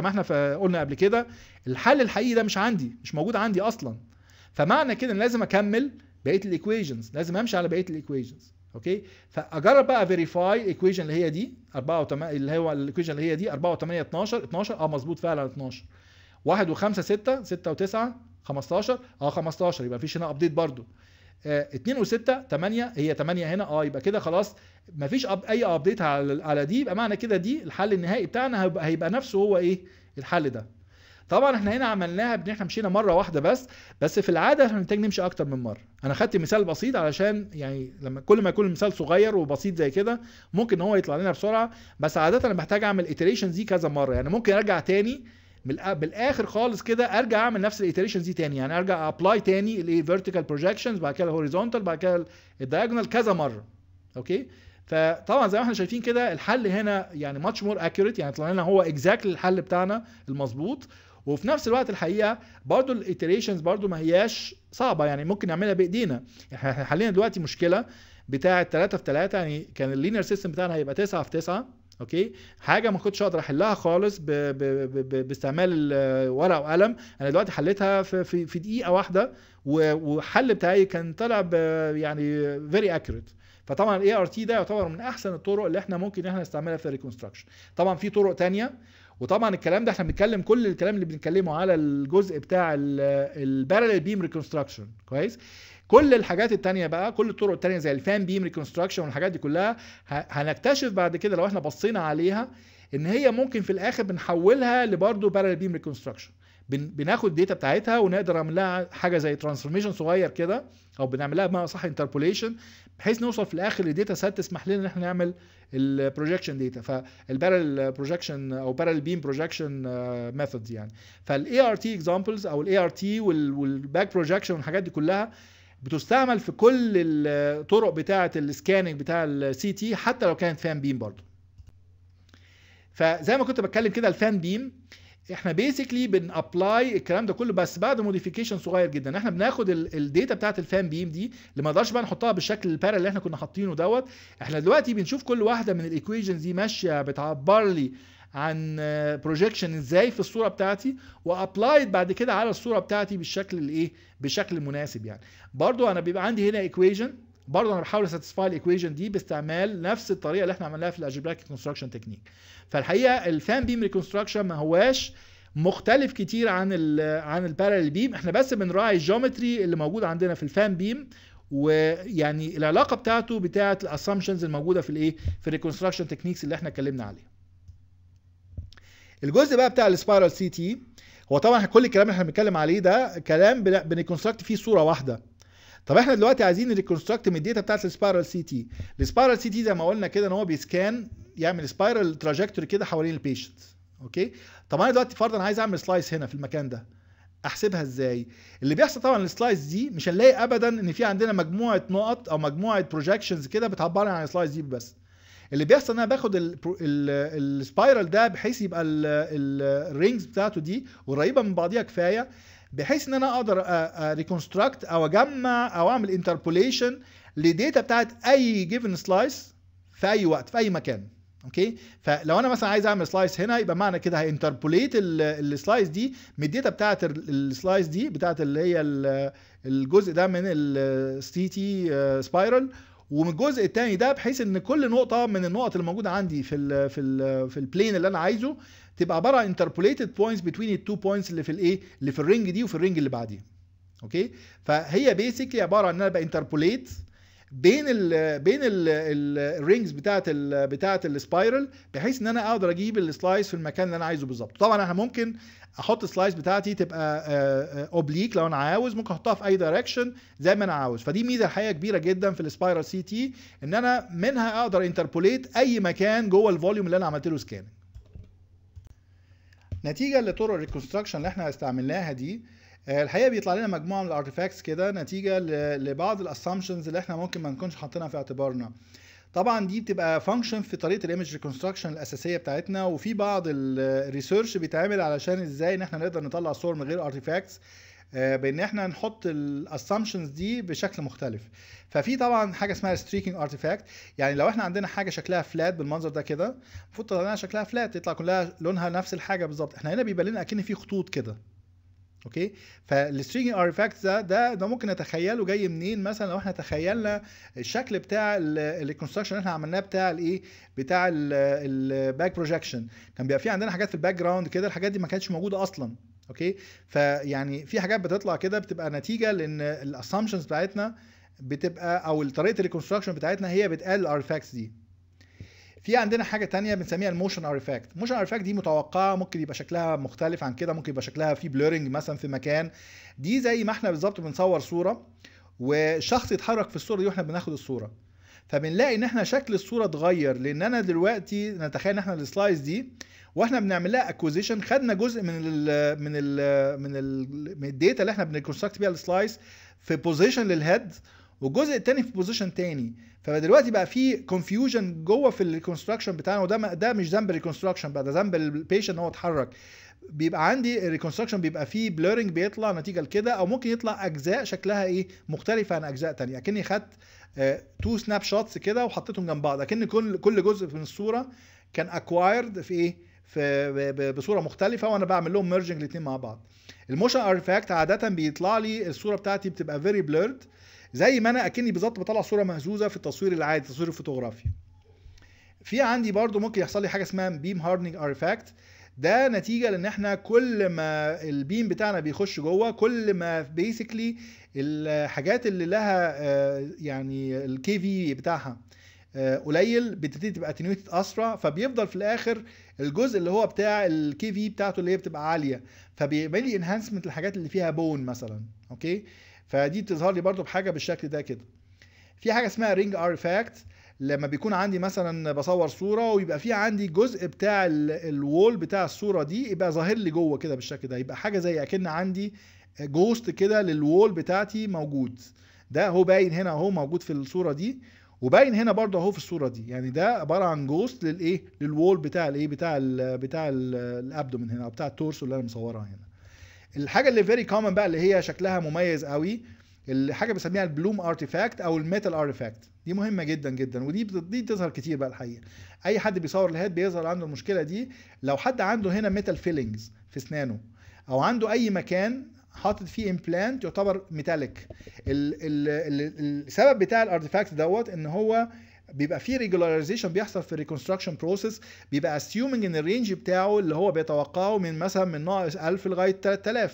احنا قلنا قبل كده الحل الحقيقي ده مش عندي، مش موجود عندي اصلا، فمعنى كده ان لازم اكمل بقيه الايكويشنز، لازم امشي على بقيه الايكويشنز. اوكي، فاجرب بقى فيريفاي الايكويشن اللي هي دي 4 اللي هو الايكويشن اللي هي دي 4 و8 12 12 مظبوط فعلا 12، 1 و5 6 6 و9 15 15 يبقى مفيش هنا ابديت برده، 2 و6 8 هي 8 هنا يبقى كده خلاص مفيش اي ابديت على دي، يبقى معنى كده دي الحل النهائي بتاعنا هيبقى نفسه هو ايه الحل ده. طبعا احنا هنا عملناها ان احنا مشينا مره واحده بس في العاده احنا بنحتاج نمشي اكتر من مره. انا خدت مثال بسيط علشان يعني لما كل ما يكون المثال صغير وبسيط زي كده ممكن هو يطلع لنا بسرعه، بس عاده انا بحتاج اعمل ايتريشنز دي كذا مره، يعني ممكن ارجع تاني بالاخر خالص كده ارجع اعمل نفس الايتريشنز دي تاني، يعني ارجع ابلاي تاني الايه فيرتيكال بروجكشنز بعد كده الهوريزونتال بعد كده الدايجونال كذا مره. اوكي، فطبعا زي ما احنا شايفين كده الحل هنا يعني ماتش مور اكيوريت، يعني طلع لنا هو اكزاكتلي الحل بتاعنا المظبوط، وفي نفس الوقت الحقيقه برضو الايتريشنز برضو ما هياش صعبه، يعني ممكن نعملها بايدينا. احنا حلينا دلوقتي مشكله بتاعه 3 في 3، يعني كان اللينير سيستم بتاعنا هيبقى 9 في 9 اوكي، حاجه ما كنتش اقدر احلها خالص باستعمال ورقه وقلم، انا دلوقتي حليتها في دقيقه واحده والحل بتاعي كان طلع يعني فيري اكيوريت. فطبعا الاي ار تي ده يعتبر من احسن الطرق اللي احنا ممكن احنا نستعملها في الريكونستراكشن. طبعا في طرق ثانيه، وطبعا الكلام ده احنا بنتكلم كل الكلام اللي بنتكلمه على الجزء بتاع البارالل بيم ريكونستراكشن. كويس، كل الحاجات التانية بقى، كل الطرق التانية زي الفان بيم ريكونستراكشن والحاجات دي كلها هنكتشف بعد كده لو احنا بصينا عليها ان هي ممكن في الاخر بنحولها لبرضه بارالل بيم ريكونستراكشن. بناخد الداتا بتاعتها ونقدر نعمل لها حاجه زي ترانسفورميشن صغير كده، او بنعمل لها بمعنى صح انتربوليشن، بحيث نوصل في الاخر لداتا سات تسمح لنا ان احنا نعمل البروجكشن داتا، فالبارل بروجكشن او بارل بيم بروجكشن ميثودز يعني. فالاي ار تي اكزامبلز او الاي ار تي والباك بروجكشن والحاجات دي كلها بتستعمل في كل الطرق بتاعه السكاننج بتاع السي تي، حتى لو كانت فان بيم برضه. فزي ما كنت بتكلم كده، الفان بيم احنا بيسكلي بنابلاي الكلام ده كله بس بعد موديفيكيشن صغير جدا. احنا بناخد الداتا بتاعت الفان بيم دي اللي ما نقدرش بقى نحطها بالشكل البارل اللي احنا كنا حاطينه دوت. احنا دلوقتي بنشوف كل واحده من الايكويشنز دي ماشيه بتعبر لي عن بروجكشن ازاي في الصوره بتاعتي، وابلايد بعد كده على الصوره بتاعتي بالشكل الايه، بالشكل المناسب يعني. برضو انا بيبقى عندي هنا ايكويشن، برضه انا بحاول اساتسفاي الايكويشن دي باستعمال نفس الطريقه اللي احنا عملناها في الالجبريك ريكونستراكشن تكنيك. فالحقيقه الفان بيم ريكونستراكشن ما هواش مختلف كتير عن البارل بيم، احنا بس بنراعي الجيومتري اللي موجود عندنا في الفان بيم، ويعني العلاقه بتاعته بتاعه الاسامبشنز الموجوده في الايه، في الريكونستراكشن تكنيكس اللي احنا اتكلمنا عليها. الجزء بقى بتاع السبايرال سي تي هو طبعا كل الكلام اللي احنا بنتكلم عليه ده كلام بنكونستراكت فيه صوره واحده. طب احنا دلوقتي عايزين ريكونستراكت من الداتا بتاعت السبايرال سي تي. السبايرال سي تي زي ما قلنا كده ان هو بيسكان، يعمل سبايرال تراجكتوري كده حوالين البيشنت. اوكي، طب انا دلوقتي فرضا عايز اعمل سلايس هنا في المكان ده، احسبها ازاي؟ اللي بيحصل طبعا السلايس دي مش هنلاقي ابدا ان في عندنا مجموعه نقط او مجموعه بروجكشنز كده بتعبر عن السلايس دي، بس اللي بيحصل ان انا باخد السبايرال ده بحيث يبقى الرينجز بتاعته دي قريبه من بعضيها كفايه، بحيث ان انا اقدر ريكونستراكت او اجمع او اعمل انتربوليشن لداتا بتاعت اي جيفن سلايس في اي وقت في اي مكان. اوكي، فلو انا مثلا عايز اعمل سلايس هنا، يبقى معنى كده هينتربوليت السلايس دي من الداتا بتاعت السلايس دي بتاعت اللي هي الجزء ده من السي تي سبايرال، ومن الجزء الثاني ده، بحيث ان كل نقطه من النقط اللي موجوده عندي في ال في ال في البلين اللي انا عايزه تبقى عباره عن انتربوليتد بوينتس بتوين التو بوينتس اللي في الايه، اللي في الرينج دي وفي الرينج اللي بعديها. اوكي، فهي بيسكلي عباره عن ان انا بانتربوليت بين ال بين الرينجز بتاعه السبايرال، بحيث ان انا اقدر اجيب السلايس في المكان اللي انا عايزه بالظبط. طبعا انا ممكن احط السلايس بتاعتي تبقى اوبليك لو انا عاوز، ممكن احطها في اي دايركشن زي ما انا عاوز. فدي ميزه الحقيقه كبيره جدا في السبايرال سي تي، ان انا منها اقدر انتربوليت اي مكان جوه الفوليوم اللي انا عملت له سكاننج. نتيجه لطرق الريكونستراكشن اللي احنا استعملناها دي، الحقيقه بيطلع لنا مجموعه من الارتفاكتس كده نتيجه لبعض الاسامبشنز اللي احنا ممكن ما نكونش حاطينها في اعتبارنا. طبعا دي بتبقى فانكشن في طريقه الايمج ريكونستراكشن الاساسيه بتاعتنا، وفي بعض الريسيرش بيتعمل علشان ازاي ان احنا نقدر نطلع صور من غير ارتفاكتس، بان احنا نحط الاسامبشنز دي بشكل مختلف. ففي طبعا حاجه اسمها ستريكنج ارتفاكت، يعني لو احنا عندنا حاجه شكلها فلات بالمنظر ده كده، المفروض طلع لنا شكلها فلات، يطلع كلها لونها نفس الحاجه بالظبط. احنا هنا بيبان لنا اكن في خطوط كده. اوكي، فالسترينج ارتفاكت ده ممكن نتخيله جاي منين؟ مثلا لو احنا تخيلنا الشكل بتاع الريكونستراكشن اللي احنا عملناه بتاع الايه، بتاع الباك بروجكشن، كان بيبقى في عندنا حاجات في الباك جراوند كده، الحاجات دي ما كانتش موجوده اصلا. اوكي، فيعني في حاجات بتطلع كده بتبقى نتيجه لان الاسامبشنز بتاعتنا بتبقى، او طريقه الريكونستراكشن بتاعتنا هي بتقلل الارتفاكتس دي. في عندنا حاجه ثانيه بنسميها الموشن ارتفاكت. الموشن ارتفاكت دي متوقعه، ممكن يبقى شكلها مختلف عن كده، ممكن يبقى شكلها في بلورنج مثلا في مكان. دي زي ما احنا بالظبط بنصور صوره وشخص يتحرك في الصوره دي واحنا بناخد الصوره، فبنلاقي ان احنا شكل الصوره اتغير، لان انا دلوقتي نتخيل ان احنا السلايس دي واحنا بنعمل لها اكوزيشن خدنا جزء من ال من ال من ال من الداتا اللي احنا بنكونستراكت بيها السلايس في بوزيشن للهيد، والجزء الثاني في بوزيشن ثاني. فدلوقتي بقى في كونفيوجن جوه في الريكونستراكشن بتاعنا، وده مش ذنب الريكونستراكشن بقى، ده ذنب البيشنت ان هو اتحرك. بيبقى عندي الريكونستراكشن بيبقى فيه بلورنج بيطلع نتيجه لكده، او ممكن يطلع اجزاء شكلها ايه، مختلفه عن اجزاء ثانيه، اكني خدت تو سناب شوتس كده وحطيتهم جنب بعض، اكن كل جزء من الصوره كان اكوايرد في ايه، في بصوره مختلفه، وانا بعمل لهم ميرجنج الاثنين مع بعض. الموشن ارتفاكت عاده بيطلع لي الصوره بتاعتي بتبقى فيري بلورد، زي ما انا اكني بالظبط بطلع صوره مهزوزه في التصوير العادي، التصوير الفوتوغرافي. في عندي برضو ممكن يحصل لي حاجه اسمها بيم هاردنج اريفاكت، ده نتيجه لان احنا كل ما البيم بتاعنا بيخش جوه كل ما بيسكلي الحاجات اللي لها يعني الكي في بتاعها قليل بتبتدي تبقى اتنيوتد اسرع، فبيفضل في الاخر الجزء اللي هو بتاع الكي في بتاعته اللي هي بتبقى عاليه، فبيعمل لي انهانسمنت للحاجات اللي فيها بون مثلا. اوكي، فدي بتظهر لي برده بحاجه بالشكل ده كده. في حاجه اسمها رينج اريفاكت، لما بيكون عندي مثلا بصور صوره ويبقى في عندي جزء بتاع الوول بتاع الصوره دي يبقى ظاهر لي جوه كده بالشكل ده، يبقى حاجه زي اكن عندي جوست كده للوول بتاعتي موجود، ده هو باين هنا اهو موجود في الصوره دي، وباين هنا برضه اهو في الصوره دي، يعني ده عباره عن جوست للايه، للوول بتاع الايه، بتاع الابدومن هنا او بتاع التورسو اللي انا مصورها هنا. الحاجه اللي فيري كومن بقى اللي هي شكلها مميز قوي، الحاجه بنسميها البلوم ارتيفاكت او الميتال ارتيفاكت، دي مهمه جدا جدا، ودي بتظهر كتير بقى الحقيقه. اي حد بيصور الهيد بيظهر عنده المشكله دي، لو حد عنده هنا ميتال فيلينجز في اسنانه او عنده اي مكان حاطط فيه امبلانت يعتبر ميتاليك. السبب بتاع الارتيفاكت دوت ان هو بيبقى فيه ريجولاريزيشن بيحصل في الريكونستراكشن بروسيس، بيبقى اسيومنج ان الرينج بتاعه اللي هو بيتوقعه من مثلا من ناقص 1000 لغايه 3000،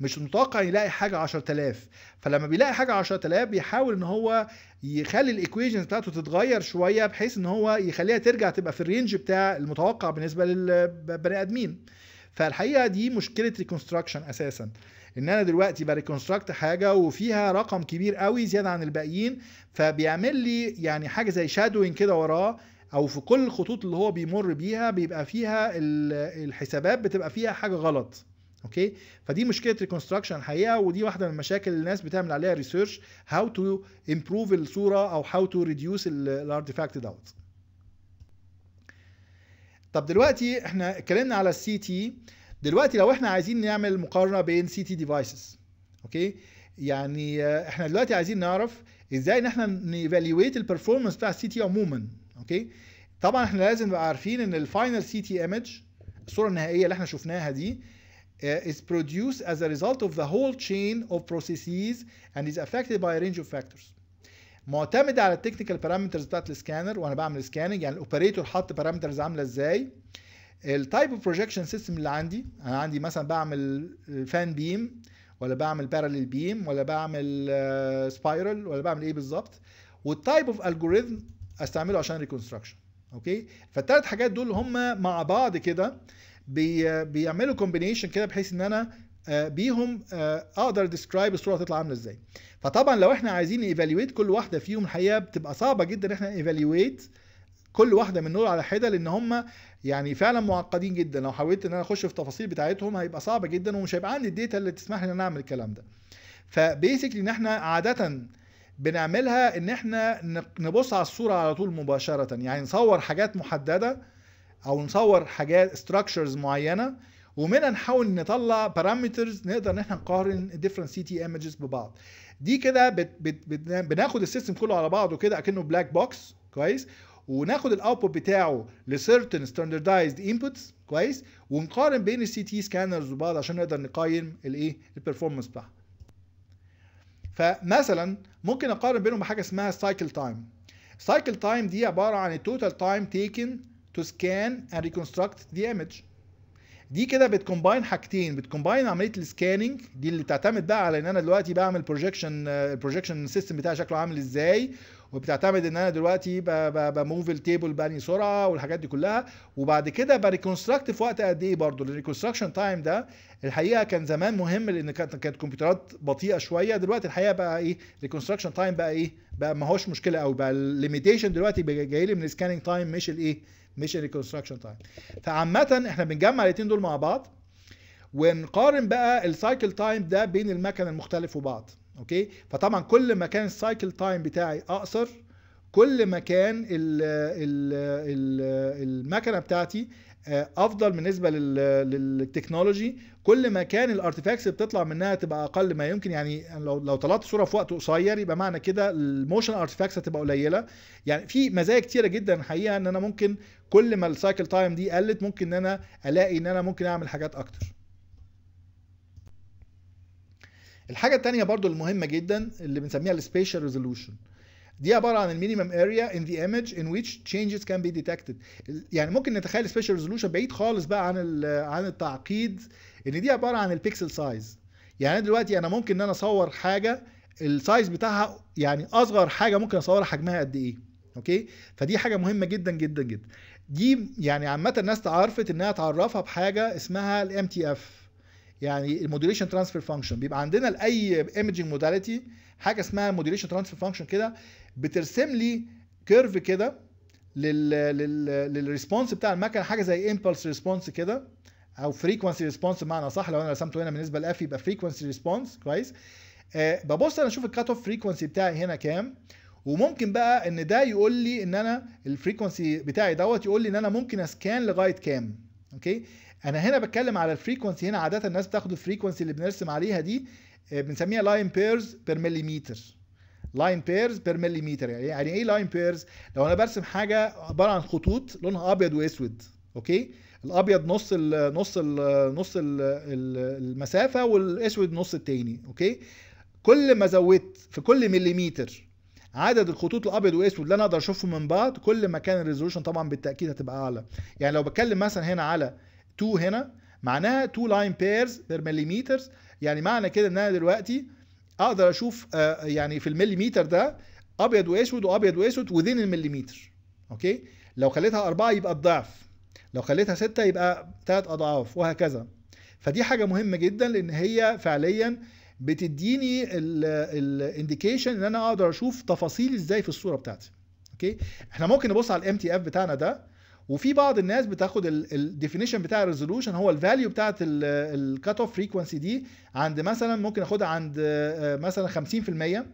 مش متوقع يلاقي حاجه 10000، فلما بيلاقي حاجه 10000 بيحاول ان هو يخلي الايكويشنز بتاعته تتغير شويه بحيث ان هو يخليها ترجع تبقى في الرينج بتاع المتوقع بالنسبه للبني ادمين. فالحقيقه دي مشكله ريكونستراكشن اساسا، ان انا دلوقتي بريكونستراكت حاجه وفيها رقم كبير قوي زياده عن الباقيين، فبيعمل لي يعني حاجه زي شادوينج كده وراه، او في كل الخطوط اللي هو بيمر بيها بيبقى فيها الحسابات بتبقى فيها حاجه غلط. اوكي، فدي مشكله ريكونستراكشن الحقيقه، ودي واحده من المشاكل اللي الناس بتعمل عليها ريسيرش، هاو تو امبروف الصوره او هاو تو ريديوس الارتيفاكت دوت. طب دلوقتي احنا اتكلمنا على السي تي، دلوقتي لو احنا عايزين نعمل مقارنه بين سي تي ديفايسز، اوكي، يعني احنا دلوقتي عايزين نعرف ازاي ان احنا نيفاليويت البرفورمانس بتاع السي تي عموما. اوكي، طبعا احنا لازم نبقى عارفين ان الفاينل سي تي ايمج، الصوره النهائيه اللي احنا شفناها دي is produced as a result of the whole chain of processes and is affected by a range of factors. معتمد على التكنيكال بارامترز بتاعت السكانر، وانا بعمل سكاننج يعني الاوبريتور حط بارامترز عامله ازاي، التايب اوف بروجكشن سيستم اللي عندي، انا عندي مثلا بعمل فان بيم ولا بعمل باراليل بيم ولا بعمل سبايرال ولا بعمل ايه بالظبط، والتايب اوف الجوريزم استعمله عشان ريكونستراكشن. اوكي، فالثلاث حاجات دول هم مع بعض كده بيعملوا كومبينيشن كده بحيث ان انا بيهم اقدر ديسكرايب الصوره هتطلع عامله ازاي. فطبعا لو احنا عايزين ايفالويت كل واحده فيهم الحقيقه بتبقى صعبه جدا ان احنا ايفالويت كل واحده من دول على حده، لان هم يعني فعلا معقدين جدا، لو حاولت ان انا اخش في التفاصيل بتاعتهم هيبقى صعب جدا ومش هيبقى عندي الداتا اللي تسمح لي ان انا اعمل الكلام ده. فبيسكلي ان احنا عاده بنعملها ان احنا نبص على الصوره على طول مباشره، يعني نصور حاجات محدده او نصور حاجات ستراكشرز معينه ومنها نحاول نطلع بارامترز نقدر ان احنا نقارن ديفرنت سي تي ايمجز ببعض. دي كده بناخد السيستم كله على بعضه كده اكنه بلاك بوكس، كويس، وناخد الاوتبوت بتاعه لسيرتن ستاندردايزد انبوتس، كويس، ونقارن بين السي تي سكانرز وبعض عشان نقدر نقيم الايه البرفورمانس بتاعها. فمثلا ممكن اقارن بينهم بحاجه اسمها سايكل تايم. سايكل تايم دي عباره عن التوتال تايم تيكن to scan and reconstruct the image. دي كده بتكمباين حاجتين، بتكمباين عمليه السكاننج دي اللي بتعتمد بقى على ان انا دلوقتي بعمل بروجكشن، البروجكشن سيستم بتاعي شكله عامل ازاي، وبتعتمد ان انا دلوقتي بموف التيبل باني سرعه والحاجات دي كلها، وبعد كده بريكونستراكت في وقت قد ايه. برضه الريكونستراكشن تايم ده الحقيقه كان زمان مهم لان كانت كمبيوترات بطيئه شويه، دلوقتي الحقيقه بقى ايه ريكونستراكشن تايم بقى ايه بقى ما هوش مشكله قوي، بقى الليميتيشن دلوقتي جاي لي من السكاننج تايم مش الايه مش الريكونستراكشن تايم. فعامه احنا بنجمع الاثنين دول مع بعض ونقارن بقى السايكل تايم ده بين المكن المختلف وبعض. اوكي، فطبعا كل ما كان السايكل تايم بتاعي اقصر كل ما كان المكنه بتاعتي افضل بالنسبه للتكنولوجي، كل ما كان الارتيفاكتس بتطلع منها تبقى اقل ما يمكن. يعني لو طلعت صوره في وقت قصير يبقى معنى كده الموشن ارتيفاكتس هتبقى قليله. يعني في مزايا كتيره جدا الحقيقه ان انا ممكن كل ما السايكل تايم دي قلت ممكن ان انا الاقي ان انا ممكن اعمل حاجات اكتر. الحاجه الثانيه برضو المهمه جدا اللي بنسميها السبيشال ريزولوشن، دي عباره عن المينيمم اريا ان ذا ايمج ان ويتش تشينجز كان بي ديتكتد. يعني ممكن نتخيل سبيشال ريزولوشن بعيد خالص بقى عن التعقيد، ان دي عباره عن البيكسل سايز. يعني دلوقتي انا ممكن ان انا اصور حاجه السايز بتاعها يعني اصغر حاجه ممكن اصورها حجمها قد ايه، اوكي؟ فدي حاجه مهمه جدا جدا جدا. دي يعني عامه الناس تعرفت انها تعرفها بحاجه اسمها الام تي اف، يعني الموديوليشن ترانسفير فانكشن. بيبقى عندنا لاي ايمجنج موداليتي حاجه اسمها موديوليشن ترانسفير فانكشن، كده بترسم لي كيرف كده للريسبونس بتاع المكنه، حاجه زي امبلس ريسبونس كده او فريكوانسي ريسبونس بمعنى صح. لو انا رسمته هنا بالنسبه لاف يبقى فريكوانسي ريسبونس، كويس؟ ببص انا اشوف الكات اوف فريكوانسي بتاعي هنا كام، وممكن بقى ان ده يقول لي ان انا الفريكوانسي بتاعي دوت يقول لي ان انا ممكن اسكان لغايه كام، اوكي؟ انا هنا بتكلم على الفريكوانسي، هنا عاده الناس بتاخد الفريكوانسي اللي بنرسم عليها دي بنسميها لاين بيرز بير مليمتر. لاين بيرز بير مليمتر، يعني ايه لاين بيرز؟ لو انا برسم حاجه عباره عن خطوط لونها ابيض واسود، اوكي؟ الابيض نص ال نص ال نص ال المسافه والاسود نص التاني، اوكي؟ كل ما زودت في كل مليمتر عدد الخطوط الابيض واسود اللي انا اقدر اشوفهم من بعض، كل ما كان الريزولوشن طبعا بالتاكيد هتبقى اعلى. يعني لو بتكلم مثلا هنا على 2 هنا معناها 2 لاين بيرز بير مليمتر، يعني معنى كده ان انا دلوقتي اقدر اشوف يعني في المليمتر ده ابيض واسود وابيض واسود وذين المليمتر، اوكي؟ لو خليتها 4 يبقى الضعف، لو خليتها 6 يبقى 3 اضعاف، وهكذا. فدي حاجه مهمه جدا لان هي فعليا بتديني الانديكيشن ان انا اقدر اشوف تفاصيل ازاي في الصوره بتاعتي، اوكي؟ احنا ممكن نبص على الام تي اف بتاعنا ده، وفي بعض الناس بتاخد الديفينيشن بتاع الريزولوشن هو الفاليو بتاعت الكات اوف فريكوانسي دي عند مثلا ممكن اخدها عند مثلا 50%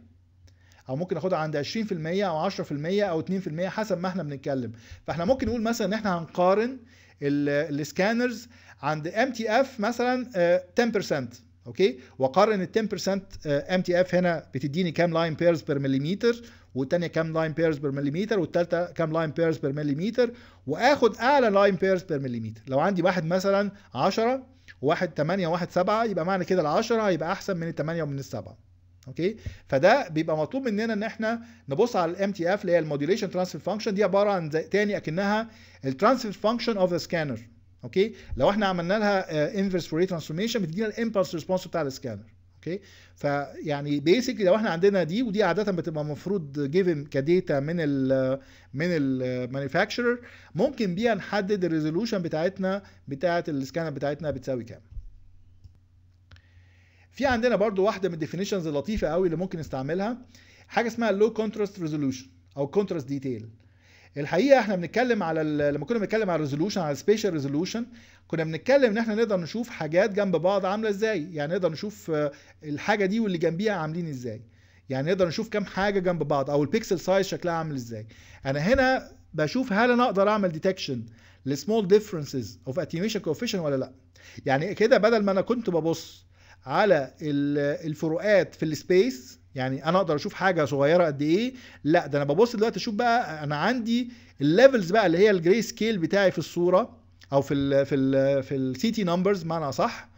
او ممكن اخدها عند 20% او 10% او 2% حسب ما احنا بنتكلم. فاحنا ممكن نقول مثلا ان احنا هنقارن السكانرز عند ام تي اف مثلا 10%، اوكي؟ واقارن ال 10% ام تي اف هنا بتديني كام لاين بيرز بير مليمتر، والثانيه كام لاين بيرز بير مليمتر، والثالثه كام لاين بيرز بير مليمتر، واخد اعلى لاين بيرز بير مليمتر. لو عندي واحد مثلا 10 وواحد 8 وواحد 7 يبقى معنى كده ال 10 هيبقى احسن من ال 8 ومن ال 7، اوكي؟ فده بيبقى مطلوب مننا ان احنا نبص على الام تي اف اللي هي الموديوليشن ترانسفير فانكشن، دي عباره عن تاني اكنها الترانسفير فانكشن اوف ذا سكانر، اوكي؟ لو احنا عملنا لها انفرس فوريه ترانسفورميشن بتدينا الامبلس ريسبونس بتاع السكانر، اوكي؟ فيعني بيسكلي لو احنا عندنا دي، ودي عاده بتبقى المفروض جيفن كديتا من المانيفاكتشرر، ممكن بيها نحدد الريزولوشن بتاعتنا بتاعه السكانر بتاعتنا بتساوي كام. في عندنا برضو واحده من الديفينيشنز اللطيفه قوي اللي ممكن نستعملها، حاجه اسمها لو كونتراست ريزولوشن او كونتراست ديتيل. الحقيقه احنا بنتكلم على لما كنا بنتكلم على الريزولوشن على السبيشال ريزولوشن كنا بنتكلم ان احنا نقدر نشوف حاجات جنب بعض عامله ازاي، يعني نقدر نشوف الحاجه دي واللي جنبيها عاملين ازاي، يعني نقدر نشوف كام حاجه جنب بعض او البيكسل سايز شكلها عامل ازاي. انا هنا بشوف هل انا اقدر اعمل ديتكشن لسمول ديفرنسز اوف اتيميشن كوفيشن ولا لا. يعني كده بدل ما انا كنت ببص على الفروقات في السبيس، يعني انا اقدر اشوف حاجه صغيره قد ايه، لا ده انا ببص دلوقتي اشوف بقى انا عندي الليفلز بقى اللي هي الجري سكيل بتاعي في الصوره او في ال في ال في السي تي نمبرز بمعنى صح،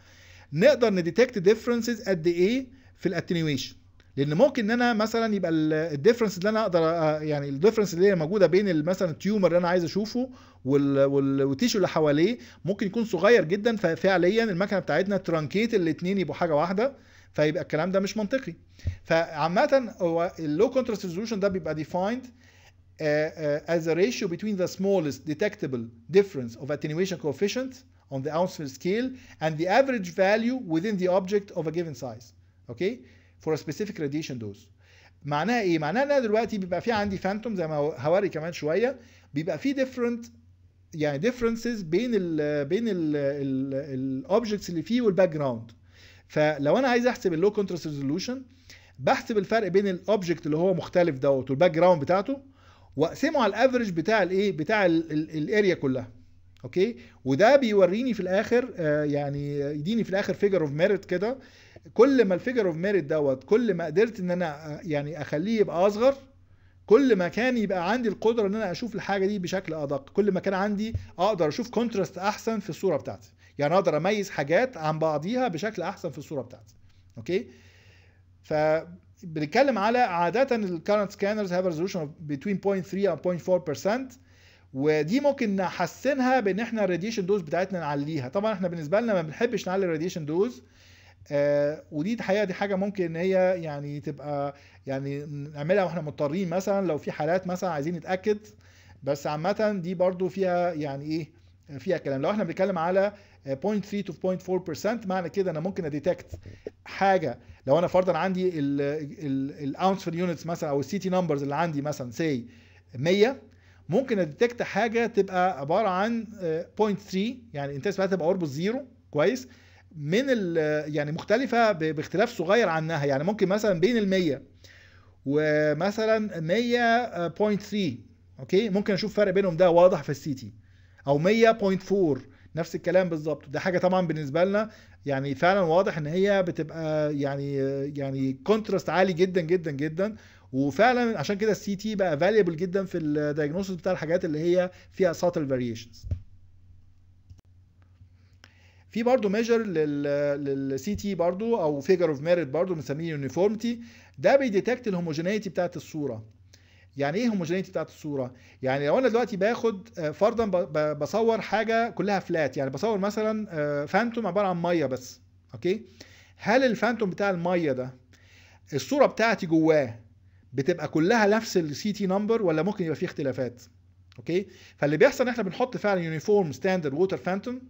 نقدر نديتكت ديفرنسز قد ايه في الاتنيويشن. لان ممكن ان انا مثلا يبقى الديفرنس اللي انا اقدر يعني الديفرنس اللي هي موجوده بين مثلا التيومر اللي انا عايز اشوفه والتيشو اللي حواليه ممكن يكون صغير جدا، ففعليا المكنه بتاعتنا ترانكيت الاثنين يبقوا حاجه واحده، فيبقى الكلام ده مش منطقي. فعامه هو اللو كونتراست ريزولوشن ده بيبقى ديفايند as a ratio between the smallest detectable difference of attenuation coefficient on the Ounce scale and the average value within the object of a given size. Okay? for a specific radiation dose. معناها ايه؟ معناها ان انا دلوقتي بيبقى في عندي فانتوم زي ما هوري كمان شويه، بيبقى في different يعني differences بين الاوبجكتس اللي فيه والباك جراوند. فلو انا عايز احسب اللو كونتراست ريزولوشن بحسب الفرق بين الاوبجكت اللي هو مختلف دوت والباك جراوند بتاعته واقسمه على الافريج بتاع الايه؟ بتاع الاريا كلها. اوكي؟ وده بيوريني في الاخر يعني يديني في الاخر فيجر اوف ميريت كده. كل ما الفيجر اوف ميريت دوت كل ما قدرت ان انا يعني اخليه يبقى اصغر، كل ما كان يبقى عندي القدره ان انا اشوف الحاجه دي بشكل ادق، كل ما كان عندي اقدر اشوف كونتراست احسن في الصوره بتاعتي، يعني اقدر اميز حاجات عن بعضيها بشكل احسن في الصوره بتاعتي. اوكي؟ فبنتكلم على عادة الكارنت سكانرز هاف ريزولوشن بين 0.3 او 0.4%، ودي ممكن نحسنها بان احنا الراديشن دوز بتاعتنا نعليها. طبعا احنا بالنسبه لنا ما بنحبش نعلي الراديشن دوز، ودي الحقيقه دي حاجه ممكن ان هي يعني تبقى يعني نعملها واحنا مضطرين، مثلا لو في حالات مثلا عايزين نتاكد، بس عامه دي برضو فيها يعني ايه، فيها كلام. لو احنا بنتكلم على 0.3 to 0.4% معنى كده انا ممكن اديتكت حاجه. لو انا فرضا عندي الاونس في اليونتس مثلا او السي تي نمبرز اللي عندي مثلا سي 100، ممكن اديتكت حاجه تبقى عباره عن 0.3 يعني انتنس بتاعتها تبقى قرب الزيرو، كويس، من يعني مختلفه باختلاف صغير عنها. يعني ممكن مثلا بين ال 100 ومثلا 100.3، اوكي، ممكن اشوف فرق بينهم، ده واضح في السي تي، او 100.4 نفس الكلام بالظبط. ده حاجه طبعا بالنسبه لنا يعني فعلا واضح ان هي بتبقى يعني كونتراست عالي جدا جدا جدا، وفعلا عشان كده السي تي بقى فاليبل جدا في الدايجنوستس بتاع الحاجات اللي هي فيها ساتل فاريشنز. في برضو ميجر للسي تي برضو، او فيجر اوف ميريت برضو بنسميه يونيفورميتي. ده بيديتكت الهوموجينيتي بتاعت الصوره. يعني ايه هوموجينيتي بتاعت الصوره؟ يعني لو انا دلوقتي باخد فرضا بصور حاجه كلها فلات، يعني بصور مثلا فانتوم عباره عن ميه بس، اوكي؟ هل الفانتوم بتاع الميه ده الصوره بتاعتي جواه بتبقى كلها نفس السي تي نمبر، ولا ممكن يبقى فيه اختلافات؟ اوكي؟ فاللي بيحصل ان احنا بنحط فعلا يونيفورم ستاندرد ووتر فانتوم،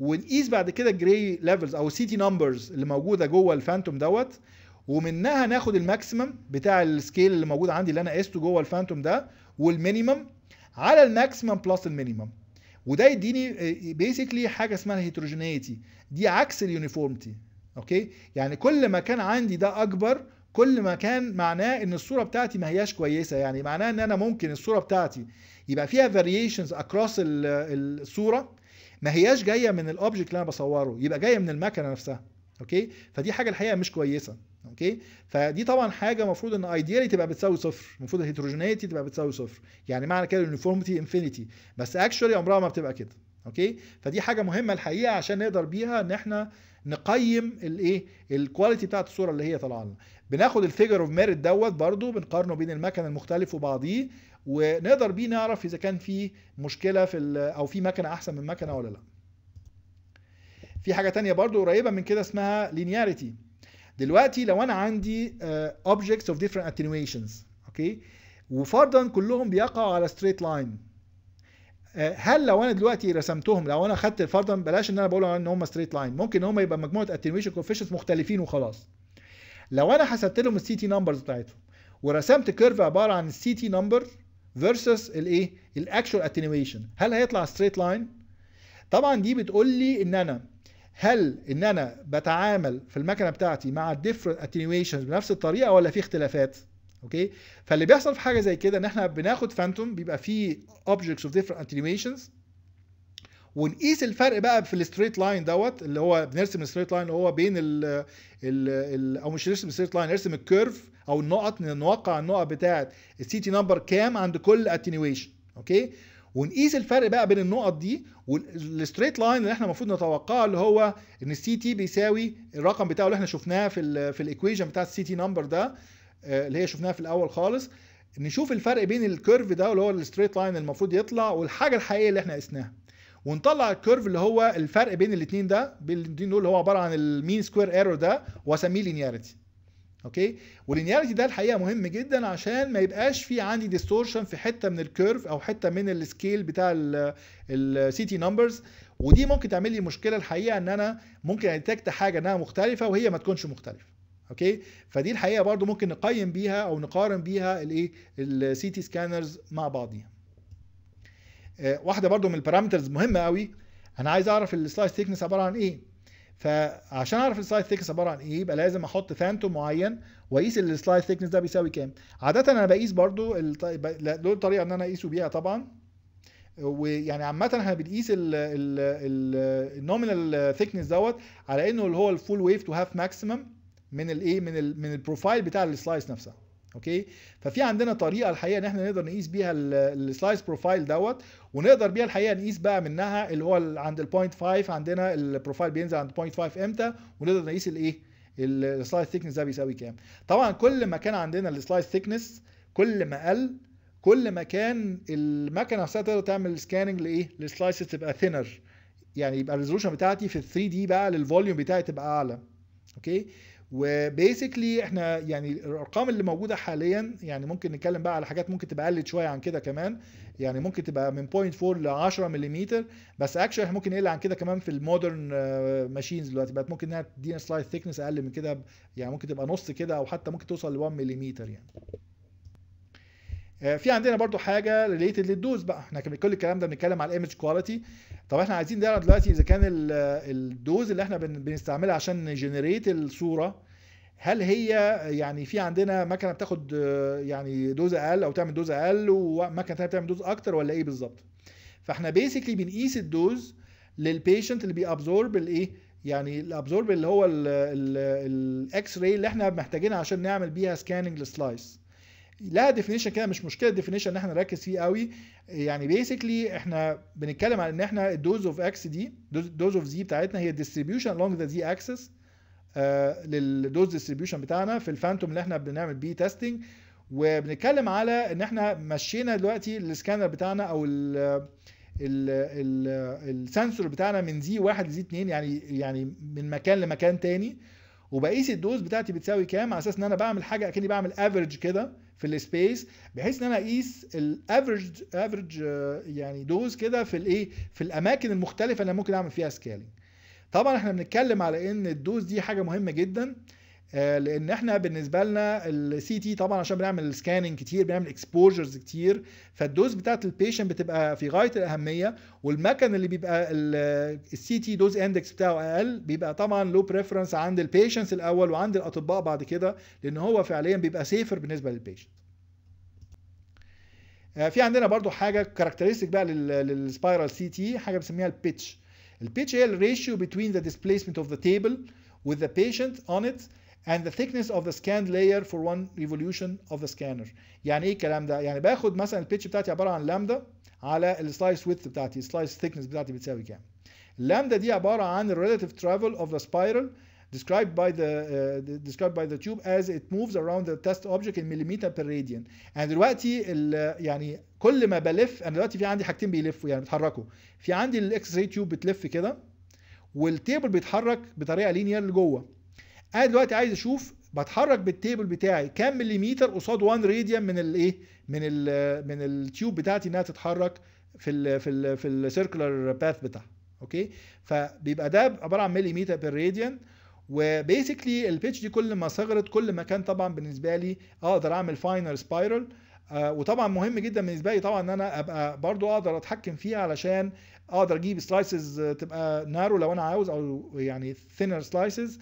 ونقيس بعد كده الجراي ليفلز او السي تي نمبرز اللي موجوده جوه الفانتوم دوت، ومنها ناخد الماكسيمم بتاع السكيل اللي موجود عندي اللي انا قيسته جوه الفانتوم ده، والمينيمم على الماكسيمم بلس المينيمم، وده يديني بيسكلي حاجه اسمها الهيتروجينيتي. دي عكس اليونيفورمتي، اوكي؟ يعني كل ما كان عندي ده اكبر، كل ما كان معناه ان الصوره بتاعتي ما هياش كويسه. يعني معناه ان انا ممكن الصوره بتاعتي يبقى فيها فاريشنز اكروس الصوره، ما هياش جايه من الاوبجكت اللي انا بصوره، يبقى جايه من المكنه نفسها، اوكي؟ فدي حاجه الحقيقه مش كويسه، اوكي؟ فدي طبعا حاجه المفروض ان ايديالي تبقى بتساوي صفر، المفروض الهيتروجينيتي تبقى بتساوي صفر، يعني معنى كده اليونيفورميتي انفينيتي، بس اكشولي عمرها ما بتبقى كده، اوكي؟ فدي حاجه مهمه الحقيقه عشان نقدر بيها ان احنا نقيم الايه؟ الكواليتي بتاعت الصوره اللي هي طالعه لنا. بناخد الفيجر اوف ميريت دوت برضو بنقارنه بين المكن المختلف وبعضيه، ونقدر بيه نعرف اذا كان في مشكله او في مكنه احسن من مكنه ولا لا. في حاجه ثانيه برضو قريبه من كده اسمها لينياريتي. دلوقتي لو انا عندي objects of different attenuations، اوكي؟ وفرضا كلهم بيقعوا على straight line، هل لو انا دلوقتي رسمتهم، لو انا خدت فرضا، بلاش ان انا بقول ان هم straight line، ممكن ان هم يبقى مجموعه attenuation coefficients مختلفين وخلاص. لو انا حسبت لهم السي تي نمبرز بتاعتهم ورسمت كيرف عباره عن السي تي نمبر versus الايه؟ الاكشوال attenuation، هل هيطلع straight line؟ طبعا دي بتقول لي ان انا هل انا بتعامل في المكنه بتاعتي مع different attenuations بنفس الطريقه، ولا في اختلافات؟ اوكي؟ فاللي بيحصل في حاجه زي كده ان احنا بناخد فانتوم بيبقى فيه objects of different attenuations، ونقيس الفرق بقى في الستريت لاين دوت، اللي هو بنرسم الستريت لاين اللي هو بين او مش نرسم الستريت لاين، نرسم الكيرف او النقط، نوقع النقط بتاعت السي تي نمبر كام عند كل اتنيويشن، اوكي؟ ونقيس الفرق بقى بين النقط دي والستريت لاين اللي احنا المفروض نتوقعه، اللي هو ان السي تي بيساوي الرقم بتاعه اللي احنا شفناه في الايكويشن بتاعت السي تي نمبر ده اللي هي شفناها في الاول خالص. نشوف الفرق بين الكيرف ده اللي هو الستريت لاين المفروض يطلع والحاجه الحقيقيه اللي احنا قسناها، ونطلع الكيرف اللي هو الفرق بين الاثنين دول اللي هو عباره عن المين سكوير ايرور ده، واسميه لينياريتي، اوكي؟ واللينياريتي ده الحقيقه مهم جدا عشان ما يبقاش في عندي ديستورشن في حته من الكيرف او حته من السكيل بتاع السي تي نمبرز، ودي ممكن تعمل لي مشكله الحقيقه ان انا ممكن اديتكت حاجه انها مختلفه وهي ما تكونش مختلفه، اوكي؟ فدي الحقيقه برضو ممكن نقيم بيها او نقارن بيها الايه؟ السي تي سكانرز مع بعضيها. واحده برضو من البارامترز مهمه قوي، انا عايز اعرف السلايس ثيكنس عباره عن ايه. فعشان اعرف السلايس ثيكنس عباره عن ايه يبقى لازم احط فانتوم معين واقيس السلايس ثيكنس ده بيساوي كام. عاده انا بقيس برضو دول طريقه ان انا اقيسه بيها طبعا، ويعني عامه احنا بنقيس النومينال ثيكنس دوت على انه اللي هو الفول ويف تو هاف ماكسيمم من الايه؟ من البروفايل بتاع السلايس نفسها، اوكي؟ ففي عندنا طريقه الحقيقه ان احنا نقدر نقيس بيها السلايس بروفايل دوت، ونقدر بيها الحقيقه نقيس بقى منها اللي هو عند ال 0.5 عندنا البروفايل بينزل عند 0.5 امتى، ونقدر نقيس الايه؟ السلايس ثيكنس ده بيساوي كام. طبعا كل ما كان عندنا السلايس ثيكنس كل ما قل، كل ما كان المكنه نفسها تقدر تعمل سكاننج لايه، للسلايسز تبقى ثينر، يعني يبقى الريزولوشن بتاعتي في ال 3 دي بقى للفوليوم بتاعي تبقى اعلى. اوكي، وبيسكلي احنا يعني الارقام اللي موجوده حاليا يعني ممكن نتكلم بقى على حاجات ممكن تبقى قلت شويه عن كده كمان، يعني ممكن تبقى من 0.4 ل 10 ملم، بس اكشلي احنا ممكن نقل عن كده كمان في المودرن ماشينز دلوقتي بقت ممكن انها تدينا سلايس ثيكنس اقل من كده، يعني ممكن تبقى نص كده او حتى ممكن توصل ل 1 ملم يعني. في عندنا برضو حاجه ريليتد للدوز بقى، احنا كل الكلام ده بنتكلم على الايمج كواليتي. طب احنا عايزين نعرف دلوقتي اذا كان الدوز اللي احنا بنستعملها عشان نجنريت الصوره، هل هي يعني في عندنا مكنه بتاخد يعني دوز اقل او تعمل دوز اقل ومكنه ثانيه بتعمل دوز اكتر ولا ايه بالظبط؟ فاحنا بيسكلي بنقيس الدوز للبيشنت اللي بيابزورب الايه، يعني الابزورب اللي هو الاكس راي اللي احنا محتاجينها عشان نعمل بيها سكاننج للسلايس. لا ديفينيشن كده مش مشكله، ديفينيشن ان احنا نركز فيه قوي، يعني بيسكلي احنا بنتكلم على ان احنا الدوز اوف اكس دي، دوز اوف زي بتاعتنا هي الديستريبيوشن along ذا زي اكسس للدوز ديستريبيوشن بتاعنا في الفانتوم اللي احنا بنعمل بيه تيستنج، وبنتكلم على ان احنا مشينا دلوقتي السكانر بتاعنا او السنسور بتاعنا من زي 1 لزي 2 يعني من مكان لمكان تاني، وبقيس الدوز بتاعتي بتساوي كام على اساس ان انا بعمل حاجه اكني بعمل افريج كده في السبيس، بحيث ان انا اقيس الافريج يعني دوز كده في الايه، في الاماكن المختلفه اللي ممكن اعمل فيها سكالينج. طبعا احنا بنتكلم على ان الدوز دي حاجه مهمه جدا، لان احنا بالنسبه لنا السي تي طبعا عشان بنعمل سكاننج كتير، بنعمل اكسبوجرز كتير، فالدوز بتاعت البيشنت بتبقى في غايه الاهميه، والمكان اللي بيبقى السي تي دوز اندكس بتاعه اقل بيبقى طبعا له بريفرنس عند البيشنتس الاول وعند الاطباء بعد كده، لان هو فعليا بيبقى سيفر بالنسبه للبيشنت. في عندنا برضو حاجه كاركترستيك بقى للسبايرال سي تي، حاجه بنسميها البيتش. البيتش هي الريشيو بين ذا ديسبيسمنت اوف ذا تيبل with the patient on it and the thickness of the scanned layer for one revolution of the scanner. يعني ايه الكلام ده؟ يعني باخد مثلا البيتش بتاعتي عباره عن لامدا على السلايس ويدث بتاعتي، السلايس ثيكنس بتاعتي بتساوي كام. اللامدا دي عباره عن relative travel of the spiral described by the tube as it moves around the test object in millimeter per radian. يعني دلوقتي يعني كل ما بلف، انا دلوقتي في عندي حاجتين بيلفوا يعني بيتحركوا، في عندي الاكس راي تيوب بتلف كده والتيبل بيتحرك بطريقه لينير لجوه. انا دلوقتي عايز اشوف بتحرك بالتيبل بتاعي كام مليمتر قصاد 1 راديان من الايه، من التيوب بتاعتي انها تتحرك في ال في ال في السيركلر باث بتاعها. اوكي، فبيبقى ده عباره عن مليمتر بير راديان، وبيسكلي البيتش دي كل ما صغرت كل ما كان طبعا بالنسبه لي اقدر اعمل فاينر سبايرال. وطبعا مهم جدا بالنسبه لي طبعا ان انا ابقى برضو اقدر اتحكم فيها علشان اقدر اجيب سلايسز تبقى نارو لو انا عاوز، او يعني ثينر سلايسز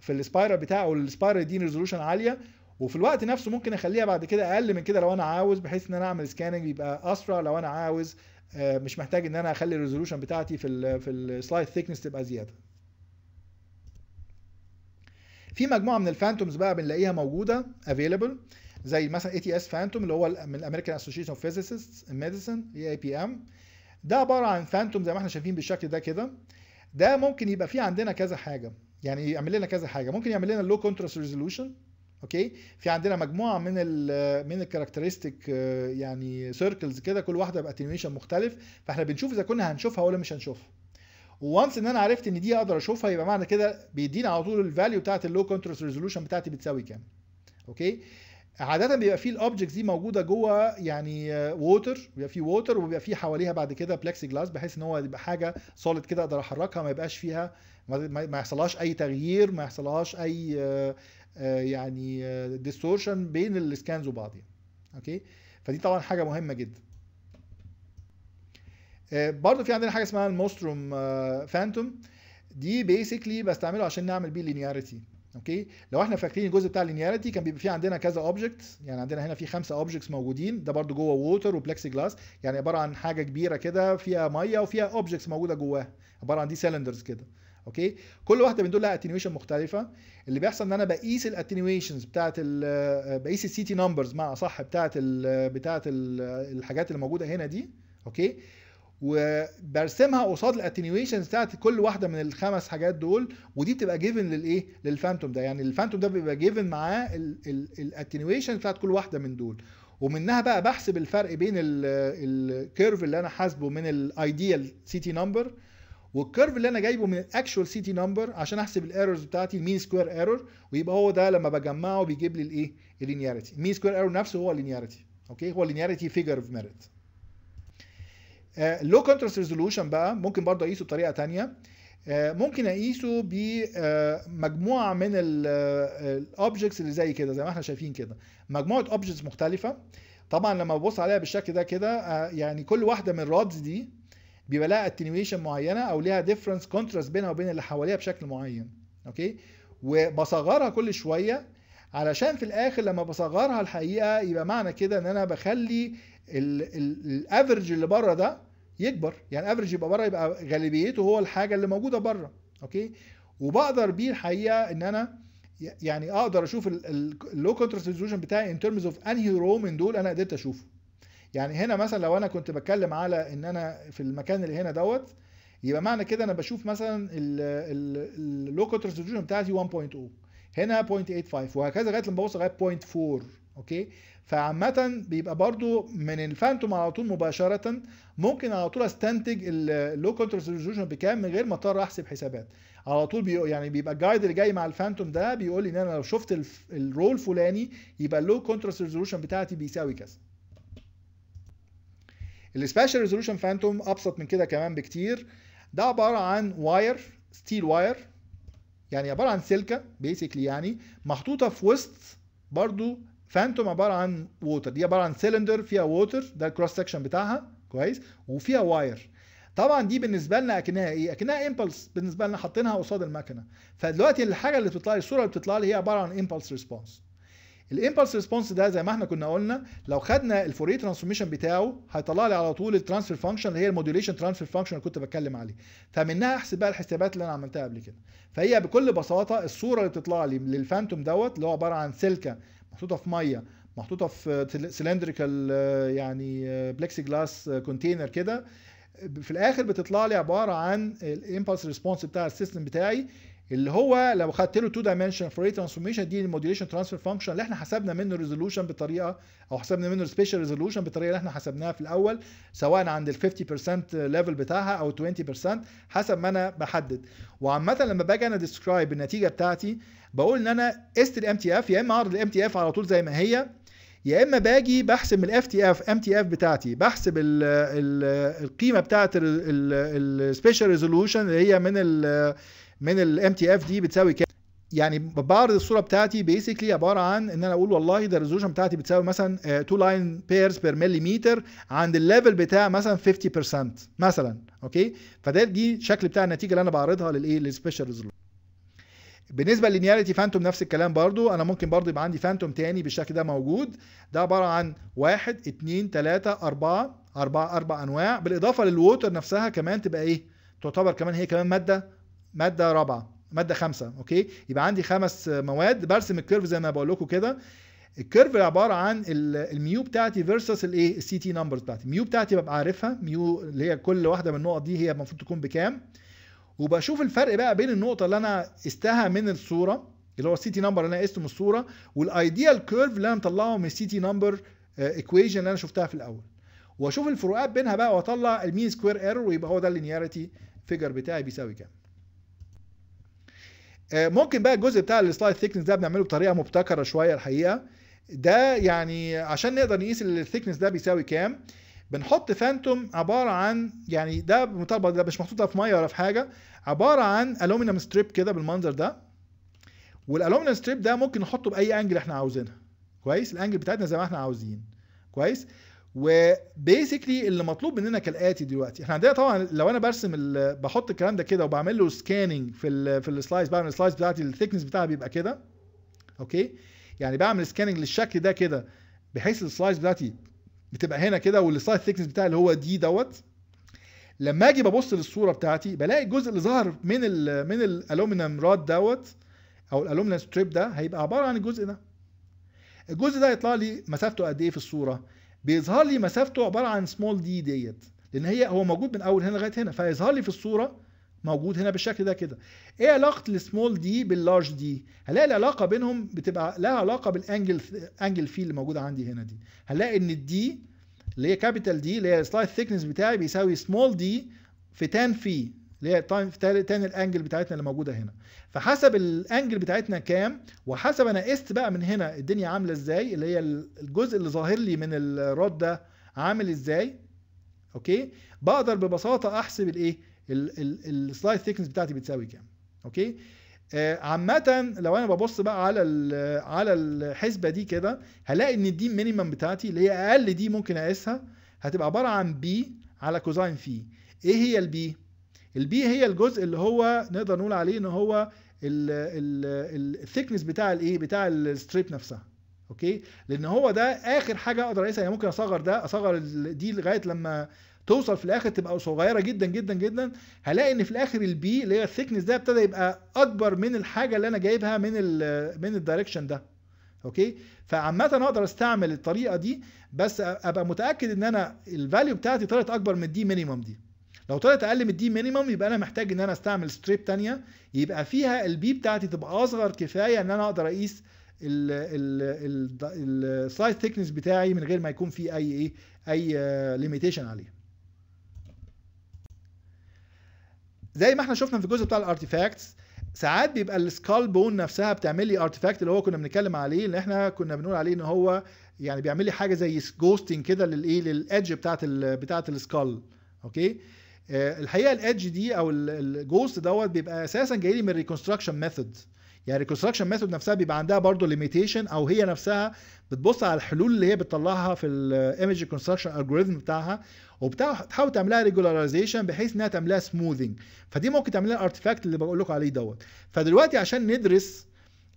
في السبايرال بتاعي، او السبايرال دي ريزولوشن عاليه، وفي الوقت نفسه ممكن اخليها بعد كده اقل من كده لو انا عاوز، بحيث ان انا اعمل سكاننج يبقى اسرع لو انا عاوز، مش محتاج ان انا اخلي الريزولوشن بتاعتي في السلايس ثيكنس تبقى زياده. في مجموعه من الفانتومز بقى بنلاقيها موجوده افيلبل، زي مثلا اي تي اس فانتوم اللي هو من الامريكان اسوشيشن اوف فيزيستس ان ميديسن اي بي ام. ده عباره عن فانتوم زي ما احنا شايفين بالشكل ده كده، ده ممكن يبقى فيه عندنا كذا حاجه، يعني يعمل لنا كذا حاجه، ممكن يعمل لنا لو كونتراست ريزولوشن. اوكي، في عندنا مجموعه من الكاركترستيك يعني سيركلز كده، كل واحده باتنيويشن مختلف، فاحنا بنشوف اذا كنا هنشوفها ولا مش هنشوفها. وانس ان انا عرفت ان دي اقدر اشوفها، يبقى معنى كده بيدينا على طول الفاليو بتاعت اللو كونتراست ريزولوشن بتاعتي بتساوي كام. اوكي، عادة بيبقى فيه الاوبجكتس دي موجودة جوه يعني ووتر، بيبقى فيه ووتر وبيبقى فيه حواليها بعد كده بلاكسي جلاس، بحيث ان هو يبقى حاجة سوليد كده اقدر احركها، ما يبقاش فيها ما يحصلهاش اي تغيير، ما يحصلهاش اي يعني ديستورشن بين السكانز وبعضها. اوكي، فدي طبعا حاجة مهمة جدا. برضه في عندنا حاجة اسمها الموستروم فانتوم، دي بيسكلي بستعمله عشان نعمل بيه لينياريتي. اوكي، لو احنا فاكرين الجزء بتاع اللينياريتي كان بيبقى فيه عندنا كذا اوبجكت، يعني عندنا هنا في 5 اوبجكتس موجودين، ده برده جوه ووتر وبلاكسي جلاس، يعني عباره عن حاجه كبيره كده فيها ميه وفيها اوبجكتس موجوده جواها، عباره عن دي سيلندرز كده. اوكي، كل واحده من دول لها اتنيويشن مختلفه. اللي بيحصل ان انا بقيس الاتنيويشنز بقيس السي تي نمبرز مع اصح بتاعه الحاجات اللي موجوده هنا دي. اوكي، وبرسمها قصاد الاتنيويشن بتاعت كل واحده من الخمس حاجات دول، ودي بتبقى جيفن للايه؟ للفانتوم ده، يعني الفانتوم ده بيبقى جيفن معاه الاتنيويشن بتاعت كل واحده من دول، ومنها بقى بحسب الفرق بين الكيرف اللي انا حاسبه من الايديال سي تي نمبر والكيرف اللي انا جايبه من الاكشوال سي تي نمبر عشان احسب الايرورز بتاعتي المين سكوير ايرور، ويبقى هو ده لما بجمعه بيجيب لي الايه؟ اللينياريتي. المين سكوير ايرور نفسه هو اللينياريتي، اوكي؟ هو اللينياريتي فيجر اوف ميريت. اللو كونتراست ريزولوشن بقى ممكن برضه اقيسه بطريقه ثانيه، ممكن اقيسه بمجموعه من الاوبجكتس اللي زي كده، زي ما احنا شايفين كده مجموعه اوبجكتس مختلفه. طبعا لما ببص عليها بالشكل ده كده يعني كل واحده من الرادز دي بيبقى لها اتنيويشن معينه او ليها ديفرنس كونتراست بينها وبين اللي حواليها بشكل معين، اوكي؟ وبصغرها كل شويه علشان في الاخر لما بصغرها الحقيقه يبقى معنى كده ان انا بخلي الافرج اللي بره ده يكبر، يعني افرج يبقى بره يبقى غالبيته هو الحاجه اللي موجوده بره، اوكي؟ وبقدر بيه الحقيقه ان انا يعني اقدر اشوف اللو كونتراست ريزولوشن بتاعي ان ترمز اوف انهي رو من دول انا قدرت اشوفه. يعني هنا مثلا لو انا كنت بتكلم على ان انا في المكان اللي هنا دوت، يبقى معنى كده انا بشوف مثلا اللو كونتراست ريزولوشن بتاعتي 1.0 هنا 0.85 وهكذا لغايه لما بوصل لغايه 0.4، اوكي؟ فعامة بيبقى برضو من الفانتوم على طول مباشرة ممكن على طول استنتج اللو كونتراست ريزولوشن بكام من غير ما اضطر احسب حسابات، على طول يعني بيبقى الجايد اللي جاي مع الفانتوم ده بيقول لي ان انا لو شفت الرول الفلاني يبقى اللو كونتراست ريزولوشن بتاعتي بيساوي كذا. السبيشال ريزولوشن فانتوم ابسط من كده كمان بكتير، ده عبارة عن واير، ستيل واير، يعني عبارة عن سلكة بيسكلي، يعني محطوطة في وسط برضو فانتوم عباره عن ووتر، دي عباره عن سيلندر فيها ووتر، ده الكروس سكشن بتاعها كويس، وفيها واير. طبعا دي بالنسبه لنا اكنها ايه؟ اكنها امبلس بالنسبه لنا، حاطينها قصاد المكنه. فدلوقتي الحاجه اللي بتطلع لي، الصوره اللي بتطلع لي هي عباره عن امبلس ريسبونس. الامبلس ريسبونس ده زي ما احنا كنا قلنا لو خدنا الفوريه ترانسفورميشن بتاعه هيطلع لي على طول الترانسفير فانكشن اللي هي الموديوليشن ترانسفير فانكشن اللي كنت بتكلم عليه، فمنها احسب بقى الحسابات اللي انا عملتها قبل كده. فهي بكل بساطه الصوره اللي بتطلع لي للفانتوم دوت اللي هو عباره عن سلكه محطوطه في ميه، محطوطه في سلندريكال يعني بلكسي جلاس كونتينر كده، في الاخر بتطلع لي عباره عن الامبلس ريسبونس بتاع السيستم بتاعي اللي هو لو خدت له 2 دايمنشن فوريه ترانسفورميشن، دي الموديوليشن ترانسفير فانكشن اللي احنا حسبنا منه الريزولوشن بالطريقه، او حسبنا منه السبيشال ريزولوشن بالطريقه اللي احنا حسبناها في الاول، سواء عند ال 50% ليفل بتاعها او 20% حسب ما انا بحدد. وعامه لما باجي انا ديسكرايب النتيجه بتاعتي بقول ان انا قست الام تي اف، يا اما اعرض الام تي اف على طول زي ما هي، يا اما باجي بحسب من الاف تي اف، ام تي اف بتاعتي بحسب القيمه بتاعت السبيشال ريزولوشن اللي هي من الام تي اف دي بتساوي كام. يعني بعرض الصوره بتاعتي بيسكلي عباره عن ان انا اقول والله ده الريزولوشن بتاعتي بتساوي مثلا 2 لاين بيرز بير مليمتر عند الليفل بتاع مثلا 50% مثلا، اوكي؟ فده دي الشكل بتاع النتيجه اللي انا بعرضها للايه؟ للسبيشال ريزولوشن. بالنسبه للينياريتي فانتوم نفس الكلام برضو، انا ممكن برضو يبقى عندي فانتوم تاني بالشكل ده موجود، ده عباره عن 1 2 3 4 4 انواع، بالاضافه للووتر نفسها كمان تبقى ايه؟ تعتبر كمان هي كمان ماده رابعه، ماده خامسه، اوكي؟ يبقى عندي 5 مواد. برسم الكيرف زي ما بقول لكم كده، الكيرف عباره عن الميو بتاعتي فيرسس الايه؟ السي تي نمبرز بتاعتي. الميو بتاعتي ببقى عارفها، ميو اللي هي كل واحده من النقط دي هي المفروض تكون بكام، وبشوف الفرق بقى بين النقطه اللي انا قستها من الصوره اللي هو السي تي نمبر اللي انا قسته من الصوره، والايديال كيرف اللي انا مطلعه من السي تي نمبر ايكويشن اللي انا شفتها في الاول، واشوف الفروقات بينها بقى واطلع المين سكوير ايرور، ويبقى هو ده اللينياريتي فيجر بتاعي بيساوي كام. ممكن بقى الجزء بتاع السلايد ثيكنس ده بنعمله بطريقه مبتكره شويه الحقيقه، ده يعني عشان نقدر نقيس الثيكنس ده بيساوي كام. بنحط فانتوم عباره عن يعني ده بمطالبه، ده مش محطوطه في ميه ولا في حاجه، عباره عن الومنيوم ستريب كده بالمنظر ده، والالومنيوم ستريب ده ممكن نحطه باي انجل احنا عاوزينها، كويس؟ الانجل بتاعتنا زي ما احنا عاوزين، كويس؟ وبيسكلي اللي مطلوب مننا كالاتي دلوقتي. احنا عندنا طبعا لو انا برسم بحط الكلام ده كده وبعمل له سكاننج في السلايس، بعمل السلايس بتاعتي الثيكنس بتاعها بيبقى كده، اوكي؟ يعني بعمل سكاننج للشكل ده كده بحيث السلايس بتاعتي بتبقى هنا كده، والسلايد ثيكنس بتاعي اللي هو دي دوت. لما اجي ببص للصوره بتاعتي بلاقي الجزء اللي ظهر من الالومنيوم راد دوت او الالومنيوم ستريب ده هيبقى عباره عن الجزء ده. الجزء ده هيطلع لي مسافته قد ايه في الصوره؟ بيظهر لي مسافته عباره عن سمول دي ديت. لان هو موجود من اول هنا لغايه هنا، فيظهر لي في الصوره موجود هنا بالشكل ده كده. ايه علاقه السمول دي باللارج دي؟ هلاقي العلاقه بينهم بتبقى لها علاقه بالانجل في اللي موجوده عندي هنا دي. هلاقي ان الدي اللي هي كابيتال دي اللي هي السلايد ثيكنس بتاعي بيساوي سمول دي في تان في اللي هي تان الانجل بتاعتنا اللي موجوده هنا. فحسب الانجل بتاعتنا كام، وحسب انا قست بقى من هنا الدنيا عامله ازاي، اللي هي الجزء اللي ظاهر لي من الرد ده عامل ازاي، اوكي، بقدر ببساطه احسب الايه السلايد ثيكنس بتاعتي بتساوي كام. اوكي، عامه لو انا ببص بقى على الحسبه دي كده، هلاقي ان دي المينيمم بتاعتي اللي هي اقل دي ممكن اقيسها، هتبقى عباره عن بي على كوزاين في. ايه هي البي؟ البي هي الجزء اللي هو نقدر نقول عليه ان هو الثيكنس بتاع الايه بتاع الستريب نفسها، اوكي، لان هو ده اخر حاجه اقدر اقيسها. يعني ممكن اصغر ده، اصغر دي لغايه لما توصل في الاخر تبقى صغيره جدا جدا جدا. هلاقي ان في الاخر البي اللي هي الثيكنس ده ابتدى يبقى اكبر من الحاجه اللي انا جايبها من الدايركشن ده، اوكي. فعامه اقدر استعمل الطريقه دي، بس ابقى متاكد ان انا الفاليو بتاعتي طلعت اكبر من الدي مينيمم دي. لو طلعت اقل من الدي مينيمم يبقى انا محتاج ان انا استعمل ستريب ثانيه يبقى فيها البي بتاعتي تبقى اصغر كفايه ان انا اقدر اقيس السلايد ثيكنس بتاعي من غير ما يكون في اي ليميتيشن عليه. زي ما احنا شفنا في الجزء بتاع الارتيفاكتس، ساعات بيبقى السكال بون نفسها بتعمل لي ارتيفاكت اللي هو كنا بنتكلم عليه، اللي احنا كنا بنقول عليه ان هو يعني بيعمل لي حاجه زي جوستنج كده للادج بتاعت السكال، اوكي. الحقيقه الادج دي او الجوست دوت بيبقى اساسا جاي لي من الريكونستراكشن ميثود. يعني الريكونستراكشن ميثود نفسها بيبقى عندها برضو ليميتيشن، او هي نفسها بتبص على الحلول اللي هي بتطلعها في الايمج ريكونستراكشن الجوريزم بتاعها، وبتحاول تعملها ريجولاريزيشن بحيث انها تعملها سموذنج، فدي ممكن تعمل لها الارتيفاكت اللي بقول لكم عليه دوت. فدلوقتي عشان ندرس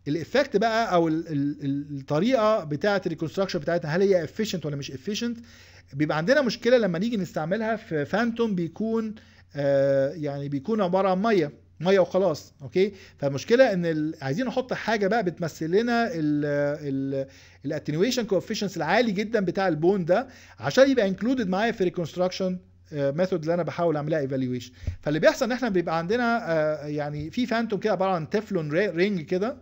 الافكت بقى او الطريقه بتاعه الريكونستراكشن بتاعتنا هل هي افيشنت ولا مش افيشنت، بيبقى عندنا مشكله لما نيجي نستعملها في فانتوم بيكون يعني بيكون عباره عن ميه وخلاص، اوكي. فالمشكله ان عايزين نحط حاجه بقى بتمثل لنا الاتنيويشن كوفيشنتس العالي جدا بتاع البون ده عشان يبقى انكلودد معايا في ريكونستراكشن ميثود اللي انا بحاول اعملها ايفالويشن. فاللي بيحصل ان احنا بيبقى عندنا يعني في فانتوم كده عباره عن تيفلون رينج كده.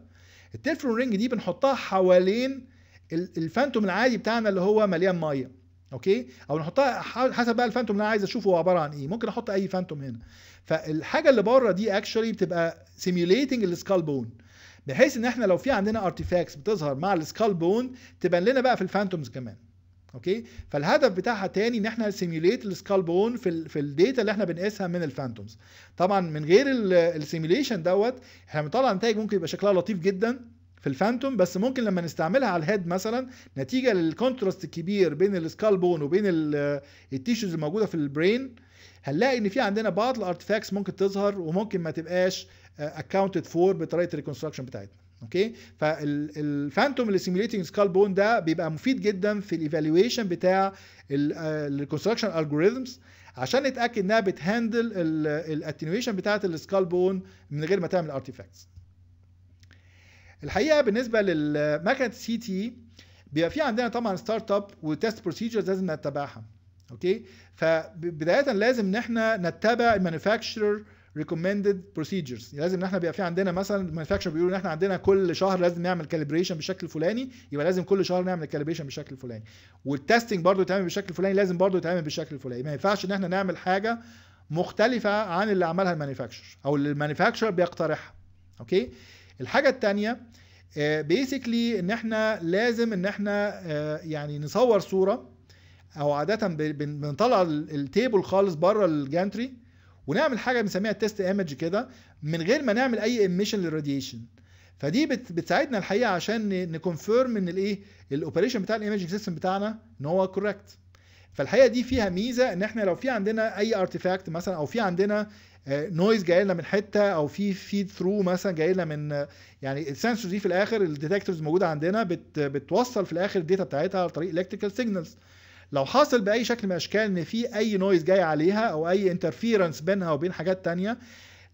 التيفلون رينج دي بنحطها حوالين الفانتوم العادي بتاعنا اللي هو مليان ميه، اوكي، او نحطها حسب بقى الفانتوم اللي انا عايز اشوفه هو عباره عن ايه. ممكن احط اي فانتوم هنا، فالحاجه اللي بره دي اكشولي بتبقى سيميوليتنج السكال بون، بحيث ان احنا لو في عندنا ارتيفاكتس بتظهر مع السكال بون تبان لنا بقى في الفانتومز كمان، اوكي. فالهدف بتاعها تاني ان احنا سيميوليت السكال بون في الداتا اللي احنا بنقيسها من الفانتومز. طبعا من غير السيميوليشن دوت احنا بنطلع نتائج ممكن يبقى شكلها لطيف جدا في الفانتوم، بس ممكن لما نستعملها على الهيد مثلا نتيجه للكونتراست الكبير بين السكال بون وبين التيشوز الموجوده في البرين، هنلاقي ان في عندنا بعض الارتيفاكتس ممكن تظهر وممكن ما تبقاش اكاونتد فور بطريقه الريكونستراكشن بتاعتنا، اوكي. فالفانتوم اللي سيميوليتنج سكال بون ده بيبقى مفيد جدا في الايفالويشن بتاع الريكونستراكشن الجوريزمز عشان نتاكد انها بتهاندل الاتنيويشن بتاعه السكال بون من غير ما تعمل ارتيفاكتس. الحقيقه بالنسبه لمكنه السي تي بيبقى في عندنا طبعا ستارت اب وتست بروسيجرز لازم نتبعها، اوكي. فبدايه لازم ان احنا نتبع المانيفاكتشرر ريكومندد بروسيجرز. لازم ان احنا بيبقى في عندنا مثلا المانيفاكتشرر بيقول ان احنا عندنا كل شهر لازم نعمل كاليبريشن بالشكل الفلاني، يبقى لازم كل شهر نعمل كاليبريشن بالشكل الفلاني، والتستنج برضو يتعمل بالشكل الفلاني، لازم برضو يتعمل بالشكل الفلاني. ما ينفعش ان احنا نعمل حاجه مختلفه عن اللي عملها المانيفاكتشرر او اللي المانيفاكتشرر بيقترحها، اوكي. الحاجة التانية بيسكلي ان احنا لازم ان احنا يعني نصور صورة، او عادة بنطلع التيبل خالص بره الجانتري ونعمل حاجة بنسميها تيست ايمج كده من غير ما نعمل اي ايميشن للراديشن. فدي بتساعدنا الحقيقة عشان نكونفيرم ان الاوبريشن بتاع الايمجنج سيستم بتاعنا ان هو كوريكت. فالحقيقة دي فيها ميزة ان احنا لو في عندنا اي ارتيفاكت مثلا، او في عندنا نويز جاي لنا من حته، او في فيد ثرو مثلا جاي لنا من يعني السنسورز دي في الاخر الديتكتورز موجوده عندنا بتوصل في الاخر الداتا بتاعتها عن طريق الكتريكال سيجنالز. لو حاصل باي شكل من الاشكال ان في اي نويز جاي عليها او اي انترفيرنس بينها وبين حاجات ثانيه،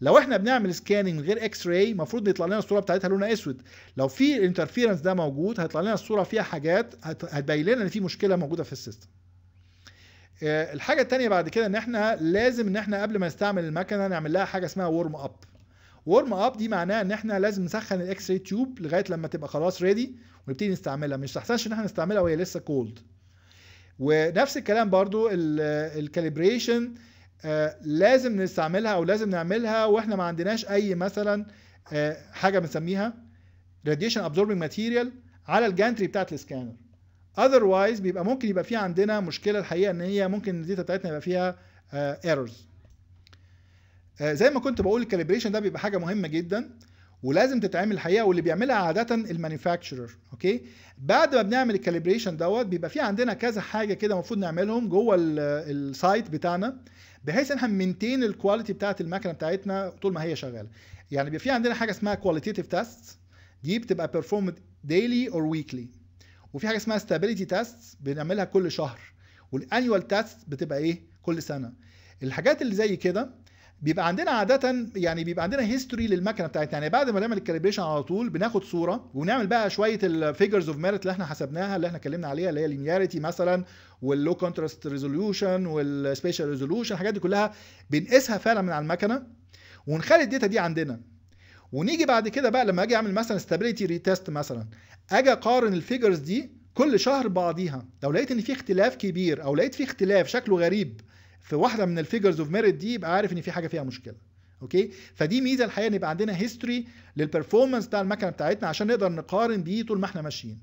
لو احنا بنعمل سكاننج من غير اكس راي المفروض يطلع لنا الصوره بتاعتها لونها اسود. لو في الانترفيرنس ده موجود هيطلع لنا الصوره فيها حاجات هتبين لنا ان في مشكله موجوده في السيستم. الحاجه الثانيه بعد كده ان احنا لازم ان احنا قبل ما نستعمل المكنه نعمل لها حاجه اسمها ورم اب. ورم اب دي معناها ان احنا لازم نسخن الاكس راي تيوب لغايه لما تبقى خلاص ريدي ونبتدي نستعملها، مش تحسنش ان احنا نستعملها وهي لسه كولد. ونفس الكلام برضو الكاليبريشن لازم نستعملها او لازم نعملها واحنا ما عندناش اي مثلا حاجه بنسميها راديشن ابزوربنج ماتيريال على الجانتري بتاعت السكانر. اذروايز بيبقى ممكن يبقى في عندنا مشكله الحقيقه ان هي ممكن الداتا بتاعتنا يبقى فيها ايرورز. زي ما كنت بقول الكاليبريشن ده بيبقى حاجه مهمه جدا ولازم تتعمل الحقيقه، واللي بيعملها عاده المانيفاكتشرر. اوكي، بعد ما بنعمل الكاليبريشن دوت بيبقى في عندنا كذا حاجه كده المفروض نعملهم جوه السايت بتاعنا بحيث ان احنا منتين الكواليتي بتاعه المكنه بتاعتنا طول ما هي شغاله. يعني بيبقى في عندنا حاجه اسمها كواليتيف تيست، دي بتبقى بيرفورمد ديلي اور ويكلي، وفي حاجه اسمها ستابيليتي تيست بنعملها كل شهر، والانيوال تيست بتبقى ايه كل سنه. الحاجات اللي زي كده بيبقى عندنا عادة يعني بيبقى عندنا هيستوري للمكنة بتاعتنا، يعني بعد ما نعمل الكاليبريشن على طول بناخد صورة ونعمل بقى شوية الفيجرز اوف ميرت اللي احنا حسبناها اللي احنا اتكلمنا عليها اللي هي اللينياريتي مثلا واللو كونتراست ريزوليوشن والسبيشال ريزوليوشن، الحاجات دي كلها بنقيسها فعلا من على المكنة ونخلي الداتا دي عندنا. ونيجي بعد كده بقى لما اجي اعمل مثلا ستابيليتي ريتست مثلا، اجي اقارن الفيجرز دي كل شهر ببعضيها، لو لقيت ان في اختلاف كبير او لقيت في اختلاف شكله غريب في واحده من الفيجرز اوف ميريت دي يبقى عارف ان في حاجه فيها مشكله. اوكي، فدي ميزه الحقيقه ان يبقى عندنا هيستوري للبرفورمانس بتاع المكنه بتاعتنا عشان نقدر نقارن بيه طول ما احنا ماشيين.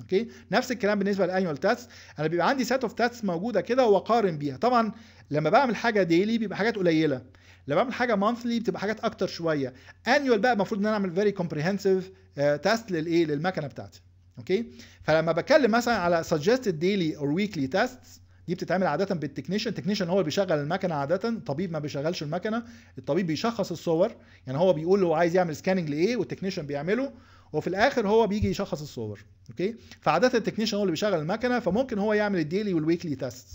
اوكي، نفس الكلام بالنسبه للانيوال تاسك، انا بيبقى عندي سيت اوف تاسك موجوده كده واقارن بيها. طبعا لما بعمل حاجه ديلي بيبقى حاجات قليله، لما بعمل حاجه مانثلي بتبقى حاجات اكتر شويه، انيوال بقى المفروض ان انا اعمل فيري كومبريهنسيف تاسك للايه للمكنه بتاعتي. اوكي، فلما بتكلم مثلا على سجستد ديلي اور ويكلي تاسكس دي بتتعمل عاده بالتكنيشن، التكنيشن هو اللي بيشغل المكنه عاده، الطبيب ما بيشغلش المكنه، الطبيب بيشخص الصور، يعني هو بيقول له عايز يعمل سكاننج لايه والتكنيشن بيعمله وفي الاخر هو بيجي يشخص الصور. اوكي، فعاده التكنيشن هو اللي بيشغل المكنه، فممكن هو يعمل الديلي والويكلي تيست.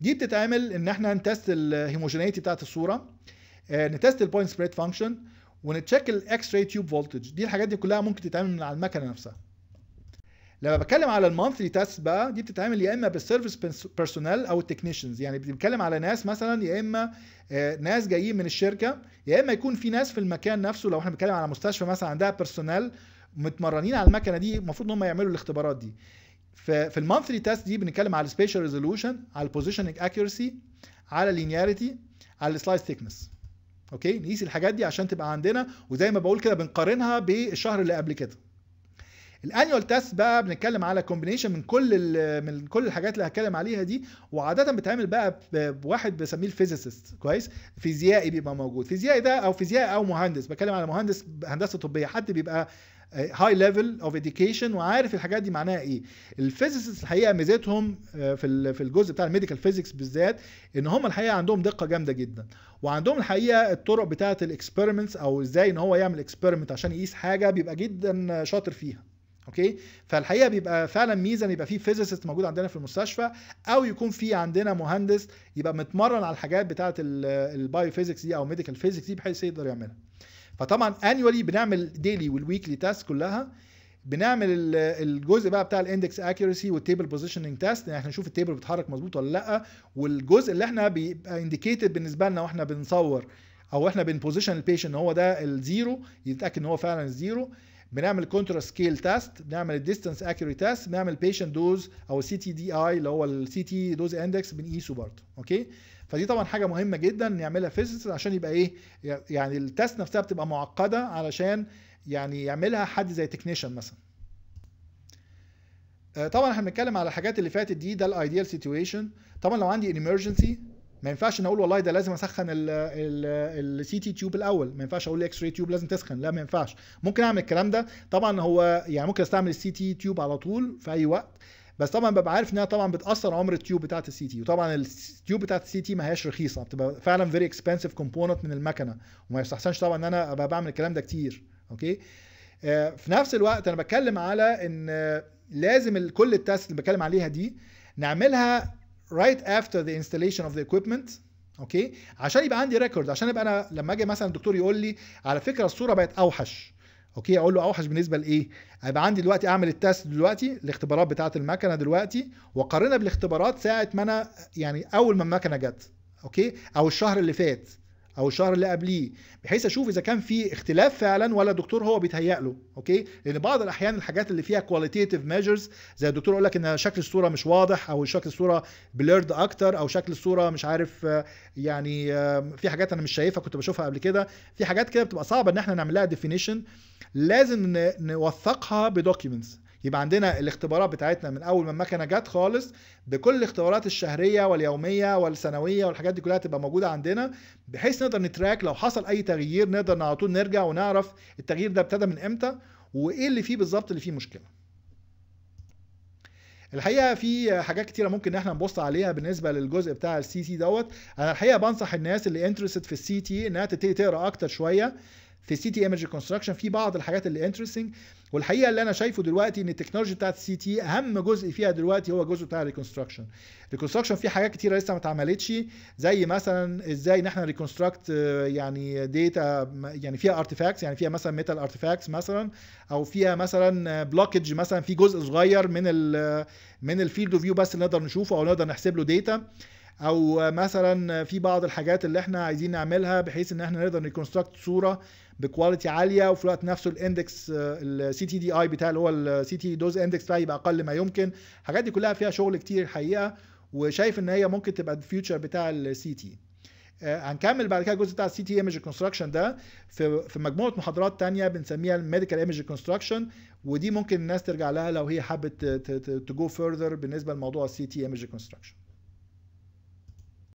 دي بتتعمل ان احنا نتست الهيموجينيتي بتاعت الصوره، نتست البوينت سبريد فانكشن، ونتشيك الاكس راي تيوب فولتج. دي الحاجات دي كلها ممكن تتعمل من على المكنه نفسها. لما بتكلم على المانثلي تاسك بقى دي بتتعمل يا اما بالسيرفيس بيرسونال او التكنيشنز، يعني بنتكلم على ناس مثلا يا اما ناس جايين من الشركه يا اما يكون في ناس في المكان نفسه، لو احنا بنتكلم على مستشفى مثلا عندها بيرسونال متمرنين على المكنه دي المفروض ان هم يعملوا الاختبارات دي. في المانثلي تاسك دي بنتكلم على السبيشال ريزولوشن، على البوزيشننج اكيورسي، على اللينياريتي، على السلايس ثيكنس. اوكي، نقيس الحاجات دي عشان تبقى عندنا، وزي ما بقول كده بنقارنها بالشهر اللي قبل كده. الانيوال تيست بقى بنتكلم على كومبينيشن من كل الحاجات اللي هتكلم عليها دي، وعاده بتعمل بقى بواحد بسميه الفيزيست، كويس، فيزيائي بيبقى موجود، فيزيائي ده او فيزيائي او مهندس، بتكلم على مهندس هندسه طبيه، حد بيبقى هاي ليفل اوف اديوكيشن وعارف الحاجات دي معناها ايه. الفيزيست الحقيقه ميزتهم في الجزء بتاع الميديكال فيزيكس بالذات ان هم الحقيقه عندهم دقه جامده جدا، وعندهم الحقيقه الطرق بتاعه الاكسبيرمنتس او ازاي ان هو يعمل اكسبيرمنت عشان يقيس حاجه بيبقى جدا شاطر فيها. اوكي، فالحقيقه بيبقى فعلا ميزه ان يبقى في فيزيست موجود عندنا في المستشفى، او يكون في عندنا مهندس يبقى متمرن على الحاجات بتاعه البايو فيزيكس دي او الميديكال فيزيكس دي بحيث يقدر يعملها. فطبعا انيوالي بنعمل ديلي والويكلي تاست كلها، بنعمل الجزء بقى بتاع الاندكس اكيورسي والتيبل بوزيشننج تاست، يعني احنا نشوف التيبل بيتحرك مظبوط ولا لا، والجزء اللي احنا بيبقى انديكيتد بالنسبه لنا واحنا بنصور او احنا بنبوزيشن البيشنت هو ده الزيرو، يتاكد ان هو فعلا الزيرو. بنعمل كونتراست سكيل تيست، بنعمل الديستانس اكيوري تيست، بنعمل بيشنت دوز او سي تي دي اي اللي هو السي تي دوز اندكس بنقيسه برضه. اوكي، فدي طبعا حاجه مهمه جدا نعملها فيزيست عشان يبقى ايه، يعني التست نفسها بتبقى معقده علشان يعني يعملها حد زي تكنيشن مثلا. طبعا احنا بنتكلم على الحاجات اللي فاتت دي، ده الايديال سيتويشن. طبعا لو عندي ايمرجنسي ما ينفعش ان اقول والله ده لازم اسخن السي تي تيوب الاول، ما ينفعش اقول الاكس راي تيوب لازم تسخن، لا ما ينفعش. ممكن اعمل الكلام ده طبعا، هو يعني ممكن استعمل السي تي تيوب على طول في اي وقت، بس طبعا ببقى عارف انها طبعا بتاثر عمر التيوب بتاعه السي تي، وطبعا التيوب بتاعه السي تي ما هياش رخيصه، بتبقى فعلا فيري اكسبنسيف كومبوننت من المكنه، وما يستحسنش طبعا ان انا ابقى بعمل الكلام ده كتير. اوكي، في نفس الوقت انا بتكلم على ان لازم كل التاسك اللي بتكلم عليها دي نعملها right after the installation of the equipment. اوكي، عشان يبقى عندي ريكورد، عشان يبقى انا لما اجي مثلا الدكتور يقول لي على فكره الصوره بقت اوحش، اوكي، اقول له اوحش بالنسبه لايه؟ هيبقى عندي دلوقتي اعمل التست دلوقتي، الاختبارات بتاعه المكنه دلوقتي، واقارنها بالاختبارات ساعه ما انا يعني اول ما المكنه جت، اوكي، او الشهر اللي فات او الشهر اللي قبليه، بحيث اشوف اذا كان في اختلاف فعلا ولا الدكتور هو بيتهيأ له، اوكي؟ لان بعض الاحيان الحاجات اللي فيها كواليتيتيف ميجرز زي الدكتور يقول لك ان شكل الصوره مش واضح، او شكل الصوره بليرد اكتر، او شكل الصوره مش عارف، يعني في حاجات انا مش شايفها كنت بشوفها قبل كده، في حاجات كده بتبقى صعبه ان احنا نعمل لها ديفينيشن، لازم نوثقها بدوكيومنتس. يبقى عندنا الاختبارات بتاعتنا من اول ما المكنه جت خالص، بكل الاختبارات الشهريه واليوميه والسنويه والحاجات دي كلها تبقى موجوده عندنا، بحيث نقدر نتراك لو حصل اي تغيير نقدر على طول نرجع ونعرف التغيير ده ابتدى من امتى وايه اللي فيه بالظبط اللي فيه مشكله. الحقيقه في حاجات كتيره ممكن ان احنا نبص عليها بالنسبه للجزء بتاع السي تي دوت. انا الحقيقه بنصح الناس اللي انترستد في السي تي انها تبتدي تقرا اكتر شويه في السي تي ايمج كونستراكشن، في بعض الحاجات اللي انترستنج. والحقيقه اللي انا شايفه دلوقتي ان التكنولوجيا بتاعت السي تي اهم جزء فيها دلوقتي هو الجزء بتاع الريكونستراكشن. الريكونستراكشن فيه حاجات كتيره لسه ما اتعملتش، زي مثلا ازاي ان احنا ريكونستراكت يعني داتا يعني فيها ارتيفاكتس، يعني فيها مثلا ميتال ارتيفاكتس مثلا، او فيها مثلا بلوكج مثلا في جزء صغير من الفيلد اوف فيو بس اللي نقدر نشوفه او نقدر نحسب له داتا، او مثلا في بعض الحاجات اللي احنا عايزين نعملها بحيث ان احنا نقدر ريكونستراكت صوره بكواليتي عاليه، وفي الوقت نفسه الاندكس السي تي دي اي بتاع اللي هو السي تي دوز اندكس بتاعي يبقى اقل ما يمكن. الحاجات دي كلها فيها شغل كتير الحقيقه، وشايف ان هي ممكن تبقى الفيوتشر بتاع السي تي. هنكمل بعد كده الجزء بتاع السي تي ايمج كونستراكشن ده في مجموعه محاضرات ثانيه بنسميها الميديكال ايمج كونستراكشن، ودي ممكن الناس ترجع لها لو هي حابه تجو فيرذر بالنسبه لموضوع السي تي ايمج كونستراكشن.